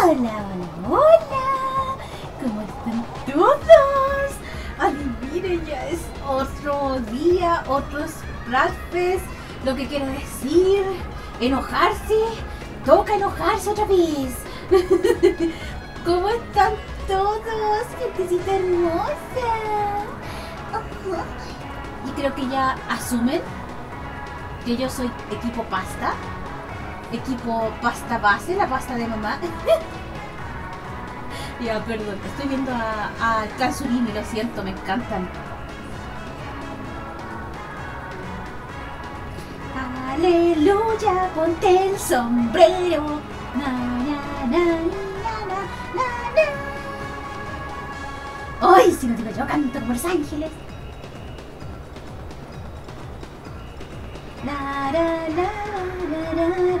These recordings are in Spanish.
Hola, hola, hola. ¿Cómo están todos? Adivinen, ya es otro día, otro Splatfest. Lo que quiero decir, enojarse, toca enojarse otra vez. ¿Cómo están todos, gentecita hermosa? Y creo que ya asumen que yo soy equipo pasta base, la pasta de mamá. Ya, perdón, estoy viendo a Cansulimi, lo siento, me encantan. Aleluya, ponte el sombrero. Na, na, na, na, na, na. ¡Ay, si no digo yo, canto por los ángeles! La, la, la, la, la, la, la.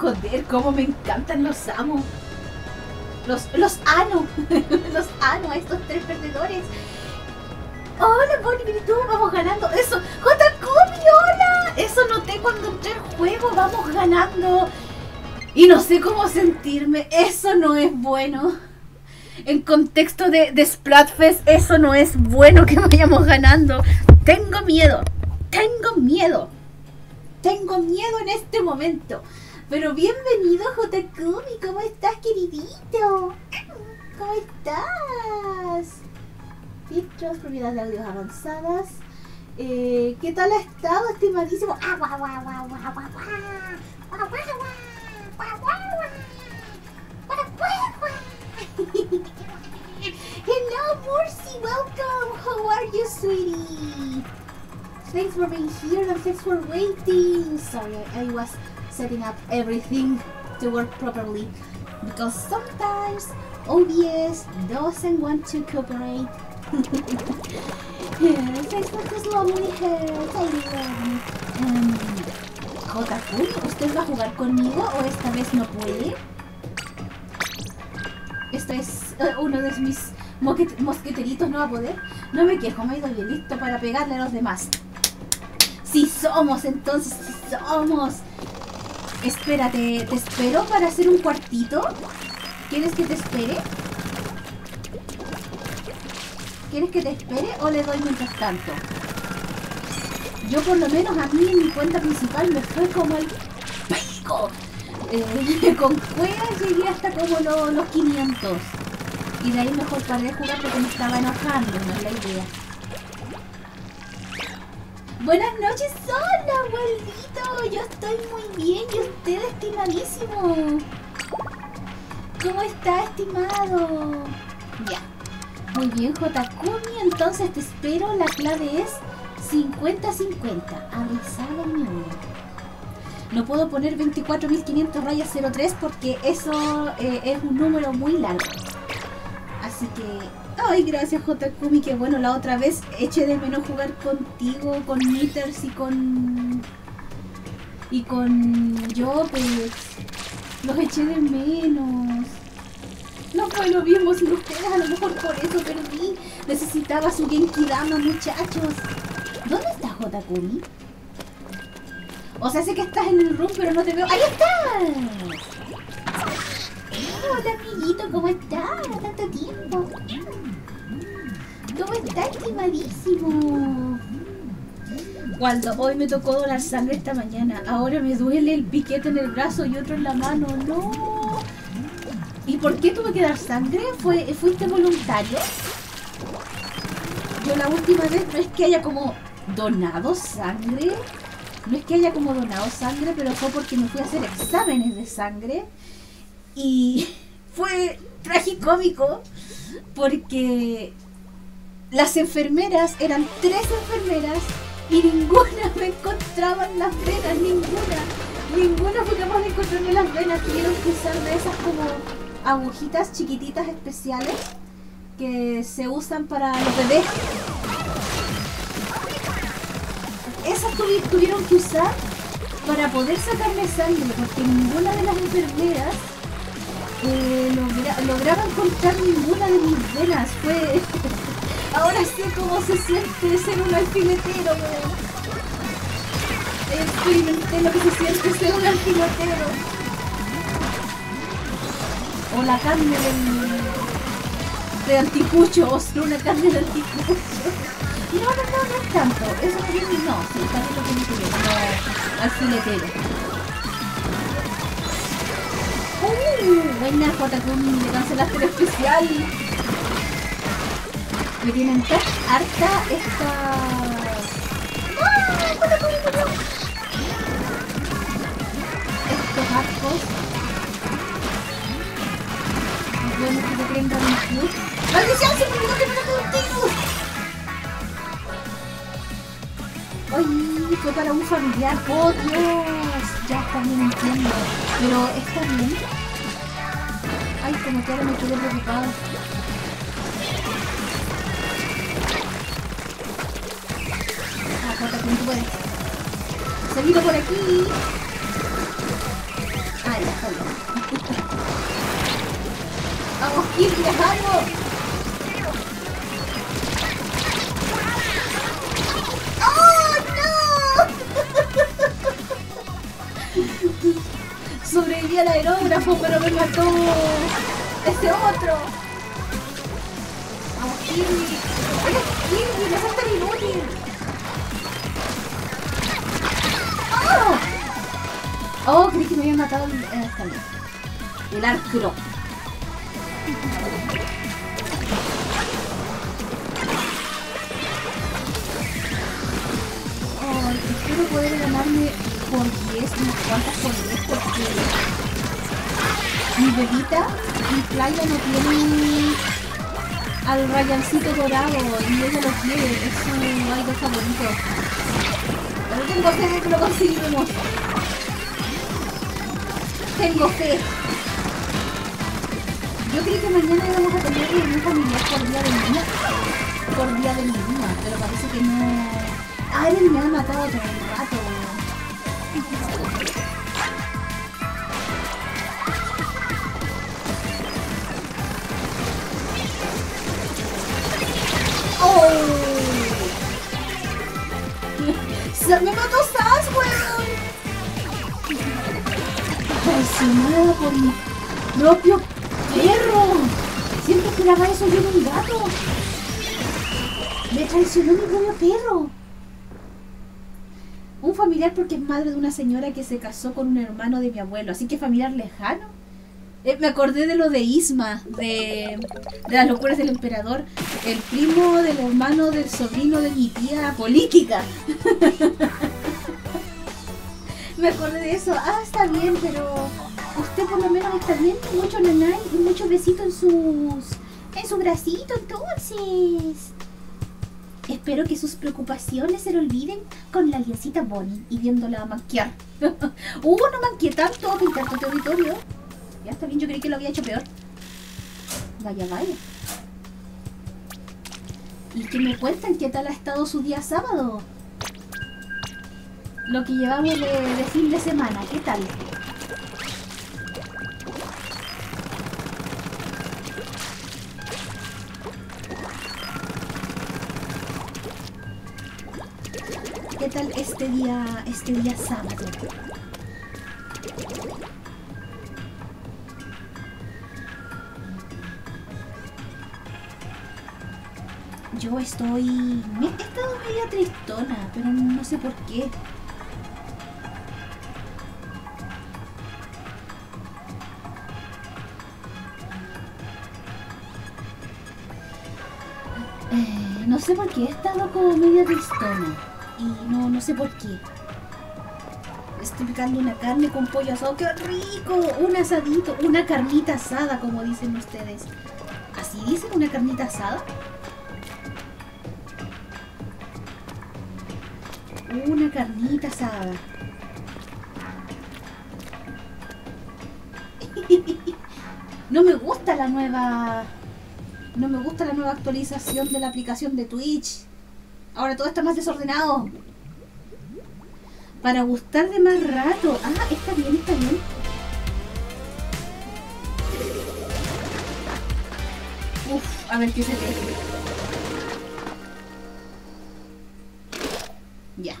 Joder, cómo me encantan, los amo. Los ano. Los ano a estos tres perdedores. Hola, Bonnie, mira tú, vamos ganando. Eso, J-Kobie, hola. Eso noté cuando entré al juego, vamos ganando. Y no sé cómo sentirme, eso no es bueno. En contexto de Splatfest, eso no es bueno que vayamos ganando. Tengo miedo, tengo miedo. Tengo miedo en este momento. Pero bienvenido, Jotakumi. ¿Cómo estás, queridito? ¿Cómo estás? Filtros, propiedades de audios avanzadas. ¿Qué tal ha estado, estimadísimo? ¡Agua, agua, agua, agua, agua, agua! ¡Agua, agua, agua, agua, agua, agua, agua! Hello, Worstie, welcome. How are you, sweetie? Thanks for being here and thanks for waiting. Sorry, I was setting up everything to work properly because sometimes OBS doesn't want to cooperate. Yeah, thanks for this lovely hair. Jotaku, ¿usted va a jugar conmigo o esta vez no puede? Esto es uno de mis mosqueteritos, no va a poder. No me quejo, me he ido bien listo para pegarle a los demás. Si somos, entonces, si somos. Espérate, te espero para hacer un cuartito. ¿Quieres que te espere? ¿Quieres que te espere o le doy mientras tanto? Yo por lo menos a mí en mi cuenta principal me fue como el pico. Con cuevas llegué hasta como los 500. Y de ahí mejor paré de jugar porque me estaba enojando, no es la idea. Buenas noches, hola, abuelito. Yo estoy muy bien y usted, estimadísimo. ¿Cómo está, estimado? Ya. Muy bien, Jotakumi. Entonces te espero. La clave es 50-50. Avisado mi uno. No puedo poner 24.500-03 porque eso es un número muy largo. Así que... ¡Ay, gracias, Jotakumi! Que bueno, la otra vez eché de menos jugar contigo, con Mitters y con... Y con Jopex. Los eché de menos. No fue lo mismo sin ustedes, a lo mejor por eso perdí. Necesitaba su Genkidama, muchachos. ¿Dónde está Jotakumi? O sea, sé que estás en el room, pero no te veo. ¡Ahí estás! ¡Hola, amiguito! ¿Cómo estás? ¡Tanto tiempo! ¿Cómo estás, estimadísimo? Cuando hoy me tocó donar sangre esta mañana, ahora me duele el piquete en el brazo y otro en la mano. ¡No! ¿Y por qué tuve que dar sangre? ¿Fuiste voluntario? Yo la última vez no es que haya como donado sangre. No es que haya como donado sangre, pero fue porque me fui a hacer exámenes de sangre. Y fue tragicómico porque las enfermeras, eran tres enfermeras y ninguna me encontraban las venas, ninguna fue capaz de encontrarme las venas. Tuvieron que usar de esas como agujitas chiquititas especiales que se usan para los bebés. Esas tuvieron que usar para poder sacarme sangre, porque ninguna de las enfermeras lograba encontrar ninguna de mis venas. Fue... Ahora sé cómo se siente ser un alfiletero. Experimenté lo que se siente ser un alquilotero. O la carne de anticucho, o sea, una carne de anticucho. No, no, no, no es tanto. Eso también no, sí, también lo que me quiere, no, alquiletero. Buena, Jotakumi, me cancelaste el especial. Me tienen tan harta esta... ¡Ah! ¡Jotakumi, por favor! Estos arcos. Los buenos que se creen para un club. ¡Maldición! ¡Se me olvidó que me mató un tiro! ¡Ay! Fue para un familiar. ¡Oh, Dios! Ya está bien, entiendo. Pero, ¿está bien? Ay, como que ahora me quedé preocupado. Seguido por aquí. Ay, la joya. Vamos, Kip, viajando. ¡Oh, no! Sobreviví al aerógrafo, pero me mató este otro. Vamos, Kip. ¡Vamos, Kip! ¡No seas tan inútil! Oh, creí que me habían matado el arco. Oh, espero poder ganarme por 10, unas cuantas por 10, porque mi bebita, mi playa no tiene al rayancito dorado y ella lo quiere, es un algo favorito. Pero tengo fe de que lo conseguimos. Tengo fe. Yo creo que mañana íbamos a tener un familiar por día de niña. Por día de niña, pero parece que no... Ah, él me ha matado todo el rato. ¡Oh! ¡Se me mató Sas, weón! Traicionada por mi propio perro. Siempre que grababa eso yo era un gato. Me traicionó mi propio perro. Un familiar porque es madre de una señora que se casó con un hermano de mi abuelo. Así que familiar lejano. Me acordé de lo de Isma, de las locuras del emperador. El primo del hermano del sobrino de mi tía política. Me acordé de eso. Ah, está bien, pero usted por lo menos está bien. Mucho nanay y mucho besito en su bracito, entonces. Espero que sus preocupaciones se le olviden con la aliancita Bonnie y viéndola manquear. No manqueé tanto, pintar tu territorio. Ya está bien, yo creí que lo había hecho peor. Vaya, vaya. ¿Y qué me cuentan? ¿Qué tal ha estado su día sábado? Lo que llevamos de fin de semana, ¿qué tal? ¿Qué tal este día sábado? Yo he estado media tristona, pero no sé por qué. No sé por qué, he estado como media tristona. Y no sé por qué. Estoy picando una carne con pollo asado. ¡Qué rico! Un asadito, una carnita asada, como dicen ustedes. ¿Así dicen una carnita asada? Una carnita asada. No me gusta la nueva... No me gusta la nueva actualización de la aplicación de Twitch. Ahora todo está más desordenado. Para gustar de más rato. Ah, está bien, está bien. Uf, a ver qué se ve. Ya.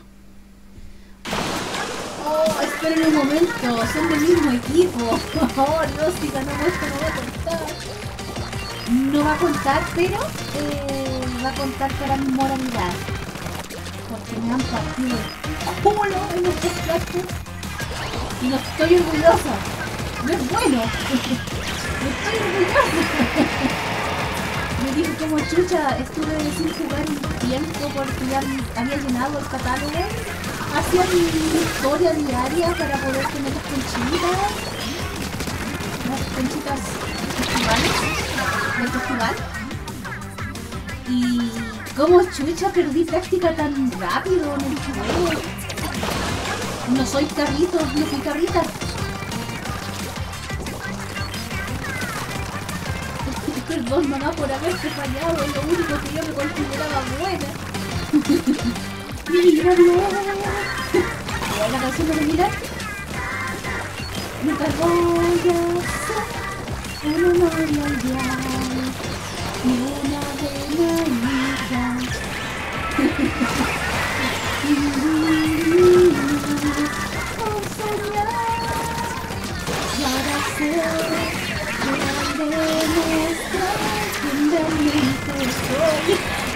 Esperen un momento, son del mismo equipo. Oh, no, si ganamos esto no va a contar. No va a contar, pero va a contar para mi moralidad. Porque me han partido el culo en estos casos. Y no estoy orgullosa. No es bueno. Estoy orgullosa. Me dijo como chucha, estuve sin jugar un tiempo porque ya había llenado el catálogo. Hacía mi historia diaria para poder tener las conchitas festivales, del festival. Y como chucha perdí práctica tan rápido en el juego. No soy cabrito, no soy cabrita. Perdón mamá por haberte fallado, es lo único que yo me consideraba buena. Mira, mira. La canción de mirar. Nunca voy a ser una novia ni una buena amiga. Oh, soñar. Y ahora sé.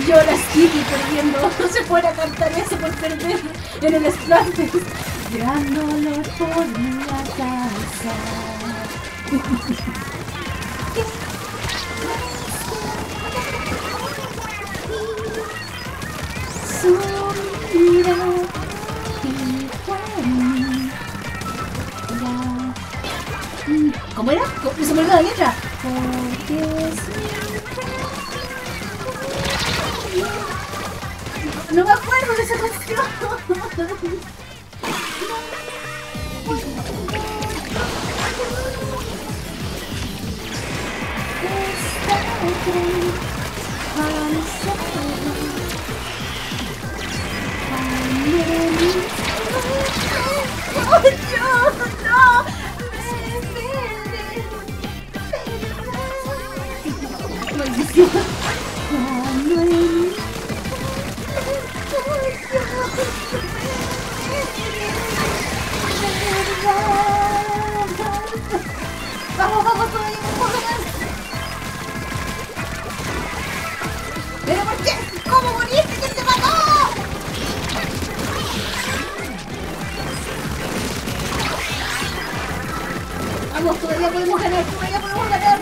Yo las Kiki perdiendo, no se fuera a cantar eso por perder en el Splatfest. Gran dolor por mi casa. Su vida y ¿cómo era? ¿Se me olvidó la letra? Porque siempre... No me acuerdo de esa canción. ¡Oh, Dios! ¡No! Vamos, vamos, todavía un poco más. ¿Pero por qué? ¿Cómo moriste? ¿Quién te mató? Vamos, todavía podemos ganar, todavía podemos ganar.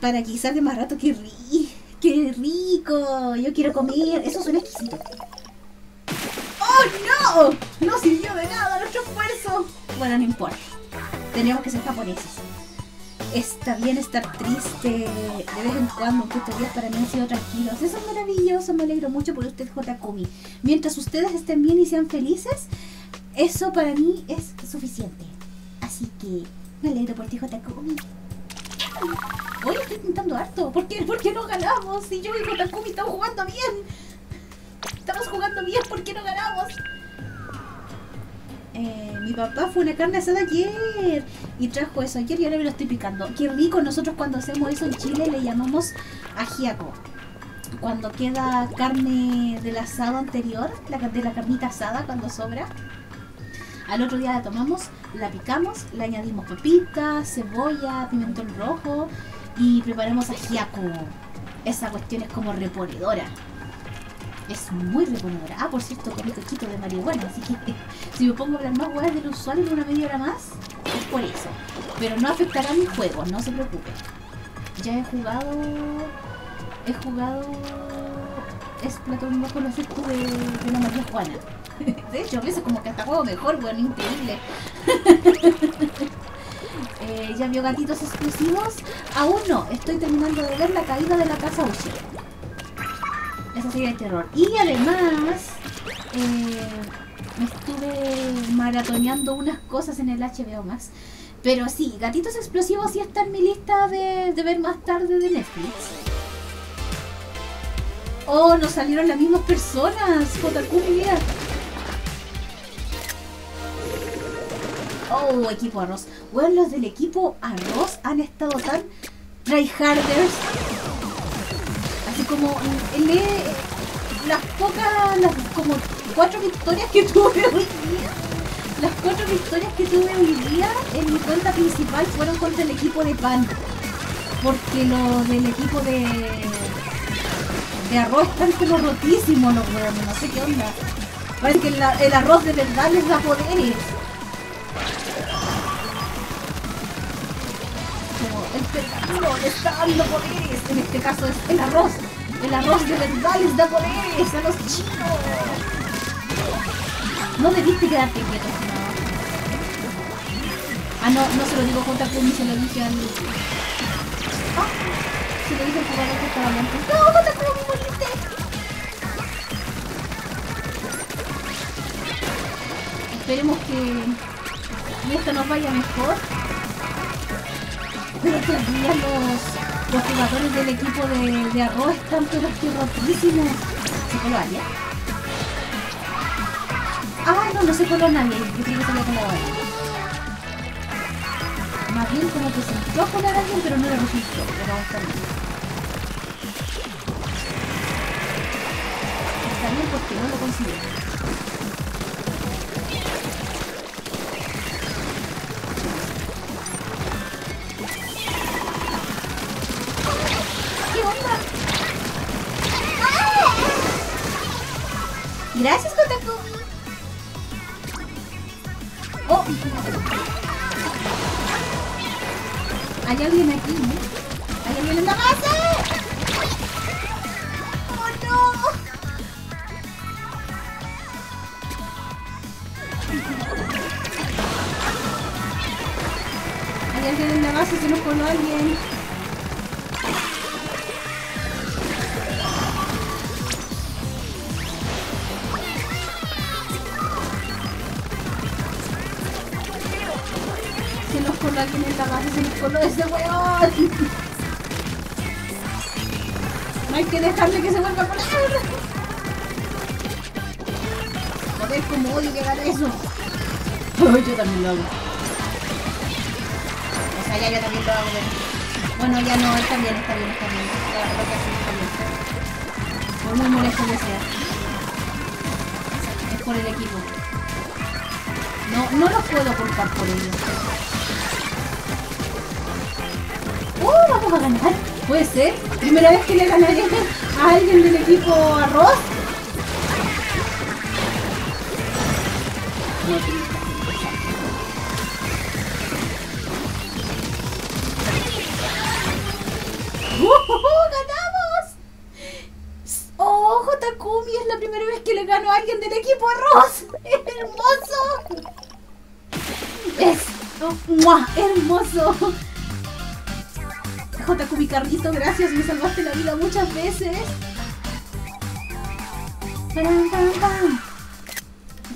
Para quizás de más rato, qué rico, yo quiero comer, eso suena exquisito. ¡Oh no! No sirvió de nada nuestro esfuerzo. Bueno, no importa, tenemos que ser japoneses. Está bien estar triste de vez en cuando, que estos días para mí han sido tranquilos. Eso es maravilloso, me alegro mucho por usted, Jotakumi. Mientras ustedes estén bien y sean felices, eso para mí es suficiente. Así que me alegro por ti, Jotakumi. Hoy estoy pintando harto. ¿Por qué no ganamos? Si yo y Jotakumi estamos jugando bien. Estamos jugando bien, ¿por qué no ganamos? Mi papá fue una carne asada ayer y trajo eso ayer y ahora me lo estoy picando. Qué rico, nosotros cuando hacemos eso en Chile le llamamos ajiaco. Cuando queda carne del asado anterior, de la carnita asada cuando sobra. Al otro día la tomamos, la picamos, le añadimos pepita, cebolla, pimentón rojo y preparamos ajiaco. Esa cuestión es como reponedora. Es muy reponedora. Ah, por cierto, comí coquito de marihuana, así que si me pongo a hablar más huevas del usual en una media hora más, es por eso. Pero no afectará a mis juegos, no se preocupe. Ya he jugado Splatoon 3 con los efectos de la marihuana. De hecho, a veces como que hasta juego mejor, weón, bueno, increíble. ¿Ya vio gatitos exclusivos? Aún no, estoy terminando de ver La Caída de la Casa Uchi. Esa sería de terror. Y además, me estuve maratoneando unas cosas en el HBO Max. Pero sí, gatitos explosivos sí está en mi lista de ver más tarde de Netflix. Oh, nos salieron las mismas personas, Jotakumi, mira. Oh, equipo arroz. Bueno, los del equipo arroz han estado tan tryharders. Así como lee las pocas, como 4 victorias que tuve hoy día. Las 4 victorias que tuve hoy día en mi cuenta principal fueron contra el equipo de pan. Porque los del equipo de arroz están como rotísimos los huevos, no sé qué onda. Parece que el arroz de verdad les da poderes. Como el espectáculo les está dando poderes. En este caso es el arroz. El arroz de verdad les da poderes a los chinos. No debiste quedarte quieto, no. Ah, no, no se lo digo a Jotakumi, se lo dije al... Ah, se lo dije al jugador que estaba hablando. ¡No, Jotakumi, moriste! Esperemos que esto nos vaya mejor. Pero todavía los jugadores del equipo de arroz están todos rotísimos. ¿Se coló alguien? Ah, no, no se coló nadie. Yo creo que se le coló a alguien. Más bien como que se entró a colar a alguien, pero no lo registró. Pero está bien porque no lo consiguió. Gracias, Jotakumi. Oh, hay alguien aquí, ¿no? Hay alguien en la base. Oh no. Hay alguien en la base, se nos coló alguien. Alguien en la base se nos coló ese weón. No hay que dejarle que se vuelva a colar. Joder, como odio llegar a eso. Yo también lo hago. O sea, ya yo también lo hago. Bueno, ya no, está bien. La verdad que así está bien. Por muy molesto que sea. Es por el equipo. No, no los puedo culpar por ellos. ¿Vamos a ganar? Puede ser. Primera vez que le ganaré a alguien del equipo arroz. ¡Ganamos! ¡Oh, Jotakumi! Es la primera vez que le gano a alguien del equipo arroz. ¡Es hermoso! ¡Es hermoso! Jotakumi Carlito, gracias, me salvaste la vida muchas veces.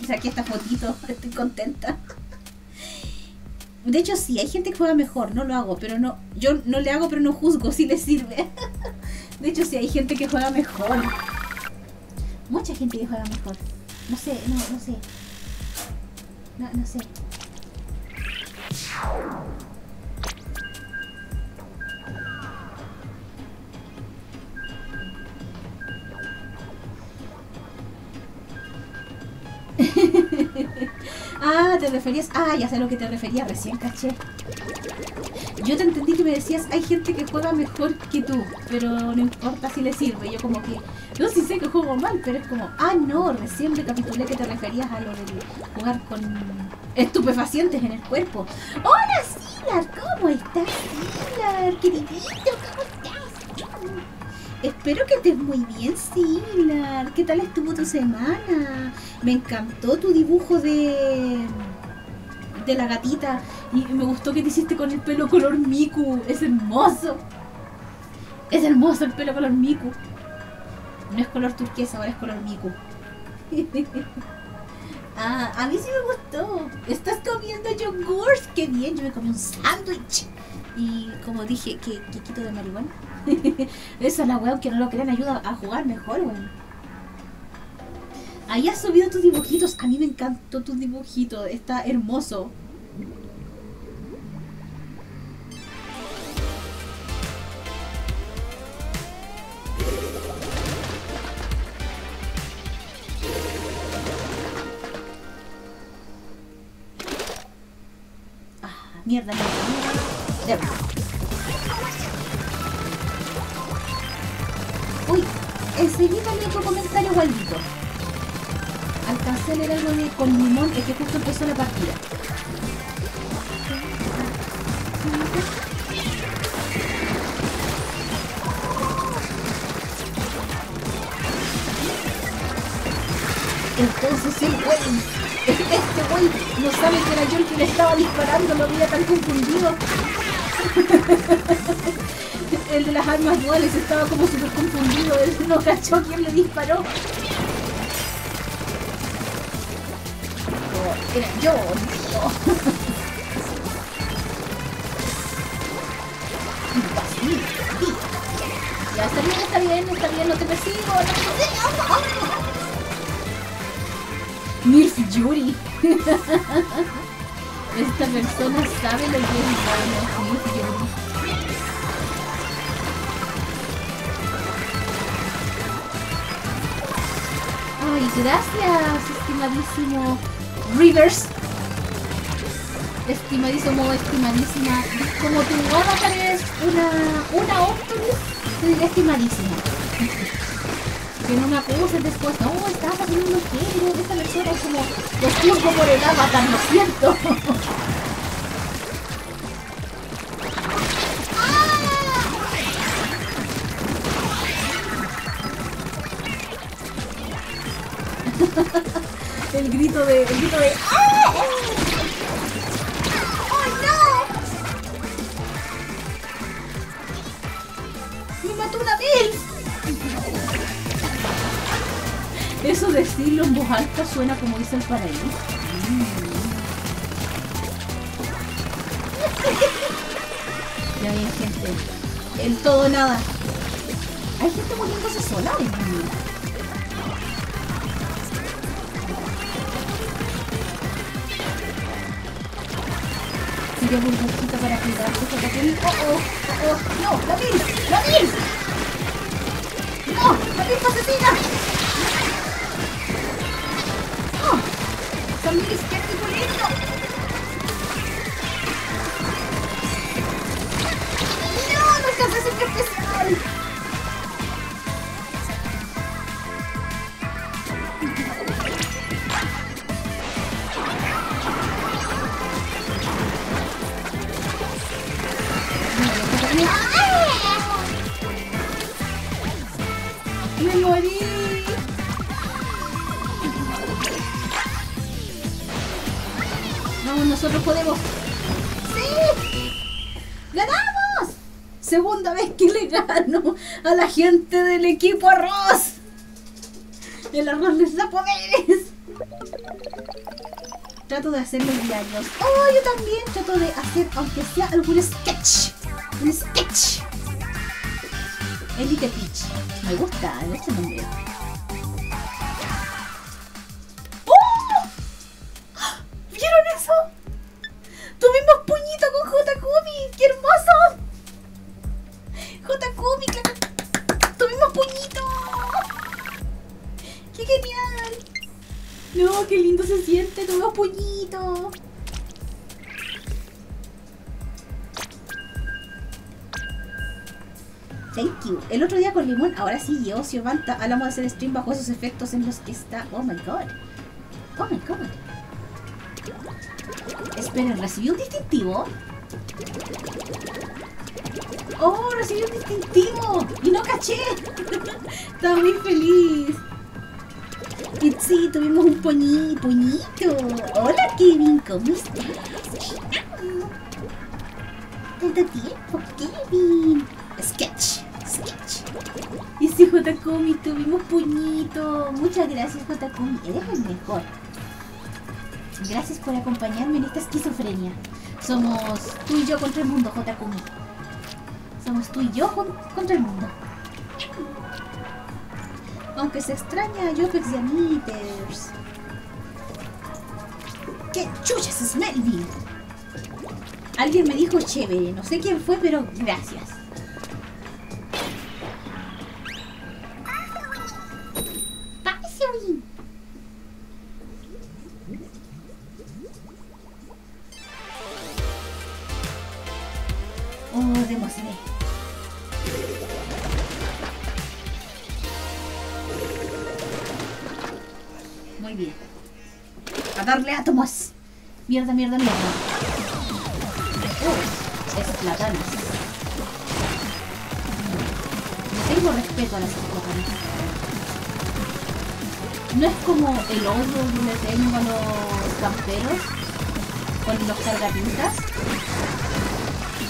Saqué esta fotito, estoy contenta. De hecho sí, hay gente que juega mejor, no lo hago, pero no, yo no le hago, pero no juzgo, si les sirve. De hecho sí, hay gente que juega mejor. Mucha gente que juega mejor. No sé, no sé. No sé. Ah, te referías... Ah, ya sé a lo que te refería, recién caché. Yo te entendí que me decías, hay gente que juega mejor que tú, pero no importa si le sirve. Yo como que... No, sí sé que juego mal, pero es como... Ah, no, recién recapitulé que te referías a lo de jugar con estupefacientes en el cuerpo. ¡Hola, Silar! ¿Cómo estás, Silar? Queridito, ¿cómo estás? Espero que estés muy bien, Silar. ¿Qué tal estuvo tu semana? Me encantó tu dibujo de la gatita. Y me gustó que te hiciste con el pelo color Miku. Es hermoso. Es hermoso el pelo color Miku. No es color turquesa, ahora es color Miku. Ah, a mí sí me gustó. Estás comiendo yogur. Qué bien, yo me comí un sándwich. Y como dije, ¿qué quito de marihuana? Esa es la weón que no lo crean, ayuda a jugar mejor, weón. Ahí has subido tus dibujitos. A mí me encantó tus dibujitos. Está hermoso. Mierda, mierda, mierda. Uy, seguí con mi otro comentario igualito. Alcancé a leer algo de con limón, es que justo empezó la partida. Entonces el güey. Este güey no sabe que era yo el que le estaba disparando, lo veía tan confundido. El de las armas duales estaba como súper confundido, él no cachó quién le disparó. Oh, era yo, tío. Ya está bien, no te persigo, no te persigo. Mirf Yuri. Esta persona sabe lo que es bueno, Mirf Yuri. Ay, gracias, estimadísimo Rivers. Estimadísimo, estimadísima. Como tu avatar es una Optimus, te diré estimadísima. Que no me acusen después, no, estaba poniendo que esta persona es como desculpo por el avatar, lo siento. El grito de ¡ah! ¡Oh no! ¡Me mató una vez! Eso de decirlo en voz alta suena como dicen para ellos. Ya bien, gente. El todo nada. Hay gente poniéndose sola. Sigue muy poquito para cuidarse. Oh, no, Nabil. No, Nabil asesina. ¡Son mis izquierdos y lindo! ¡No! ¡No alcancé a hacer que especial! ¡Me morí! Nosotros podemos. ¡Sí! ¡Ganamos! Segunda vez que le gano a la gente del equipo arroz. El arroz les da poderes. Trato de hacer los diarios. Oh, yo también trato de hacer, aunque sea algún sketch. Un sketch. Elite Peach. Me gusta nombre. ¡Oh! ¿Vieron eso? ¡Tuvimos puñito con Jotakumi! ¡Qué hermoso! ¡Jotakumi! ¡Tuvimos puñito! ¡Qué genial! ¡No, qué lindo se siente! ¡Tuvimos puñito! Thank you. El otro día con limón, ahora sí, yo, Siobanta, hablamos de hacer stream bajo esos efectos en los que está... ¡Oh my god! Esperen, ¿recibí un distintivo? ¡Oh, recibí un distintivo! ¡Y no caché! Estaba muy feliz. Y sí, tuvimos un puñito. ¡Hola, Kevin! ¿Cómo estás? ¡Tanto tiempo, Kevin! Sketch. Y sí, Jotakumi, tuvimos puñito. Muchas gracias, Jotakumi. Eres el mejor. Gracias por acompañarme en esta esquizofrenia. Somos tú y yo contra el mundo, Jotakumi. Somos tú y yo contra el mundo. Aunque se extraña a Jopex y a Mitters. ¡Qué chucha es Smelvin! Alguien me dijo chévere, no sé quién fue, pero gracias. Mierda, mierda, mierda. Es platanas. No tengo respeto a las platanas. No es como el odio que le tengo a los camperos con los cargapintas.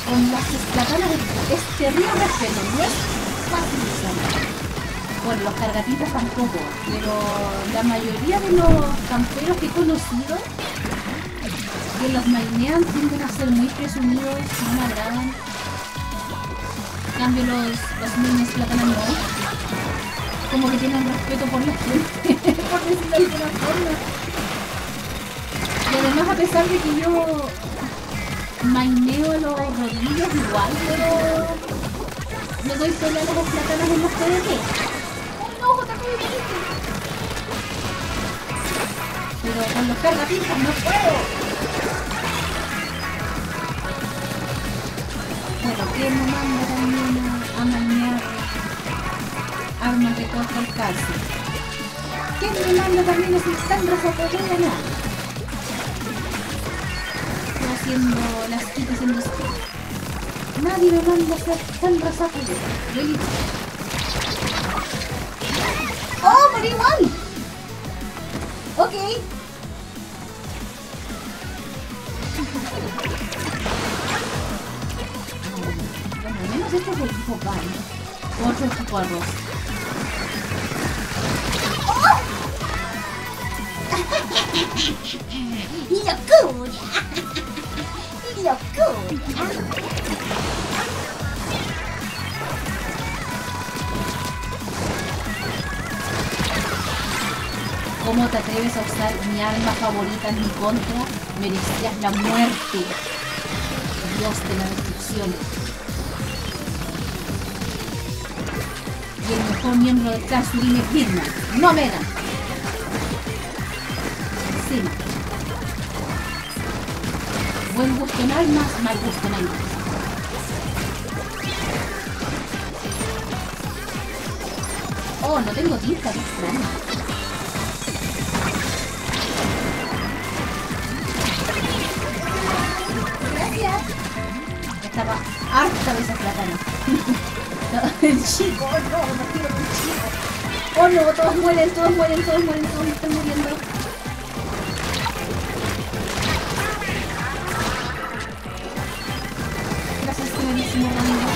Con las platanas es terrible respeto. No es fácil usarlas. Bueno, los cargapintas tampoco. Pero la mayoría de los camperos que he conocido que los mainean tienden a ser muy presumidos, no me agradan. En cambio los niños platanos no, como que tienen respeto por la gente, por decirlo de alguna forma. Y además, a pesar de que yo maineo los rodillos igual, pero no doy solo a los platanos en los TDT. Pero con los cargapijas no puedo. Bueno, que me manda también a mañar armas de corto alcance. ¿Quién me manda también a Sandra Zapatella? Estoy haciendo las quitas en los pies. Nadie me manda a Sandra Zapatella. ¡Oh, morí igual! Ok. Esto es el tipo pan, o otro tipo arroz. ¡Oh! ¡Locura! ¡Locura! ¿Cómo te atreves a usar mi arma favorita en mi contra? Merecías la muerte, Dios de la destrucción. Y el mejor miembro de Cansulimi es Vilma. ¡No me da! Sí. Buen gusto en almas, mal gusto en almas. Oh, no tengo tinta, qué extraño. Gracias. Estaba harta de esas plátanos. El chico, oh no, no quiero un chico. Oh no, todos mueren, todos mueren, todos mueren, todos están muriendo. Gracias, queridísimo amigo.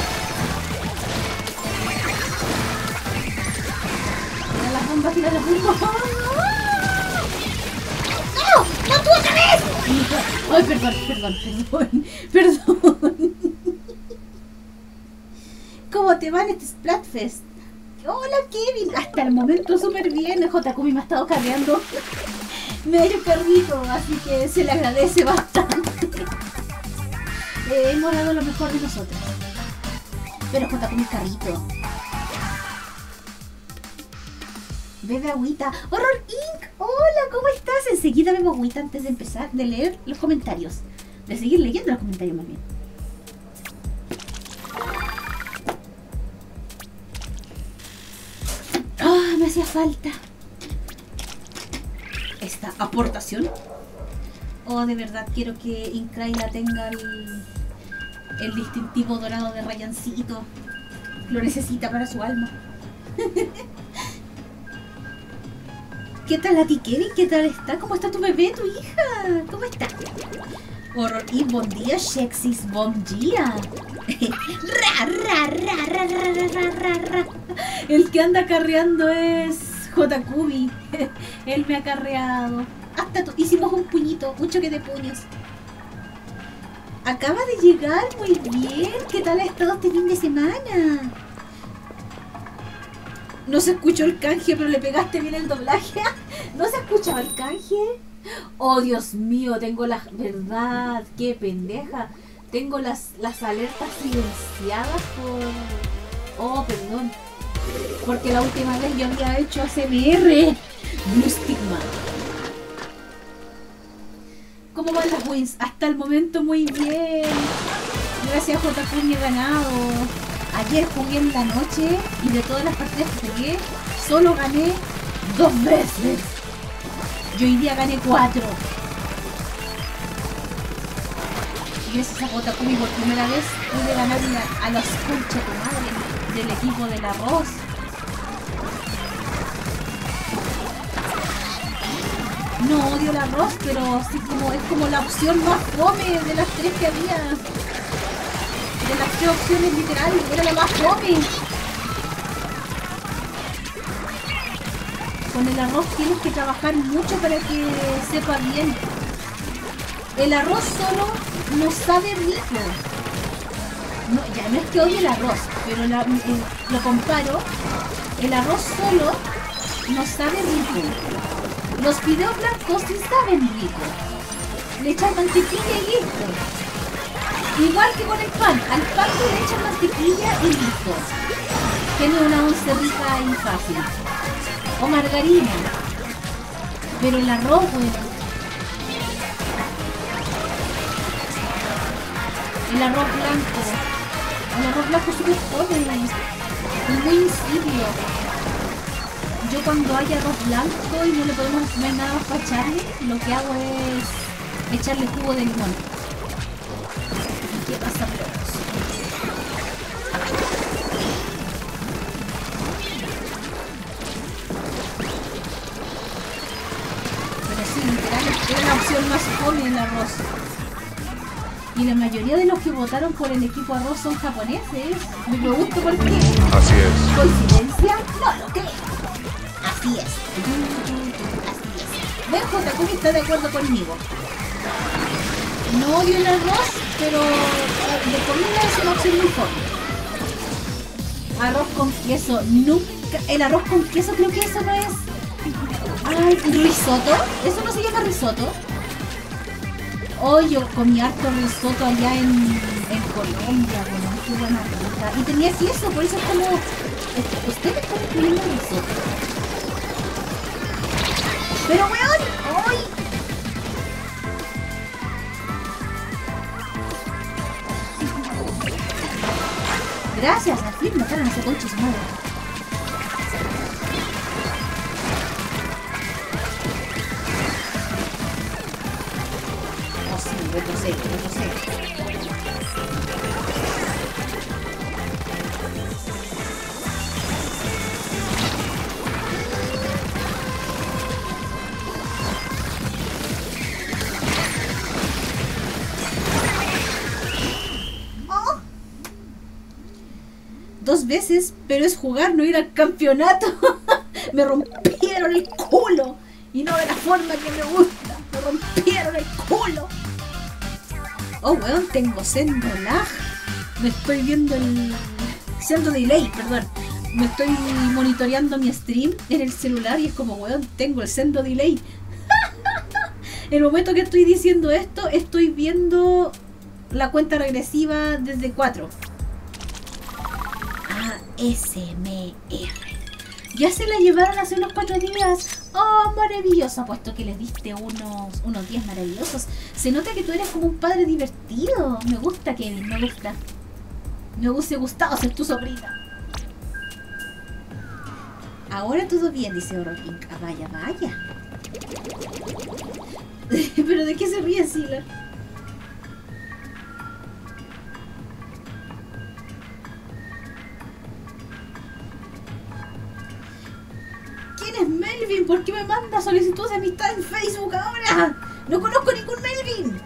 Tira las bombas, tira las bombas. ¡No! ¡No tú otra vez! Ay, perdón, perdón, ¿Cómo te va en este Splatfest? Hola Kevin, hasta el momento súper bien, el Jotakumi me ha estado cargando. Me ha hecho perrito, así que se le agradece bastante. Hemos dado lo mejor de nosotros. Pero Jotakumi es carrito. Bebe agüita. Horror Inc. Hola, ¿cómo estás? Enseguida bebo agüita antes de empezar, de leer los comentarios. De seguir leyendo los comentarios más bien. Ah, me hacía falta esta aportación. Oh, de verdad quiero que Incraida tenga el distintivo dorado de rayancito. Lo necesita para su alma. ¿Qué tal a ti, Kevin? ¿Qué tal está? ¿Cómo está tu bebé, tu hija? ¿Cómo está? Horror y buen día, Shexis, buen día. Ra, ra, ra, ra, ra, ra, ra, ra. El que anda acarreando es Jotakumi. Él me ha acarreado. Hasta hicimos un puñito, un choque de puños. Acaba de llegar, muy bien. ¿Qué tal ha estado este fin de semana? No se escuchó el canje, pero le pegaste bien el doblaje. No se escuchaba el canje. Oh, Dios mío, tengo la... ¿Verdad? ¡Qué pendeja! Tengo las alertas silenciadas por... Oh, perdón. Porque la última vez yo había hecho ASMR. Blue Stigma. ¿Cómo van las wins? Hasta el momento muy bien. Gracias a Jotakumi he ganado. Ayer jugué en la noche y de todas las partidas que jugué, solo gané 2 veces. Yo hoy día gané 4. Gracias a Jotakumi por primera vez pude ganar a los concha tu madre del equipo del arroz. No odio el arroz, pero sí como es como la opción más fome de las 3 que había. De las 3 opciones literal, era la más fome. Con el arroz tienes que trabajar mucho para que sepa bien. El arroz solo no sabe rico. No, ya no es que odie el arroz, pero lo comparo. El arroz solo no sabe rico. Los fideos blancos sí saben rico. Le echan mantequilla y listo. Igual que con el pan. Al pan le echan mantequilla y listo. Tiene una once rica y fácil. O margarina. Pero el arroz, bueno. El arroz blanco. El arroz blanco es súper joven y muy insípido. Yo cuando hay arroz blanco y no le podemos comer nada más para echarle, lo que hago es echarle jugo de limón. ¿Qué pasa, pero sí, literal, era la opción más joven el arroz. Y la mayoría de los que votaron por el equipo arroz son japoneses. Me pregunto por qué. Así es. ¿Coincidencia? No lo creo. Así es. Así es. Buen Jotakumi está de acuerdo conmigo. No odio el arroz, pero de comida es una opción muy fácil. Arroz con queso. Nunca. El arroz con queso creo que eso no es. Ay, risotto. Eso no se llama risotto. Hoy yo comí harto risotto allá en Colombia, bueno, qué buena pregunta. Y tenía queso, por eso es como. Ustedes están incluyendo risotto. ¡Pero weón! ¡Ay! Gracias, al fin mataron a ese coche, su madre. Oh sí, retrocede. Veces, pero es jugar, no ir al campeonato. Me rompieron el culo y no de la forma que me gusta. Me rompieron el culo. Oh, weón, tengo sendo lag. Me estoy viendo el... sendo delay, perdón. Me estoy monitoreando mi stream en el celular y es como, weón, tengo el sendo delay. El momento que estoy diciendo esto, estoy viendo la cuenta regresiva desde 4. SMR. Ya se la llevaron hace unos 4 días. Oh, maravilloso. Apuesto que les diste unos 10 maravillosos. Se nota que tú eres como un padre divertido. Me gusta, Kevin, me gusta. Me hubiese gustado ser tu sobrina. Ahora todo bien, dice Orokin. Ah, vaya, vaya. ¿Pero de qué se ríe Silar? Melvin, ¿por qué me manda solicitudes de amistad en Facebook ahora? No conozco ningún Melvin.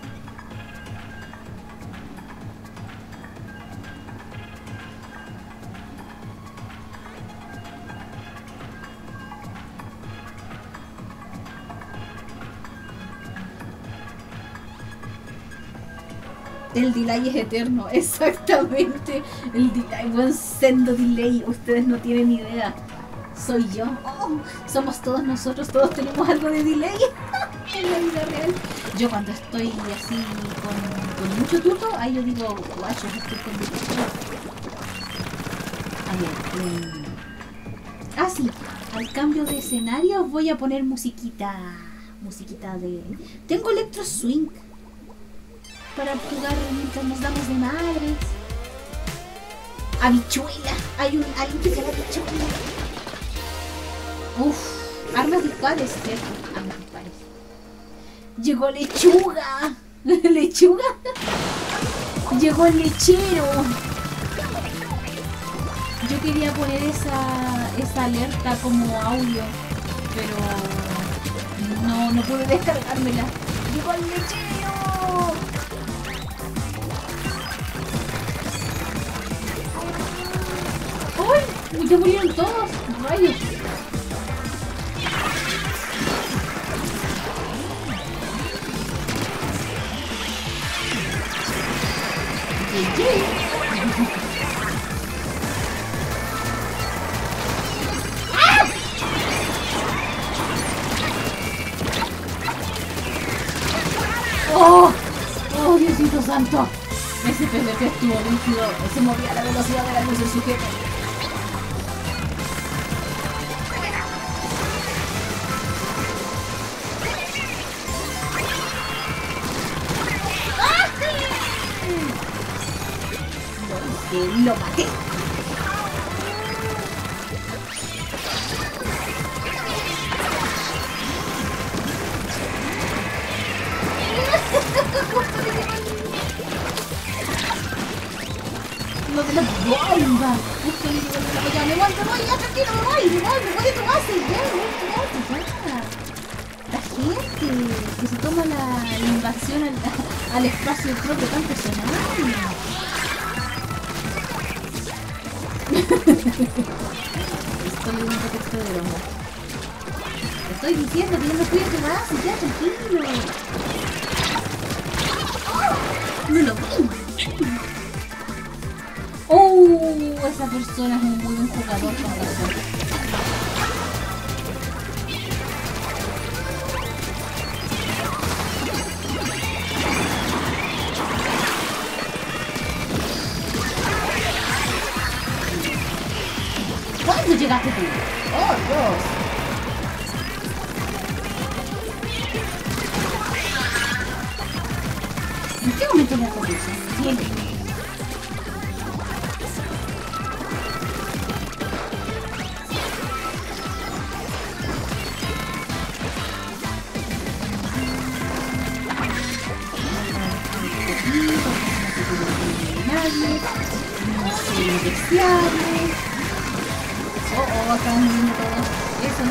El delay es eterno, exactamente. El delay, buen sendo delay, ustedes no tienen idea. Soy yo. Oh, somos todos nosotros, todos tenemos algo de delay. en la vida real. Yo cuando estoy así con mucho tuto, ahí yo digo, guacho, estoy con mucho tuto. Ah, sí, al cambio de escenario voy a poner musiquita. Musiquita de... Tengo electro swing para jugar mientras nos damos de madres. Habichuela. Hay un alguien que se la habichuela. Uff, armas dispares, cierto. Armas dispares. Llegó lechuga. ¿Lechuga? Llegó el lechero. Yo quería poner esa alerta como audio, pero no pude descargármela. ¡Llegó el lechero! ¡Uy! ¡Ya murieron todos! ¡Rayos! ¡Ah! ¡Oh! ¡Oh, Diosito santo! Ese PvP estuvo rígido. Se movía a la velocidad de la luz del sujeto. Lo maté. No te la bomba. Ya me voy, tranquilo, me voy a tu base, ya. La gente que se toma la invasión al espacio propio tan personal. Esto me da un poquito de broma. Te estoy diciendo que no me cuides de más y ya, tranquilo. ¡Oh! ¡No lo vi! ¡Oh! Esa persona es un muy buen jugador con razón. ¿Cuándo llegaste tú? ¡Oh, Dios! ¿En qué momento me acordé? Bien. No, oh, acá un niño todo. Eso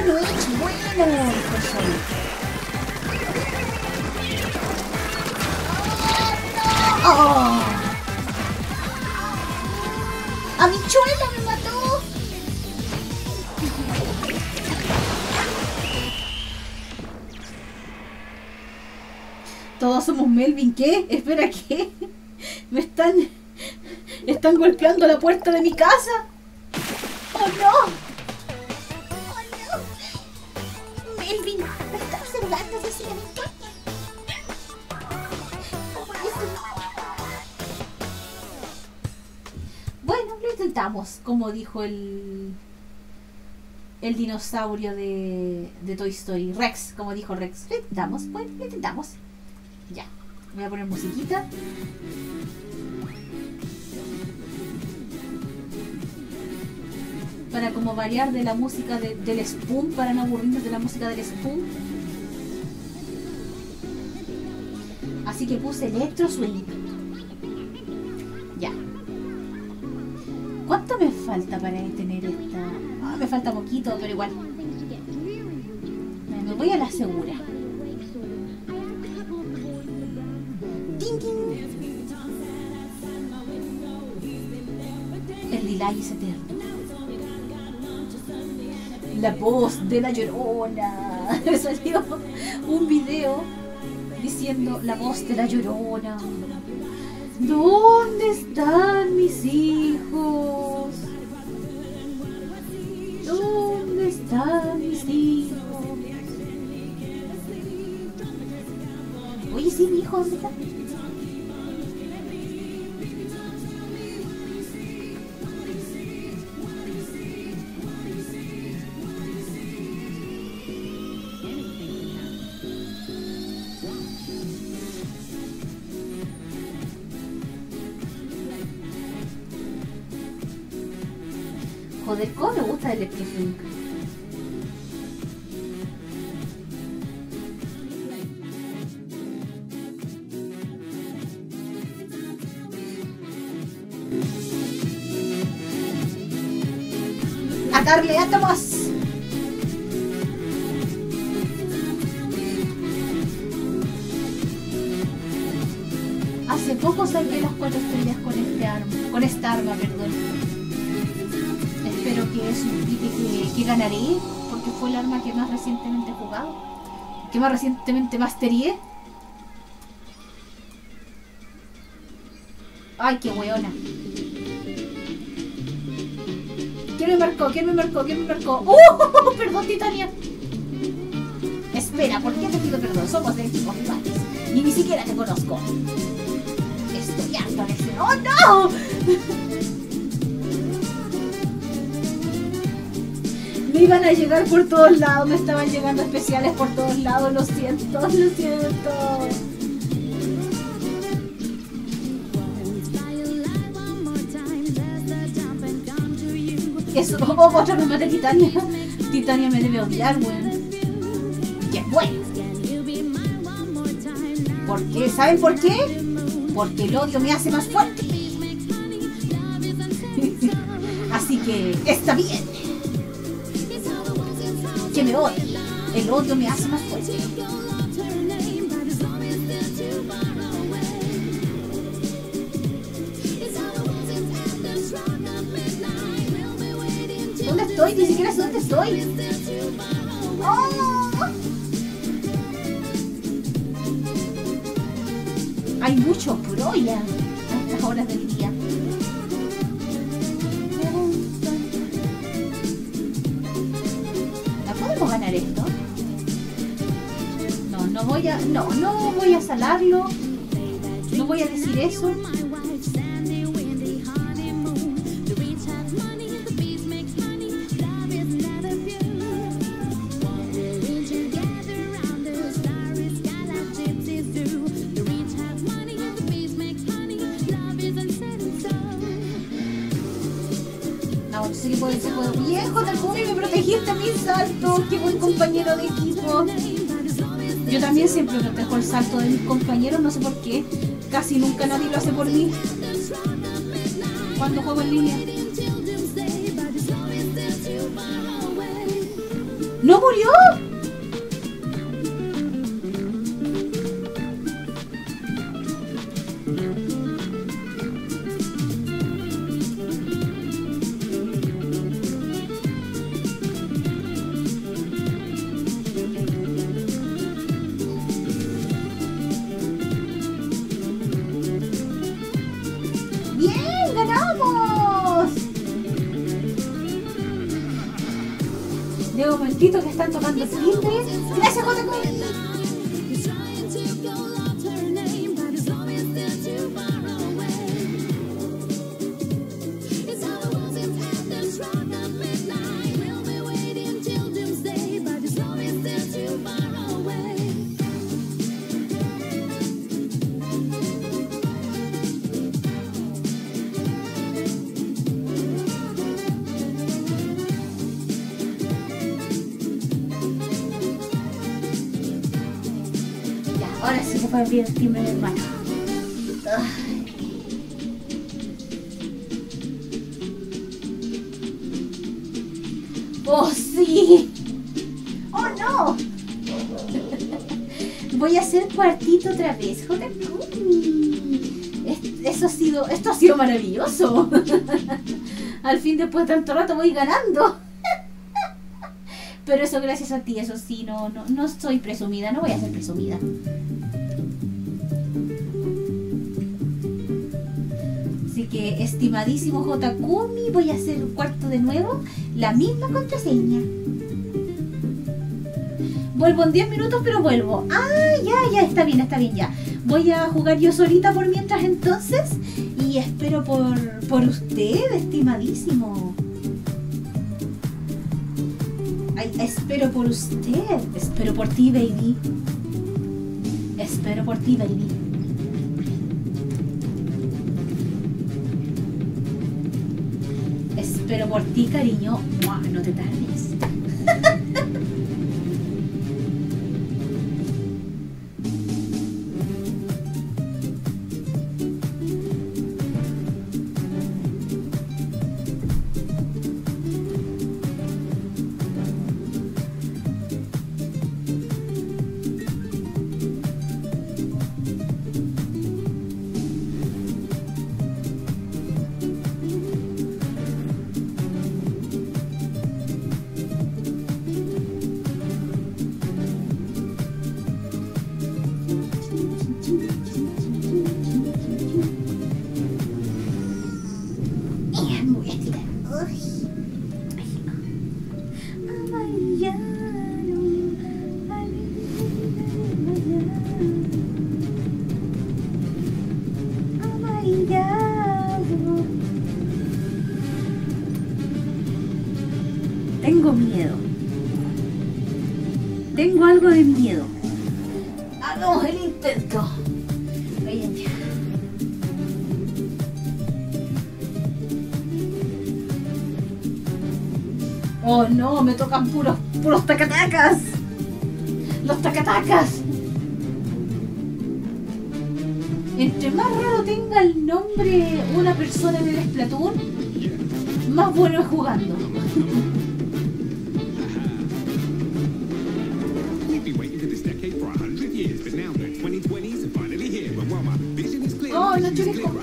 no es bueno. Échalo, bueno. ¡Oh, no! ¡A mi chuela me mató! Todos somos Melvin, ¿qué? Espera, ¿qué? Me están golpeando la puerta de mi casa. ¡Oh, no! ¡Oh, no! Melvin, me está observando desde la ventana. Bueno, lo intentamos, como dijo el dinosaurio de Toy Story. Rex, como dijo Rex. Lo intentamos, bueno, lo intentamos. Ya, voy a poner musiquita. Para como variar de la música del Spoon, para no aburrirnos de la música del Spoon. Así que puse Electro Swing. Ya. ¿Cuánto me falta para tener esta? Oh, me falta poquito, pero igual. Me voy a la segura. El delay es eterno. La voz de la llorona. Me salió un video diciendo la voz de la llorona. ¿Dónde están mis hijos? ¿Dónde están mis hijos? Oye, sí, mi hijo, ¿dónde está? Joder, ¿cómo me gusta el electrofunk? ¡A darle átomos! Hace poco saqué las 4 estrellas con este arma. Con esta arma, perdón. Que signifique que ganaré, porque fue el arma que más recientemente he jugado, que más recientemente masteré. Ay, qué weona. ¿Quién me marcó? ¿Quién me marcó? ¿Quién me marcó? ¡Oh! Perdón, Titania. Espera, ¿por qué te pido perdón? Somos de equipos rivales. Y ni siquiera te conozco. Estoy harta de ese... ¡Oh, no! Me iban a llegar por todos lados, me estaban llegando especiales por todos lados, lo siento, lo siento. Eso, oh, otra me mata Titania. Titania me debe odiar, weón. ¡Qué bueno! ¿Por qué? ¿Saben por qué? Porque el odio me hace más fuerte. Así que está bien. Que me odio, el odio me hace más fuerte. ¿Dónde estoy? Ni siquiera sé dónde estoy. ¡Oh! Hay mucho proya a estas horas del día. Ganar esto. No, no voy a... No, no voy a salarlo. No voy a decir eso. Jotakumi, me protegiste a mi salto, qué buen compañero de equipo. Yo también siempre protejo el salto de mis compañeros, no sé por qué. Casi nunca nadie lo hace por mí. Cuando juego en línea. ¡No murió! Que están tomando cilindres. Gracias, Jotakumi. Para abrir el timbre del hermano. ¡Oh, sí! ¡Oh, no! Voy a hacer cuartito otra vez. Jotakumi. Esto ha sido maravilloso. Al fin, después de tanto rato, voy ganando. Pero eso gracias a ti, eso sí, no soy presumida, no voy a ser presumida. que, estimadísimo Jotakumi, voy a hacer un cuarto de nuevo, la misma contraseña. Vuelvo en 10 minutos, pero vuelvo. Ah, ya, está bien, ya. Voy a jugar yo solita por mientras entonces y espero por usted, estimadísimo. Ay, espero por usted. Espero por ti, baby. Espero por ti, baby. Espero por ti, cariño. ¡Mua! No te tardes. Me tocan puros tacatacas. Los tacatacas. Entre más raro tenga el nombre una persona en el Splatoon, más bueno es jugando. Oh, no chures conmigo.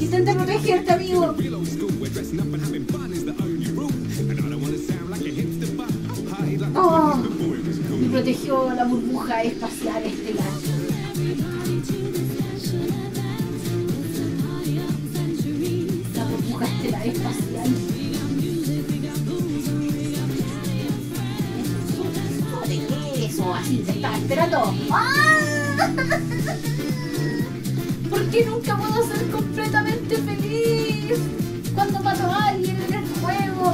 Intenta protegerte, amigo. Oh, me protegió la burbuja espacial estelar. La burbuja estelar espacial. Eso, así te estaba esperando. ¡Ah! ¿Por qué nunca puedo ser completamente feliz cuando mato a alguien en el juego?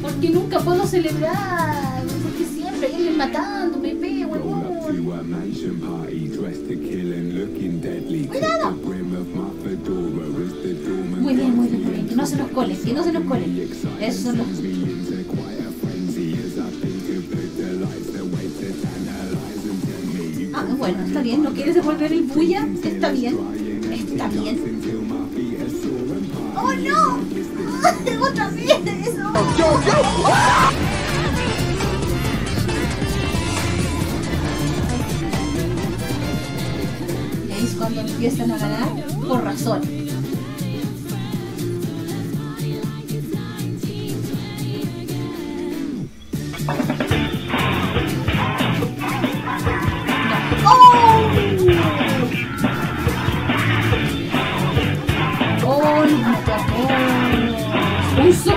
¿Por qué nunca puedo celebrar? Porque siempre hay alguien matando, me pega, huevón. ¡Cuidado! Muy bien, muy bien, muy bien. Que no se nos colen, que no se nos colen. Esos son los... Ah, bueno, está bien, no quieres devolver el bulla, está bien, está bien. ¡Oh, no! ¡Otra vez eso! ¿Veis cuando empiezan a ganar? Por razón.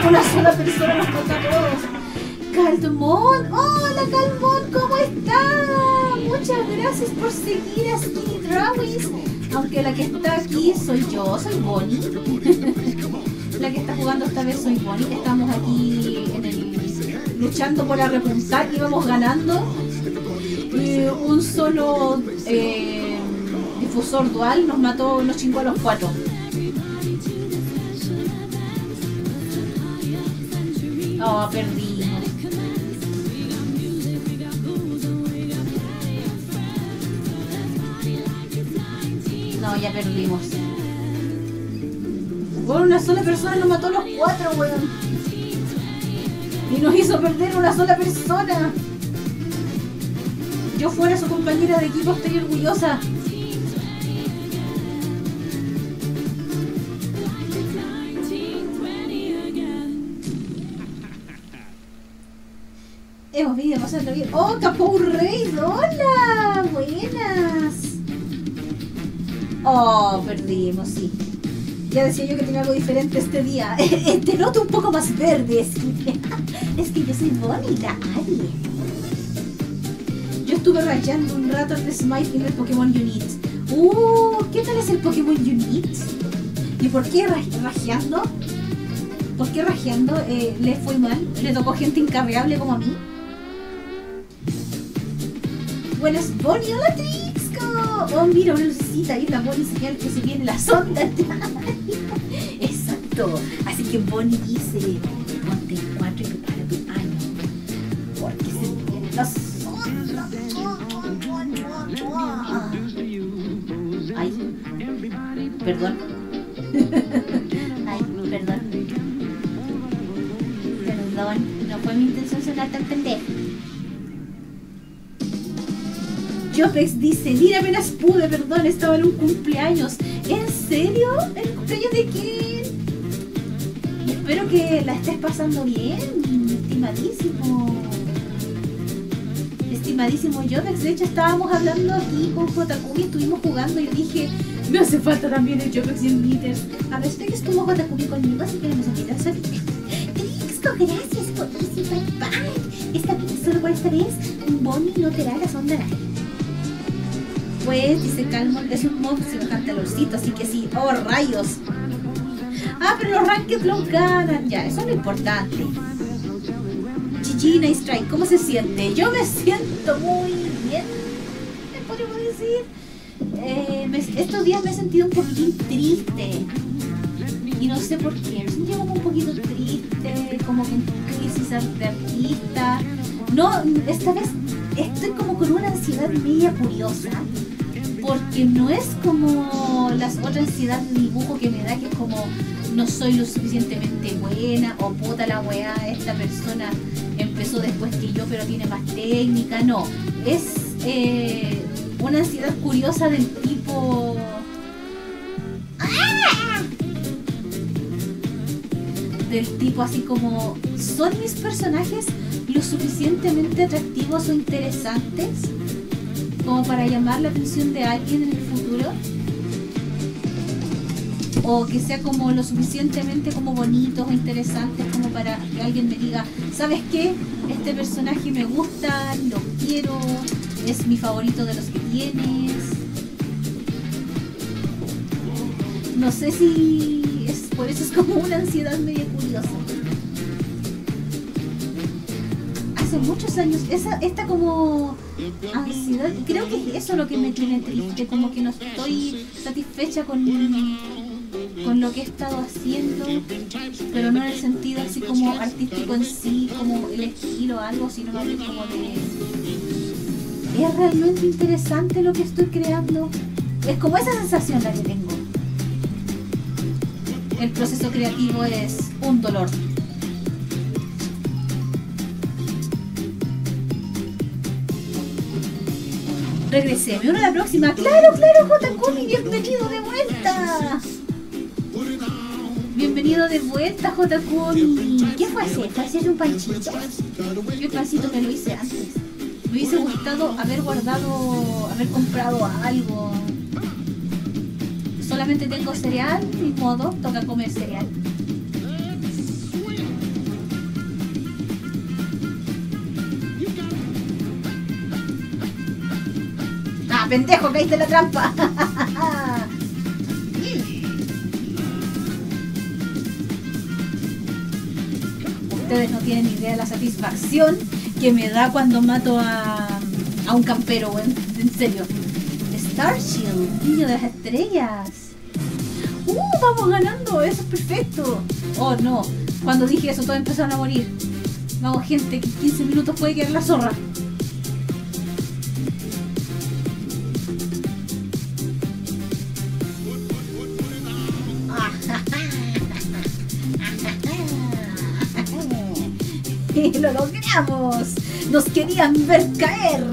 Una sola persona nos toca a todos. Calmón, hola Calmón, ¿cómo está? Muchas gracias por seguir a Skinny Drawings. Aunque la que está aquí soy yo, soy Bonnie. La que está jugando esta vez soy Bonnie. Estamos aquí en el, luchando por repuntar y vamos ganando. Un solo difusor dual nos mató, nos chingó a los cuatro. Oh, perdí. No, ya perdimos. Por una sola persona nos mató a los cuatro, weón. Y nos hizo perder una sola persona. Yo fuera su compañera de equipo estaría orgullosa. Hemos venido a pasar también. ¡Oh, Capó Rey! ¡Hola! ¡Buenas! Oh, perdimos, sí. Ya decía yo que tenía algo diferente este día. Te noto un poco más verde. Es que yo soy bonita, Ali. Yo estuve rayando un rato en Smite en el Pokémon Unit. ¿Qué tal es el Pokémon Unit? ¿Y por qué rajeando? ¿Por qué rajeando le fue mal? ¿Le tocó gente incarreable como a mí? Buenas, Bonnie. ¡Hola, Trixco! Oh, mira, una lucecita ahí, la Bonnie señal que se viene la sonda. Exacto. Así que Bonnie dice, ponte el 4 y prepara tu año. Porque se viene la sonda. Ay, perdón. Ay, perdón. No fue mi intención sonar tan pendejo. Jopex dice, mira, apenas pude, perdón, estaba en un cumpleaños. ¿En serio? ¿El cumpleaños de quién? Espero que la estés pasando bien, estimadísimo. Estimadísimo Jopex, de hecho estábamos hablando aquí con Jotakumi, estuvimos jugando y dije, me hace falta también el Jopex y el Mitters. A ver, usted que estuvo Jotakumi conmigo, así que vamos a quitarse. Gracias por Easy Bye Bye. Esta vez, solo por esta vez, Bonnie no te da la sonda nadie. Pues, dice Calmón, es un mob semejante al orcito, así que sí. ¡Oh, rayos! Ah, pero los ranked los ganan ya, eso es lo importante. GG, Nice Try, ¿cómo se siente? Yo me siento muy bien, ¿me podemos decir? Estos días me he sentido un poquito triste. Y no sé por qué, me sentí como un poquito triste, como que en crisis de artista. No, esta vez estoy como con una ansiedad media curiosa, porque no es como las otras ansiedad de dibujo que me da, que es como no soy lo suficientemente buena, o puta la weá, esta persona empezó después que yo pero tiene más técnica. No, es una ansiedad curiosa del tipo... así como, ¿son mis personajes lo suficientemente atractivos o interesantes como para llamar la atención de alguien en el futuro? O que sea como lo suficientemente como bonitos o interesantes como para que alguien me diga, ¿sabes qué? Este personaje me gusta, lo quiero, es mi favorito de los que tienes. No sé si... Por eso es como una ansiedad medio curiosa. Hace muchos años, esta como ansiedad, creo que es eso lo que me tiene triste, como que no estoy satisfecha con lo que he estado haciendo, pero no en el sentido así como artístico en sí, como el estilo o algo, sino más bien como de... ¿Es realmente interesante lo que estoy creando? Es como esa sensación la que tengo. El proceso creativo es un dolor. Regresé, me uno a la próxima. ¡Claro, claro, Jotakumi! ¡Bienvenido de vuelta! ¡Bienvenido de vuelta, Jotakumi! ¿Qué fue hacer? ¿Fue hacer un panchito? Yo el pancito me lo hice antes. Me hubiese gustado haber guardado, haber comprado algo. Solamente tengo cereal, ni modo, toca comer cereal. ¡Ah, pendejo! ¡Caíste en la trampa! Ustedes no tienen ni idea de la satisfacción que me da cuando mato a un campero, en serio. Starshield, niño de las estrellas. Vamos ganando, eso es perfecto. Oh no, cuando dije eso todos empezaron a morir. Vamos gente, que 15 minutos puede quedar la zorra. Y lo logramos. Nos querían ver caer,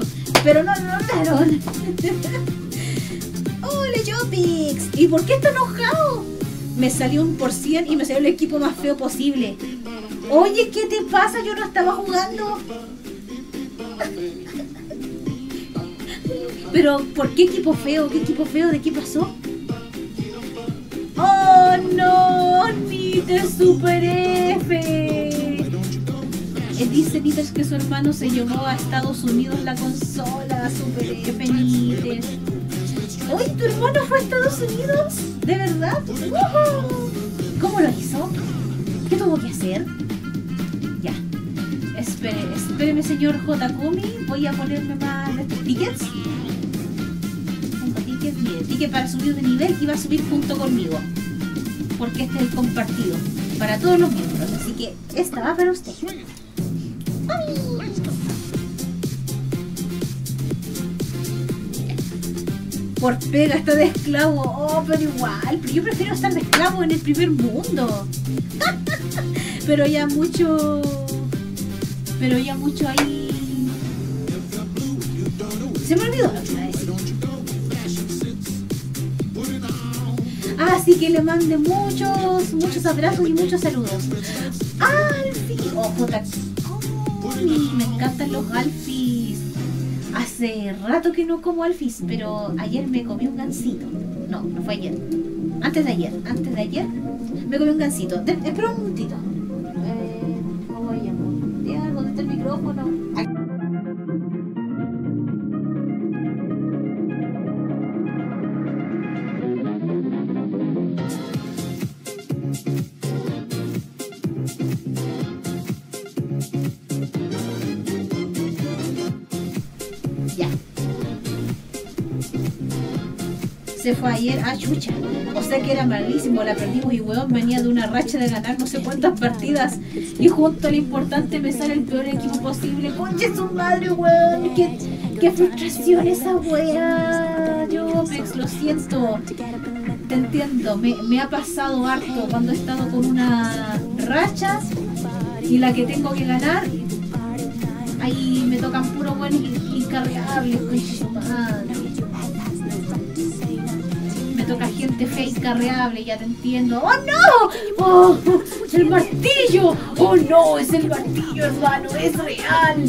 pero no lo lograron. ¡Hola, Jopex! ¿Y por qué está enojado? Me salió un por 100 y me salió el equipo más feo posible. Oye, ¿qué te pasa? Yo no estaba jugando. Pero, ¿por qué equipo feo? ¿Qué equipo feo? ¿De qué pasó? ¡Oh, no! ¡Mitters Super F! Dice Mitters que su hermano se llevó a Estados Unidos la consola Super F, Mitters. ¡Uy, tu hermano fue a Estados Unidos! ¿De verdad? ¡Wow! ¿Cómo lo hizo? ¿Qué tuvo que hacer? Ya. Espéreme, señor Jotakumi. Voy a ponerme más tickets. Ticket para subir de nivel y va a subir junto conmigo, porque este es el compartido para todos los miembros, así que esta va para usted. ¡Ay! Por pega está de esclavo. Oh, pero igual, pero yo prefiero estar de esclavo en el primer mundo. Pero ya mucho, ahí se me olvidó lo que iba a decir. Así que le mande muchos abrazos y muchos saludos. ¡Alfie! ¡Oh, J! ¡Ay! Me encantan los alfis. Hace rato que no como alfis, pero ayer me comí un gansito. No, no fue ayer. Antes de ayer me comí un gansito. Espera un momentito. ¿Cómo lo llamo? Diego, ¿dónde está el micrófono? Aquí. Fue ayer, ah, chucha, o sea que era malísimo, la perdimos y weón venía de una racha de ganar no sé cuántas partidas y junto a lo importante me sale el peor equipo posible. Conche su madre, weón, qué frustración esa weá. Jopex, lo siento, te entiendo, me ha pasado harto cuando he estado con una racha y la que tengo que ganar, ahí me tocan puros buenos incarregables, conche su madre. Toca gente fake carreable, ya te entiendo. ¡Oh, no! ¡Oh, el martillo! ¡Oh, no! ¡Es el martillo, hermano! ¡Es real!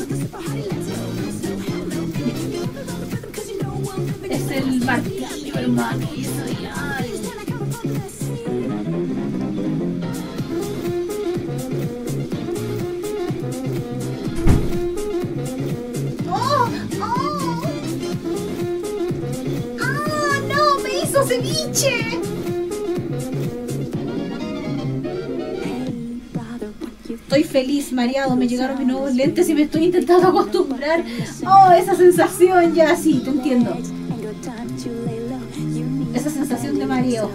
¡Es el martillo, hermano! ¡Es real! ¡Ceviche! Estoy feliz, mareado, me llegaron mis nuevos lentes y me estoy intentando acostumbrar. ¡Oh, esa sensación! Ya, sí, te entiendo. Esa sensación de mareo.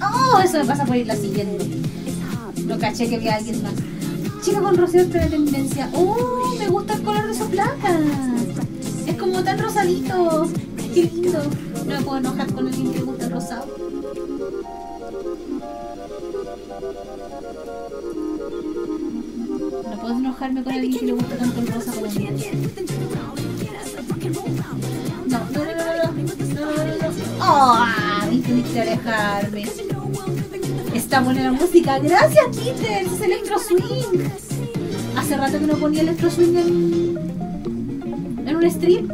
¡Oh, eso me pasa por ir la siguiente! No caché que había alguien más. Chica con roseote de tendencia. ¡Oh! Me gusta el color de su placa. Es como tan rosadito. ¡Qué lindo! No me puedo enojar con alguien que le gusta el rosado. No puedo enojarme con alguien que le gusta tanto el rosa como el mío. No. ¡Oh! Tienes que alejarme. Está buena la música. Gracias, Peter. Es electro swing. Hace rato que no ponía electro swing en un stream.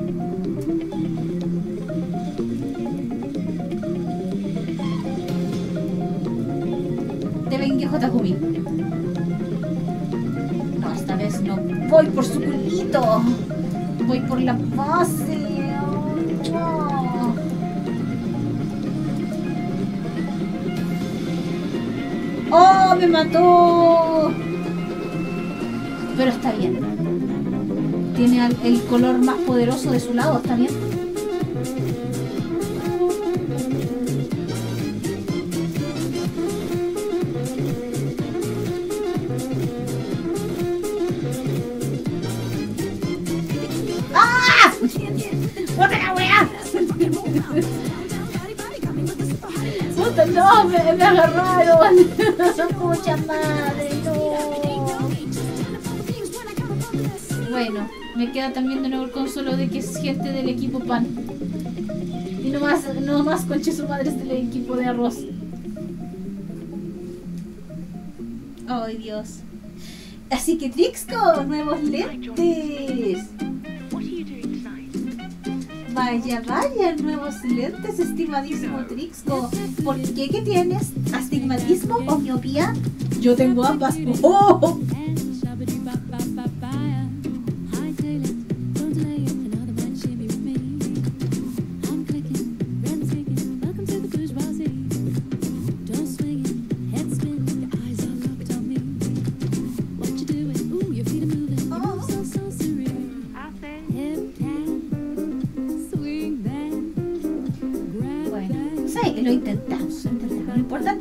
Te ven que Jotakumi. No, esta vez no. Voy por su culito. Voy por la base. ¡Oh, me mató! Pero está bien. Tiene el color más poderoso de su lado, ¿está bien? ¡Ah! ¡Otra la weá! ¡Puta, no! ¡Me agarraron! ¡Mucha madre! No. Bueno, me queda también de nuevo el consuelo de que es gente del equipo pan. Y no más conche su madre es del equipo de arroz. Ay, Dios. Así que Trixco, nuevos lentes. Vaya, vaya, nuevos lentes, estimadísimo Trixco. ¿Por qué? ¿Qué tienes? ¿Astigmatismo o miopía? Yo tengo ambas. ¡Oh!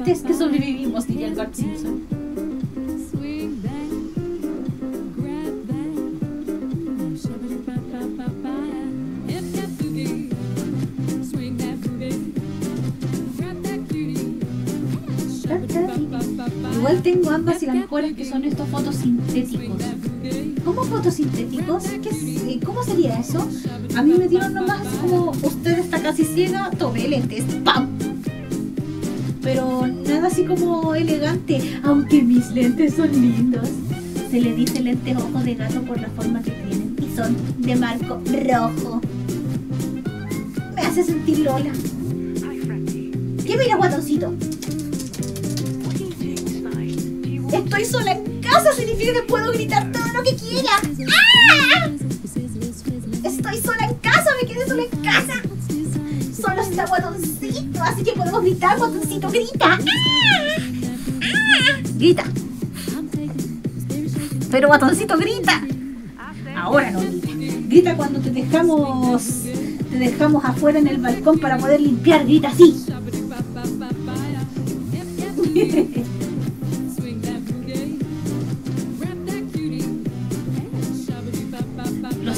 Es que sobrevivimos, diría el Bart Simpson. Igual tengo ambas y las mejores, que son estos fotosintéticos. ¿Cómo fotosintéticos? ¿Cómo sería eso? A mí me dieron nomás como: usted está casi ciega, tome lentes, ¡pam! Pero nada así como elegante, aunque mis lentes son lindos. Se le dice lentes ojos de gato por la forma que tienen y son de marco rojo. Me hace sentir Lola. ¿Qué mira, guatoncito? Estoy sola en casa, significa que puedo gritar todo lo que quiera. ¡Ah! Estoy sola en casa, me quedé sola en casa. Solo está guatoncito, así que podemos gritar. Guatoncito, grita. ¡Ah! ¡Ah! Grita. Pero guatoncito, grita. Ahora no grita. Grita cuando te dejamos afuera en el balcón para poder limpiar. Grita así.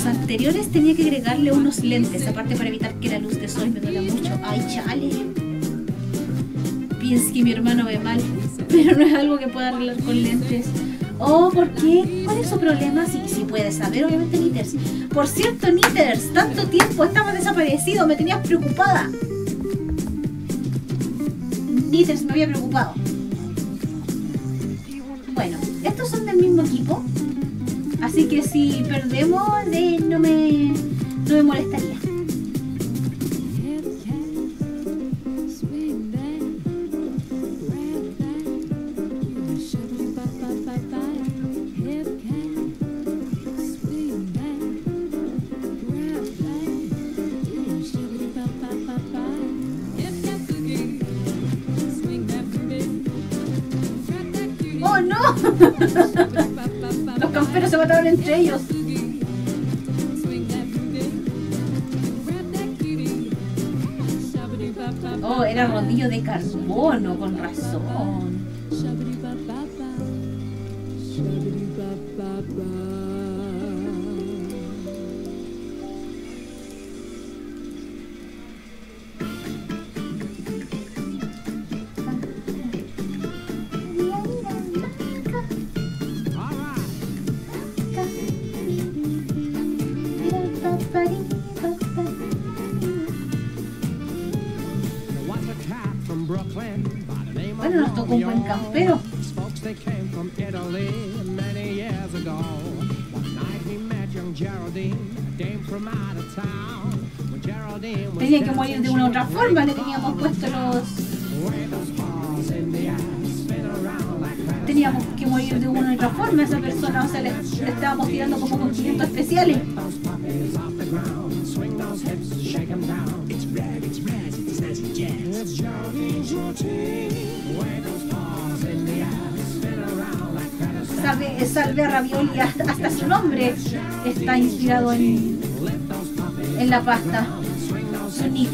Anteriores tenía que agregarle unos lentes, aparte para evitar que la luz de sol me duela mucho. ¡Ay, chale! Pienso que mi hermano ve mal, pero no es algo que pueda arreglar con lentes. Oh, ¿por qué? ¿Cuál es su problema? Sí, puedes saber, obviamente, Mitters. Por cierto, Mitters, tanto tiempo, estabas desaparecido, me tenías preocupada. Mitters, me había preocupado. Bueno, estos son del mismo equipo. Así que si perdemos, no me molestaría. ¡Oh, no! Los camperos se mataron entre ellos. Oh, era rodillo de carbono, con razón. Tenían que morir de una u otra forma, le teníamos puesto los... Teníamos que morir de una u otra forma a esa persona, o sea, le estábamos tirando como conocimientos especiales. Salve a Ravioli, hasta su nombre está inspirado en la pasta. Sonic.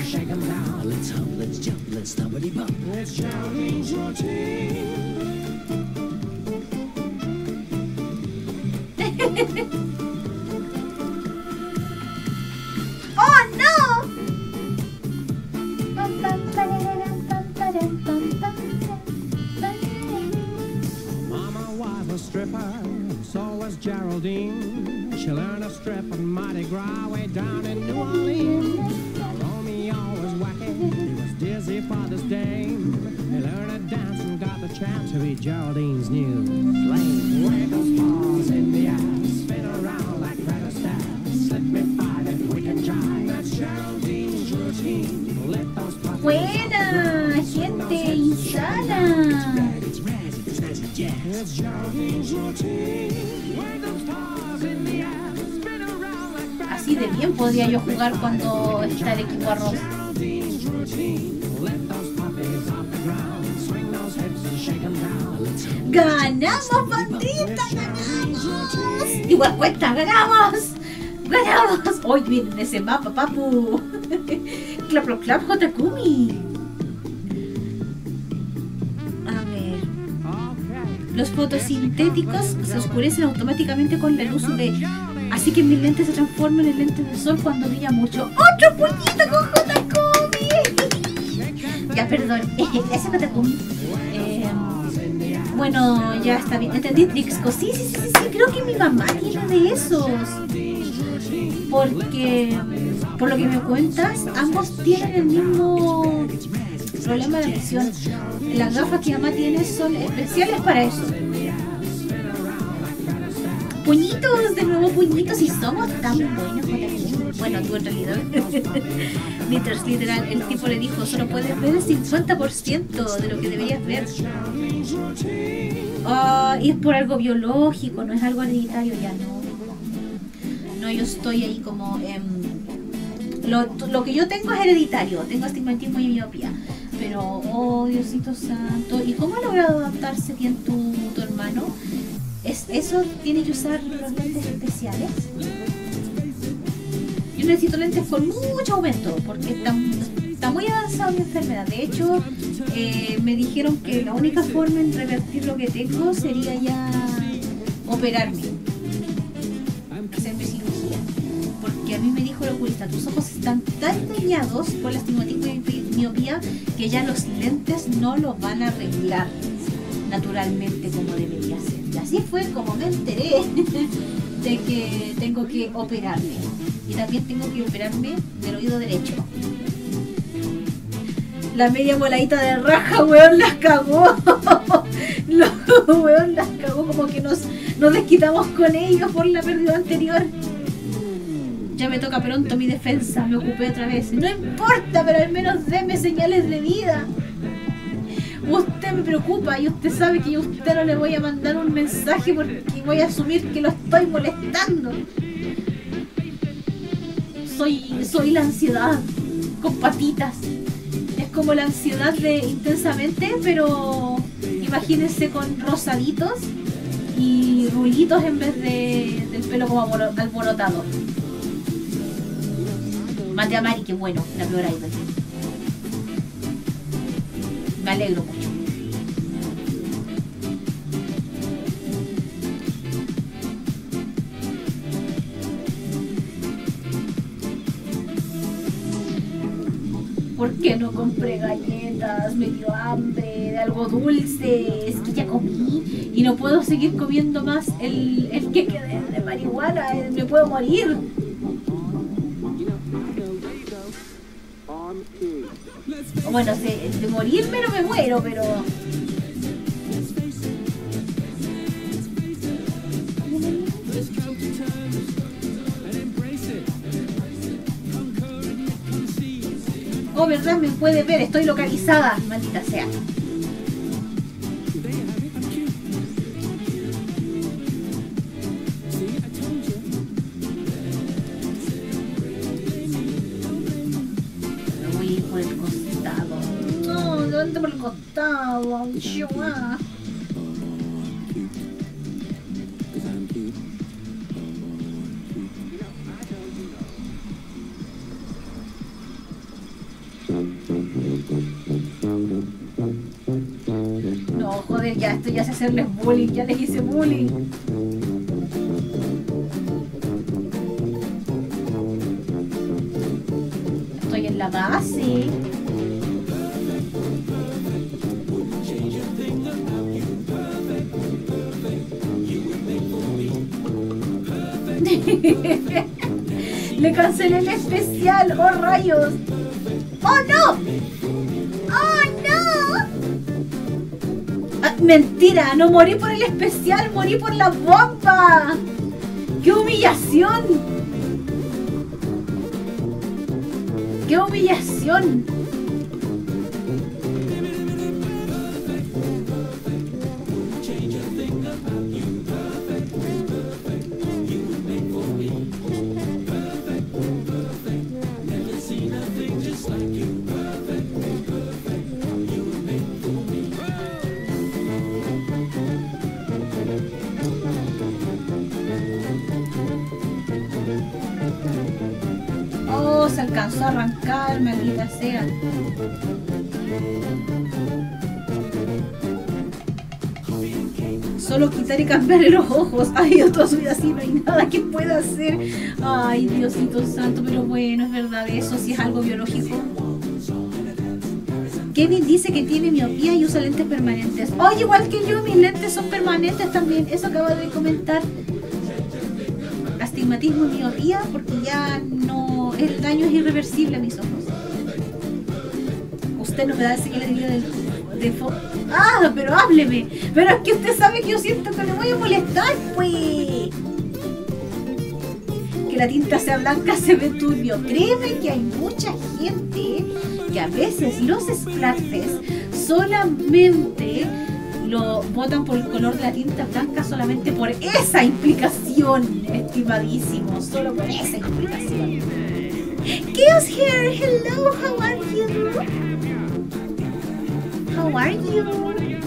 ¡Oh, no! Geraldine, she learned a strip on Mardi Gras way down in New Orleans. Follow me he always wacky. He was dizzy for this dame. He learned to dance and got the chance to be Geraldine's new flame. Waggles paws in the ass, spin around like Rattlesnakes. Slip me five if we can jive. That's Geraldine's routine. Let those puppies. Buena gente insana. It's Geraldine's routine. Waggles paws in the ass. Así de bien podría yo jugar cuando está el equipo arroz. ¡Ganamos, bandita! ¡Ganamos! Igual cuenta, ganamos. ¡Ganamos! ¡Hoy viene ese mapa, papu! ¡Clap, clap, clap, Jotakumi! A ver. Los fotosintéticos se oscurecen automáticamente con la luz UV. Así que mis lentes se transforman en lentes de sol cuando brilla mucho. ¡Otro puñito con Jotakumi! Ya, perdón. Ese Jotakumi. Bueno, ya está bien. Entendí, Trixco. Sí, sí, sí, sí. Creo que mi mamá tiene de esos. Porque, por lo que me cuentas, ambos tienen el mismo problema de visión. Las gafas que mamá tiene son especiales para eso. Puñitos, de nuevo puñitos, y somos tan buenos con el... Bueno, tú en realidad. Mitters, literal, el tipo le dijo, solo puedes ver el 50% de lo que deberías ver. Oh, y es por algo biológico, no es algo hereditario, ya no. No, yo estoy ahí como... lo que yo tengo es hereditario, tengo astigmatismo y miopía. Pero, oh, Diosito santo, ¿y cómo ha logrado adaptarse bien tu hermano? ¿Eso tiene que usar los lentes especiales? Yo necesito lentes con mucho aumento porque está muy avanzada mi enfermedad. De hecho, me dijeron que la única forma en revertir lo que tengo sería ya operarme, hacerme cirugía. Porque a mí me dijo el oculista, tus ojos están tan dañados por el astigmatismo y miopía que ya los lentes no los van a arreglar naturalmente como debería ser. Y así fue como me enteré de que tengo que operarme. Y también tengo que operarme del oído derecho. La media moladita de raja, weón, las cagó. Los weón las cagó, como que nos desquitamos con ellos por la pérdida anterior. Ya me toca pronto mi defensa, me ocupé otra vez. No importa, pero al menos denme señales de vida. Usted me preocupa y usted sabe que yo a usted no le voy a mandar un mensaje porque voy a asumir que lo estoy molestando. Soy la ansiedad con patitas. Es como la ansiedad de Intensamente, pero imagínense con rosaditos y rulitos en vez del pelo como alborotado. Mate a Mari, que bueno, la peor idea. Me alegro mucho. ¿Por qué no compré galletas? Me dio hambre de algo dulce. Es que ya comí y no puedo seguir comiendo más el queque de marihuana. Me puedo morir. Bueno, de morirme no me muero, pero... Oh, verdad, me puede ver, estoy localizada, maldita sea. Por el costado, chihuahua. No, joder, ya esto ya es hacerles bullying, ya les hice bullying. Estoy en la base. Le cancelé el especial, oh rayos. ¡Oh, no! ¡Oh, no! Ah, mentira, no morí por el especial, morí por la bomba. ¡Qué humillación! ¡Qué humillación! Alcanzó a arrancar, maldita sea. Solo quitar y cambiar los ojos. Ha ido toda su vida así, no hay nada que pueda hacer. Ay, Diosito santo, pero bueno, es verdad, eso sí es algo biológico. Kevin dice que tiene miopía y usa lentes permanentes. Oye, igual que yo, mis lentes son permanentes también. Eso acabo de comentar. Astigmatismo y miopía, porque ya no. El daño es irreversible a mis ojos. Usted no me da ese que le diría de ¡ah! Pero hábleme. Pero es que usted sabe que yo siento que me voy a molestar, pues. Que la tinta sea blanca se ve turbio. Créeme que hay mucha gente que a veces los Splatfest solamente lo botan por el color de la tinta blanca, solamente por esa implicación, estimadísimo. Solo por esa implicación. Chaos here, hello, how are you? How are you?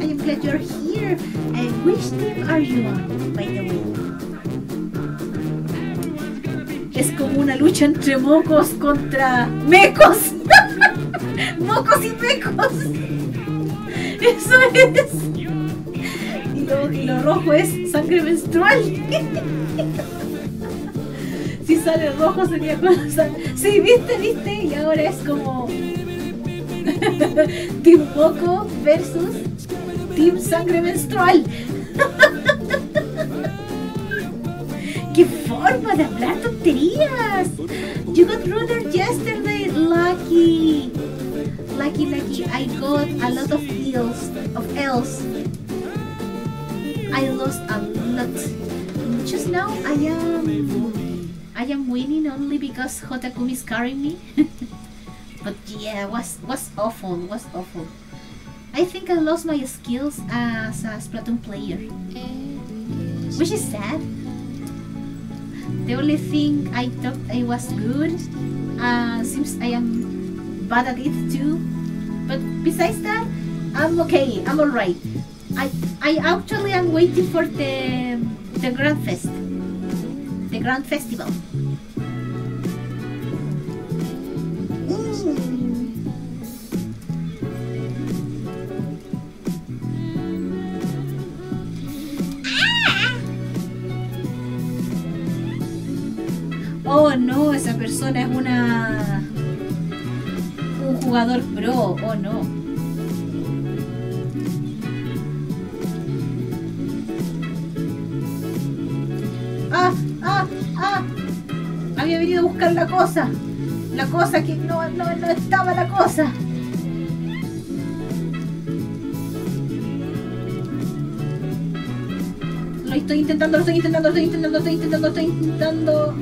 I am glad you're here. And which team are you on, by the way? Es como una lucha entre mocos contra mecos. Mocos y mecos. Eso es. Y lo rojo es sangre menstrual. Si sale rojo sería cosa. Sí, viste, viste. Y ahora es como Team Poco versus Team Sangre Menstrual. ¡Qué forma de hablar tonterías! You got ruder yesterday, Lucky. Lucky, Lucky, I got a lot of deals of L's. I lost a lot. Just now I am winning only because Jotakumi is carrying me. But yeah, was awful, was awful. I think I lost my skills as a Splatoon player, which is sad. The only thing I thought I was good, seems I am bad at it too. But besides that, I'm okay, I'm alright. I actually am waiting for the Grand Fest. The Grand Festival. Oh no, esa persona es un jugador pro, oh no. Había venido a buscar la cosa que no estaba la cosa. Lo estoy intentando, lo estoy intentando, lo estoy intentando, lo estoy intentando, lo estoy intentando.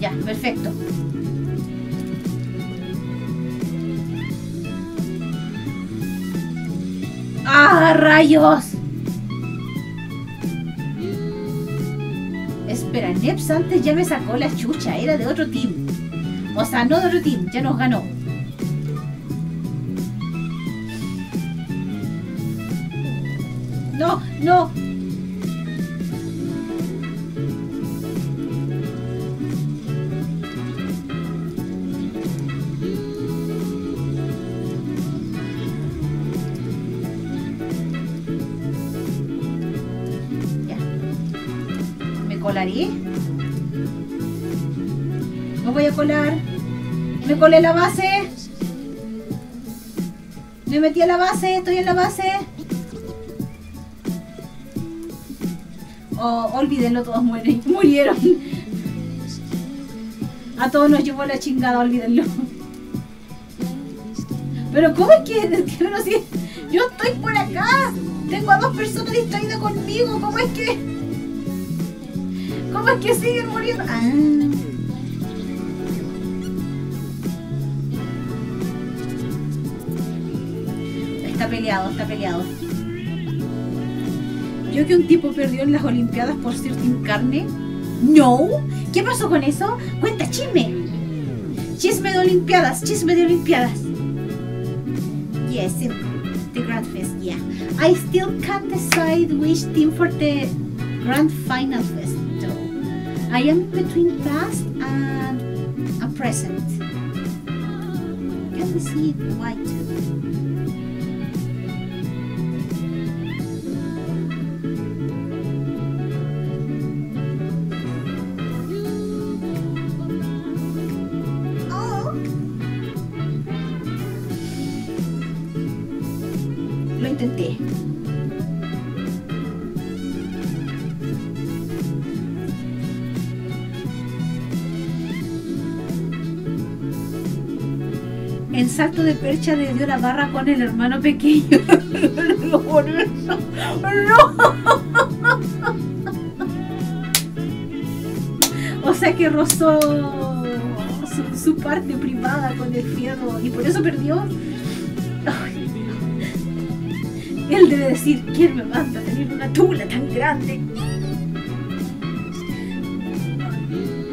Ya, perfecto. ¡Ah, rayos! Espera, Neps antes ya me sacó la chucha, era de otro team. O sea, no de otro team, ya nos ganó. ¡No, no! Me voy a colar. Me colé la base. Me metí a la base. Estoy en la base. O olvídenlo, todos murieron. A todos nos llevó la chingada, olvídenlo. Pero ¿cómo es que no sé? Yo estoy por acá. Tengo a dos personas distraídas conmigo. ¿Cómo es que? ¿Cómo es que siguen muriendo? Ah. Está peleado, está peleado. Yo que un tipo perdió en las Olimpiadas por ser sin carne. No. ¿Qué pasó con eso? Cuenta chisme. Chisme de Olimpiadas, chisme de Olimpiadas. Yes, the Grand Fest, yeah. I still can't decide which team for the Grand Final Fest, though. I am between past and a present. Can we see it white? El salto de percha le dio la barra con el hermano pequeño. No, no, no, no. O sea que rozó su parte privada con el fierro y por eso perdió. Él debe decir, ¿quién me manda a tener una tula tan grande?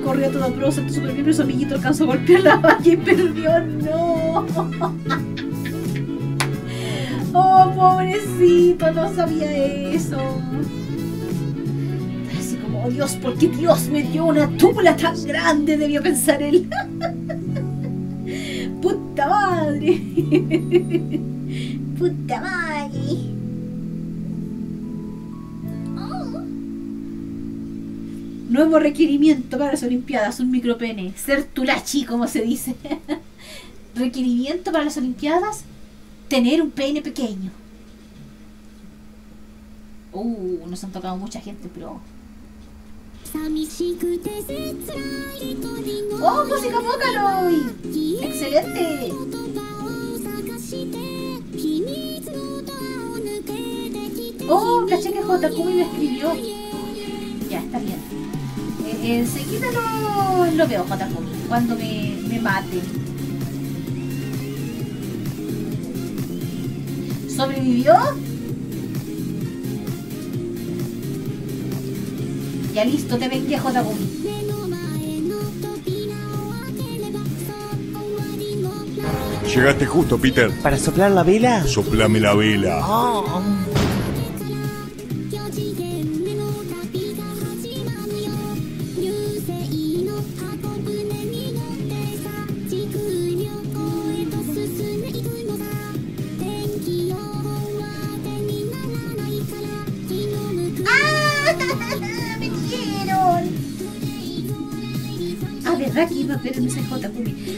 Corrió todo prosa, tu super bien, pero su amiguito alcanzó a golpear la valla y perdió. ¡No! ¡Oh, pobrecito! No sabía eso. Así como, oh Dios, ¿por qué Dios me dio una tula tan grande? Debió pensar él. ¡Puta madre! ¡Puta madre! Nuevo requerimiento para las Olimpiadas, un micropene. Ser tulachi, como se dice. Requerimiento para las Olimpiadas, tener un pene pequeño. Nos han tocado mucha gente, pero... ¡Oh, música Vocaloid! ¡Excelente! ¡Oh, caché que Jotakumi me escribió! Ya, está bien. Enseguida lo veo, Jotakumi, cuando me mate. ¿Sobrevivió? Ya listo, te vengué, Jotakumi. Llegaste justo, Peter. ¿Para soplar la vela? Soplame la vela. Oh.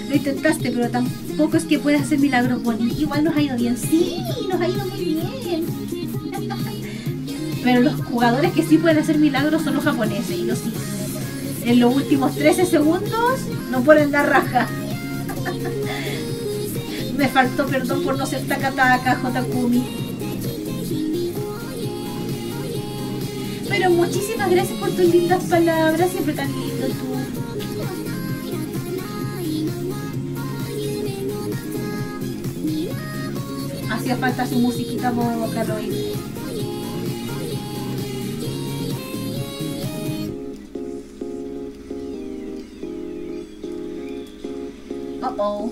Lo intentaste, pero tampoco es que puedas hacer milagros, Bonnie. Igual nos ha ido bien. Sí, nos ha ido muy bien. Pero los jugadores que sí pueden hacer milagros son los japoneses. Ellos sí. En los últimos 13 segundos no pueden dar raja. Me faltó perdón por no ser takataka, Jotakumi. Pero muchísimas gracias por tus lindas palabras. Siempre tan lindo tú. Hacía falta su musiquita Vocaloid. Oh.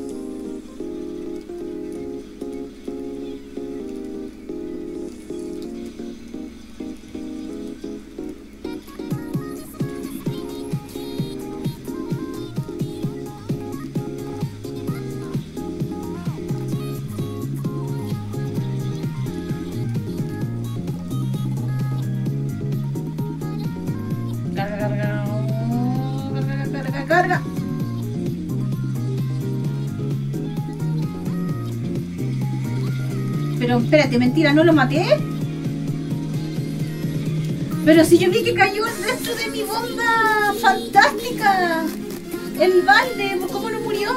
Espérate, mentira, ¿no lo maté? Pero si yo vi que cayó dentro de mi bomba fantástica. El balde, ¿cómo no murió?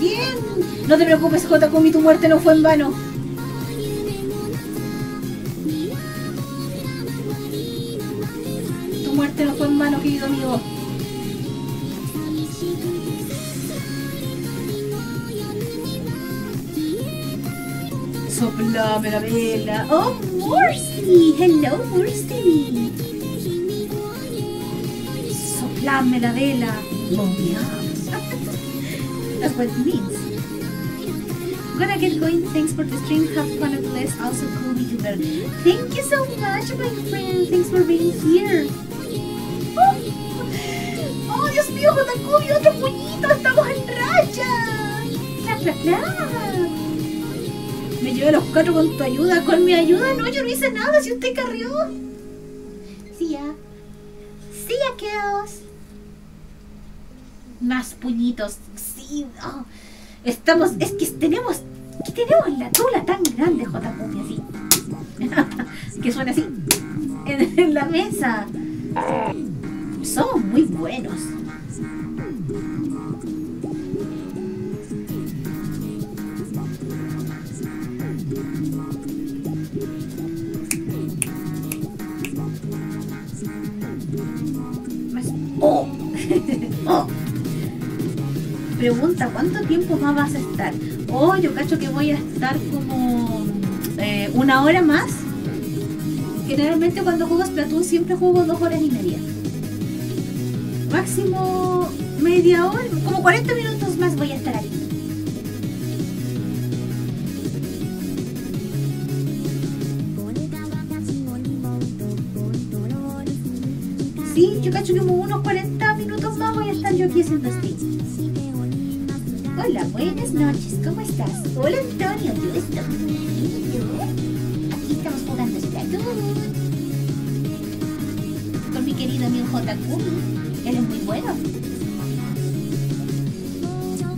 Bien. No te preocupes, Jotakumi, tu muerte no fue en vano. Tu muerte no fue en vano, querido amigo. Soplame la vela. Oh, Worstie. Hello, Worstie. Soplame la vela. That's what it means. Gonna get going. Thanks for the stream. Have fun and bless. Also, cool YouTuber. Thank you so much, my friend. Thanks for being here. Oh, oh Dios mío, Jotakumi, otro puñito. Estamos en raya. Bla, bla, bla. Me llevé los cuatro con tu ayuda. ¿Con mi ayuda? No, yo no hice nada. Si usted carrió. Sí, ya. Sí, ya, girls. Más puñitos. Sí. Oh. Estamos... Es que tenemos... ¿Qué tenemos? La tula tan grande, Jotakumi, así. Que suena así. En la mesa. Somos muy buenos. Oh. Oh. Pregunta, ¿cuánto tiempo más vas a estar? Oh, yo cacho que voy a estar como una hora más. Generalmente cuando juego Splatoon siempre juego 2 horas y media. Máximo media hora, como 40 minutos más voy a estar aquí. Sí, yo cacho que como unos 40 minutos más voy a estar yo aquí haciendo stream. Hola, buenas noches, ¿cómo estás? Hola Antonio, yo estoy aquí, estamos jugando Splatoon con mi querido amigo Jotakumi. Él es muy bueno.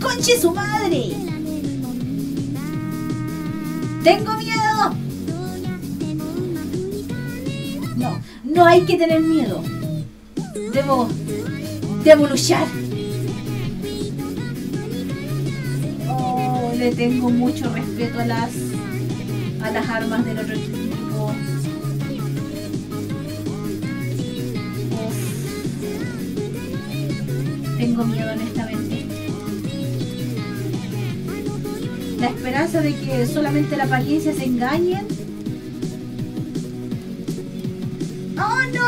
¡Conche su madre! ¡Tengo miedo! No, no hay que tener miedo. Debo luchar. Oh, le tengo mucho respeto a las armas del otro equipo. Tengo miedo, honestamente. La esperanza de que solamente la apariencia se engañen. Oh, no.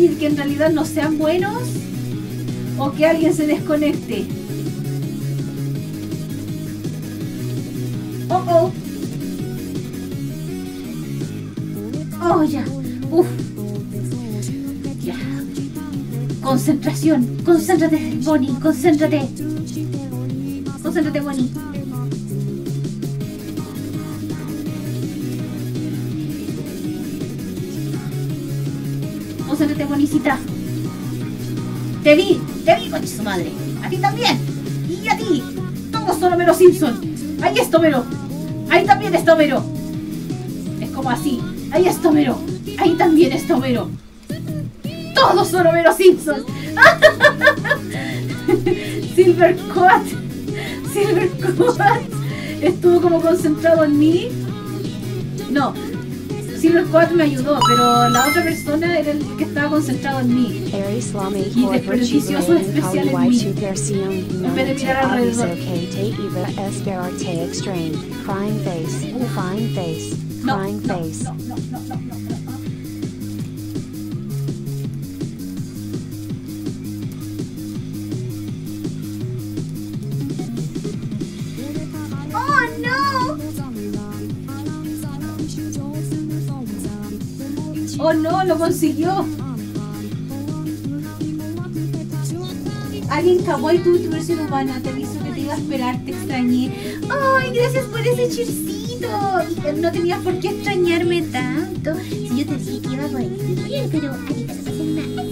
Y que en realidad no sean buenos o que alguien se desconecte. Oh, oh. Oh, ya. Uf. Ya. Concentración. Concéntrate, Bonnie. Concéntrate. Concéntrate, Bonnie. Concéntrate, Bonicita. Te vi, conche su madre. A ti también. Y a ti. Todos son Homero Simpson. Ahí está Homero. Ahí también está Homero. Es como así. Ahí está Homero. Ahí también está Homero. Todos son Homero Simpson. Silvercoat estuvo como concentrado en mí. No. Silvercoat me ayudó, pero la otra persona era el que estaba concentrado en mí. Y desperdició su especial en mí. En vez de mirar alrededor. No. ¡Oh no! ¡Lo consiguió! Alguien acabó y tuvo tu versión humana. Te aviso que te iba a esperar, te extrañé. ¡Ay, gracias por ese chircito! No tenías por qué extrañarme tanto. Si yo te dije que iba a morir, pero aquí te lo pasé mal.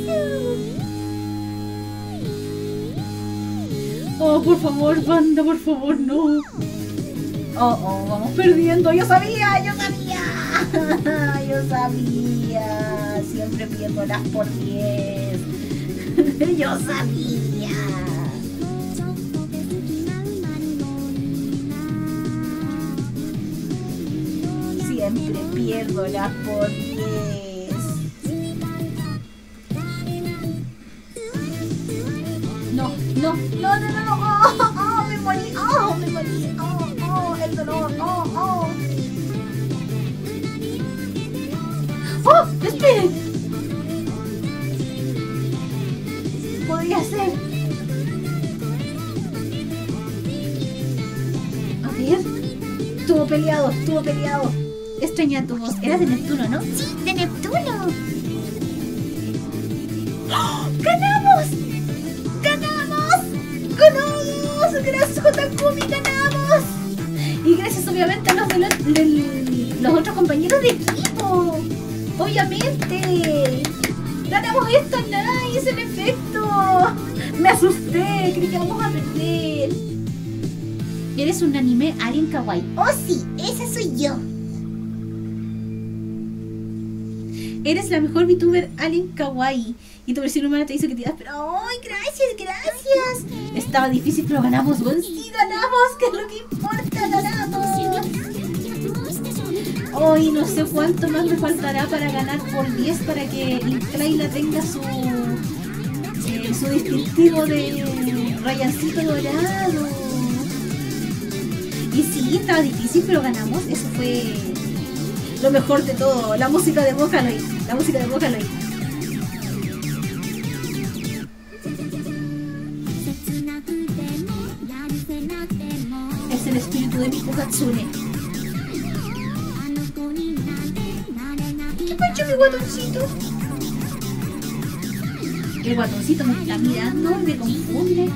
por favor, banda, por favor, no. Oh, oh, vamos perdiendo. Yo sabía, yo sabía. Yo sabía. Siempre pierdo las por 10. Yo sabía. Siempre pierdo las por 10. No, no, no, no, oh, me morí, oh, oh, el dolor, oh, oh. ¡Oh! ¡Despide! Podría ser. A ver. Estuvo peleado, estuvo peleado. Extraña tu voz. Eras de Neptuno, ¿no? ¡Sí, de Neptuno! ¡Oh! ¡Ganamos! Gracias Jotakumi, ganamos. Y gracias obviamente a los de los otros compañeros de equipo. Obviamente. Ganamos esto, nice, el efecto. Me asusté, creí que vamos a perder. Eres un anime alien kawaii. Oh sí, esa soy yo. Eres la mejor VTuber alien kawaii. Y tu versión humana te hizo que te das, pero ¡ay, gracias, gracias! Estaba difícil, pero ganamos, Worstie. Sí, ganamos, que es lo que importa, ganamos. Hoy no sé cuánto más me faltará para ganar por 10 para que Incraida tenga su distintivo de rayancito dorado. Y sí, estaba difícil, pero ganamos. Eso fue lo mejor de todo. La música de Vocaloid. La música de Vocaloid. El espíritu de Miku Hatsune. ¿Qué pacho mi guatoncito? El guatoncito me está mirando, me confunde.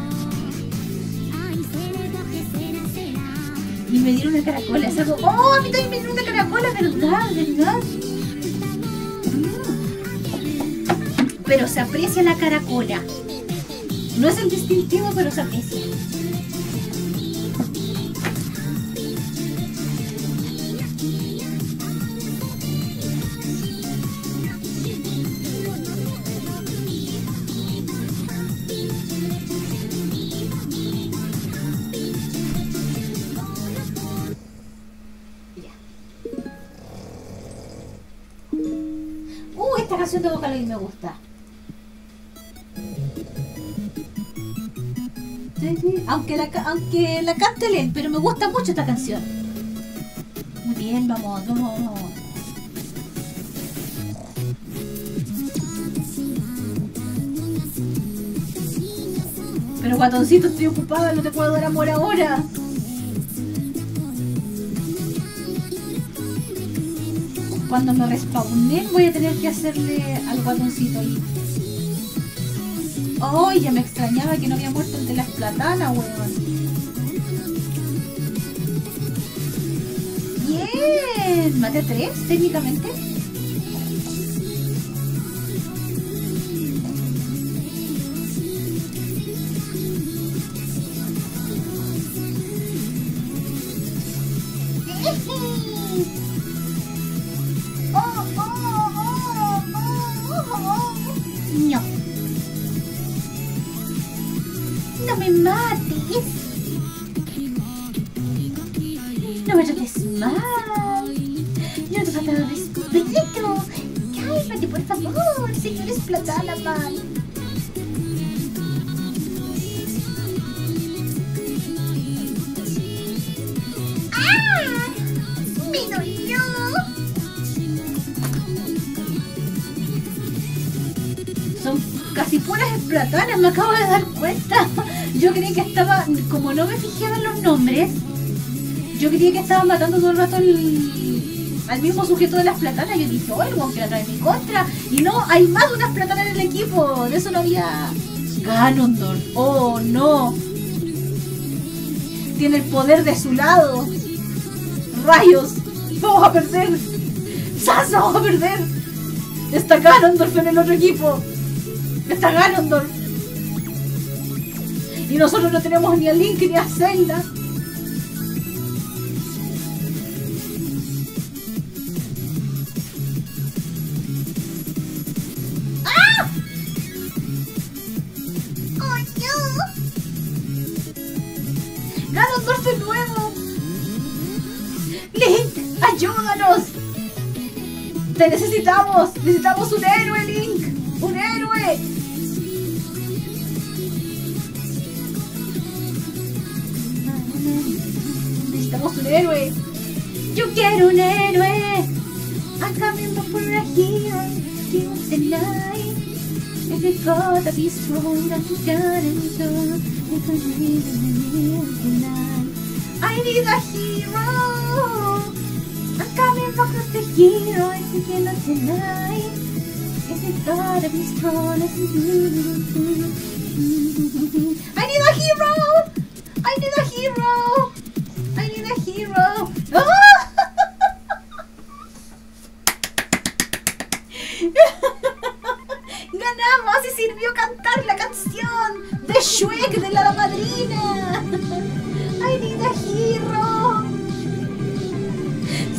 Y me dieron una caracola, es algo... ¡Oh, a mí también me dieron una caracola! ¡Verdad, verdad! Pero se aprecia la caracola. No es el distintivo, pero se aprecia. De Vocaloid me gusta. Aunque la cante Len, pero me gusta mucho esta canción. Muy bien, vamos, vamos, vamos. Pero guatoncito, estoy ocupada, no te puedo dar amor ahora. Cuando me respawnen voy a tener que hacerle al guatoncito ahí. ¡Oh! Ya me extrañaba que no había muerto el de las platanas, huevón. ¡Bien! Maté a 3 técnicamente. Me acabo de dar cuenta. Yo creí que estaba, como no me fijaba en los nombres, yo creía que estaba matando todo el rato al mismo sujeto de las platanas. Yo dije, oh, el guan que la trae en mi contra. Y no, hay más de unas platanas en el equipo. De eso no había. Ganondorf, oh no. Tiene el poder de su lado. Rayos, vamos a perder. ¡Sas, vamos a perder! Está Ganondorf en el otro equipo. Está Ganondorf. Y nosotros no tenemos ni a Link ni a Zelda. ¡Te necesitamos! ¡Necesitamos un héroe, Link! ¡Un héroe! ¡Necesitamos un héroe! ¡Yo quiero un héroe! I'm coming for a hero. Give us the light. If we gotta be strong, I'm gonna do. We can live in the middle of the night. I need a hero! I'm coming for the hero if you cannot deny. If you gotta be strong as you do. I need a hero! I need a hero! I need a hero! ¡Ganamos! Y sirvió cantar la canción de Shrek de la madrina. I need a hero.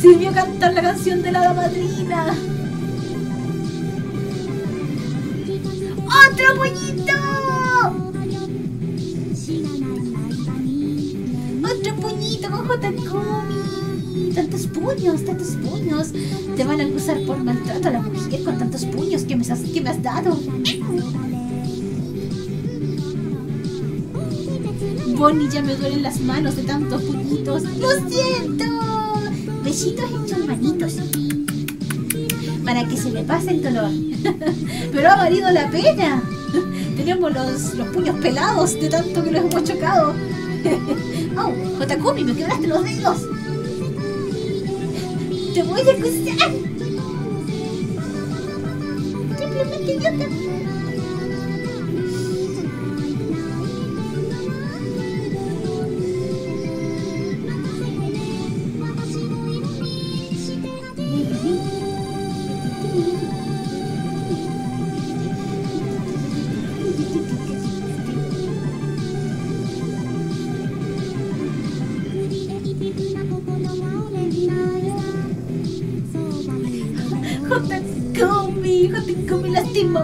Sirvió cantar la canción de la Hada Madrina. ¡Otro puñito! ¡Otro puñito con Jotakumi! ¡Tantos puños, tantos puños! Te van a acusar por maltrato a la mujer con tantos puños que me has dado. Bonnie, ya me duelen las manos de tantos puñitos. ¡Lo siento! Besitos hechos manitos para que se le pase el dolor. Pero ha valido la pena. Tenemos los puños pelados de tanto que los hemos chocado. Oh, Jotakumi, me quebraste los dedos. Te voy a acusar. Simplemente yo te...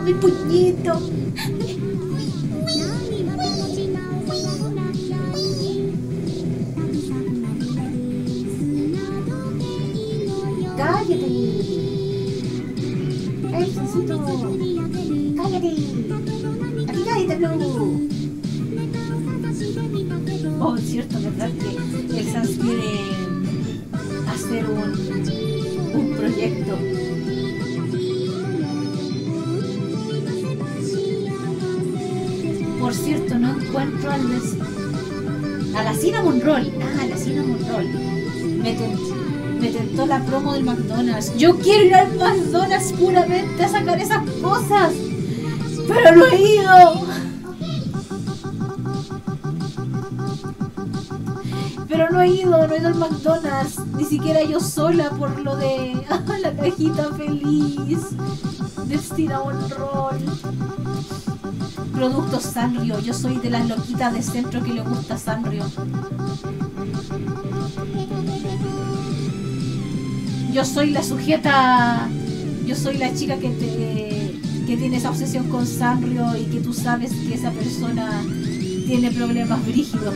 Mi puñito. Cállate. Ey, Sosito. Cállate. Aquí cállate, Blue. Oh, es cierto, verdad que el Sans quiere hacer un proyecto. Por cierto, no encuentro a la Cinnamon Roll. Ah, la Cinnamon Roll. Me tentó la promo del McDonald's. Yo quiero ir al McDonald's puramente a sacar esas cosas. Pero no he ido. Pero no he ido al McDonald's. Ni siquiera yo sola por lo de la cajita feliz del Cinnamon Roll. Productos Sanrio, yo soy de las loquitas de centro que le gusta Sanrio. Yo soy la sujeta, yo soy la chica que tiene esa obsesión con Sanrio y que tú sabes que esa persona tiene problemas brígidos.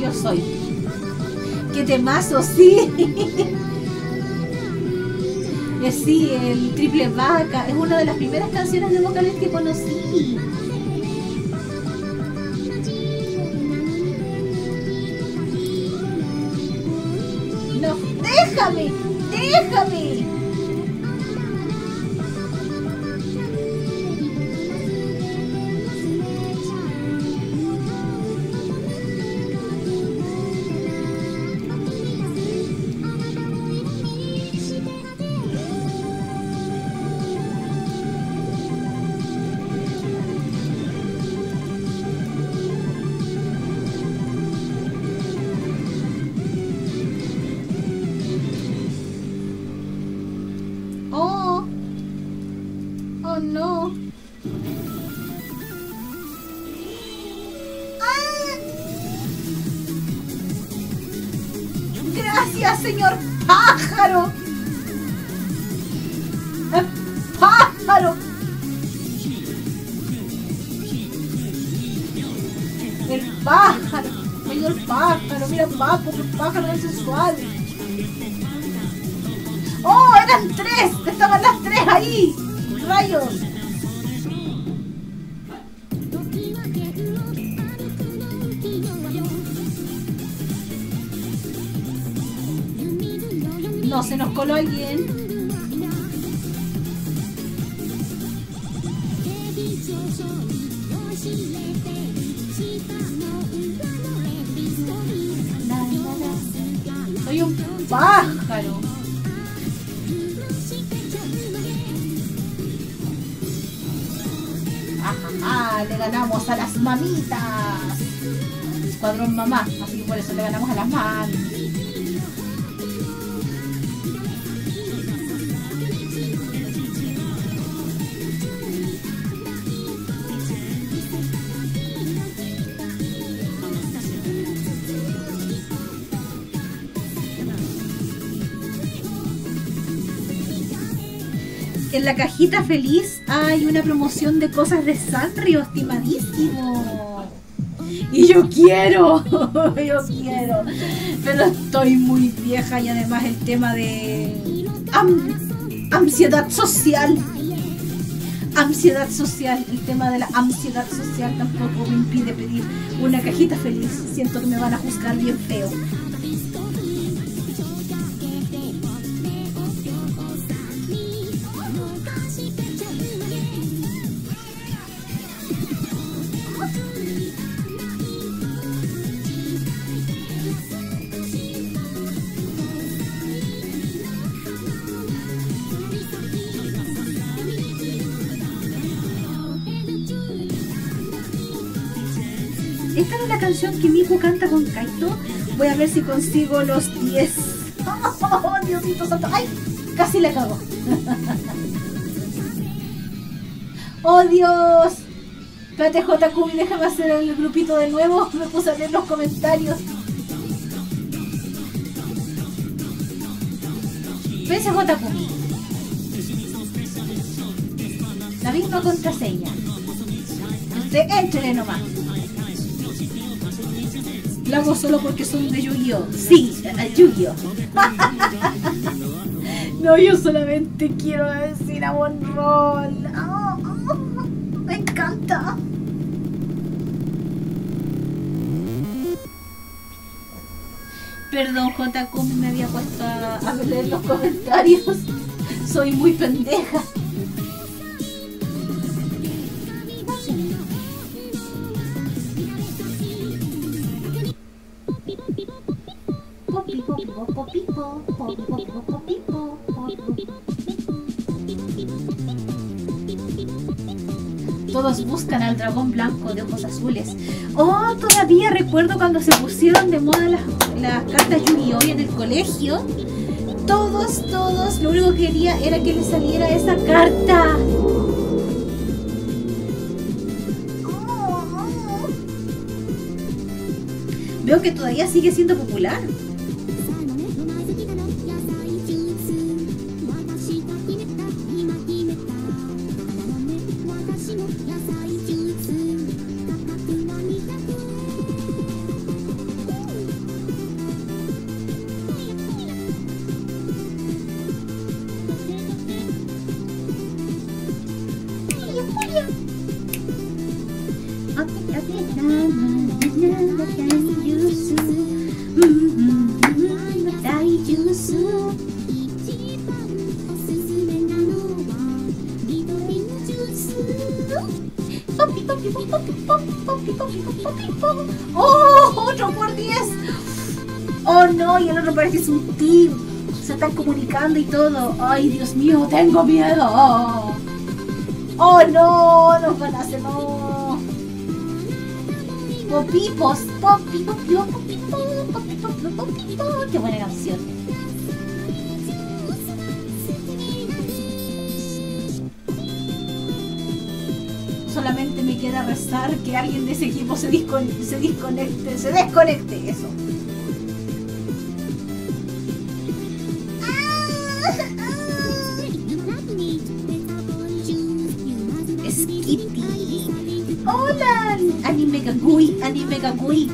Yo soy. ¡Qué temazo! ¡Sí! Sí, el Triple Vaca es una de las primeras canciones de vocales que conocí. ¡No! ¡Déjame! ¡Déjame! gracias, señor pájaro. ¡Pájaro! El pájaro, señor pájaro, mira papo, que pájaro es sensual. ¡Oh! ¡Eran tres! ¡Estaban las tres ahí! ¡Rayos! No, se nos coló alguien. Soy un pájaro. ¡Ajá! Le ganamos a las mamitas. Escuadrón mamá, así que por eso le ganamos a las mamitas. En la cajita feliz hay una promoción de cosas de Sanrio, estimadísimo. Y yo quiero, pero estoy muy vieja y además el tema de ansiedad social, el tema de la ansiedad social tampoco me impide pedir una cajita feliz. Siento que me van a juzgar bien feo. Esta es la canción que Miku canta con Kaito. Voy a ver si consigo los 10. ¡Oh, Diosito santo! ¡Ay! Casi la cago. ¡Oh, Dios! Espérate, Jotakumi, déjame hacer el grupito de nuevo. Me puse a leer los comentarios. Pese Jotakumi. La misma contraseña. Usted éntrele nomás. Lo hago solo porque son de Yu-Gi-Oh. Sí, Yu-Gi-Oh. No, yo solamente quiero decir a Bonroll. Oh, oh, me encanta. Perdón, Jotakumi, me había puesto a leer los comentarios. Soy muy pendeja. Todos buscan al dragón blanco de ojos azules. Oh, todavía recuerdo cuando se pusieron de moda las cartas Yu-Gi-Oh en el colegio. Todos, lo único que quería era que les saliera esa carta. Veo que todavía sigue siendo popular. ¡Oh! ¡Otro por 10! ¡Oh no! Y el otro parece que es un team. Se están comunicando y todo. ¡Ay, Dios mío! ¡Tengo miedo! ¡Oh no! ¡Nos van a hacer! ¡No! ¡Popipos! ¡Popipos! ¡Popipos! ¡Qué buena canción! Solamente me queda rezar que alguien de ese equipo se desconecte, eso. Skitty. Hola, anime gagui, anime gagui.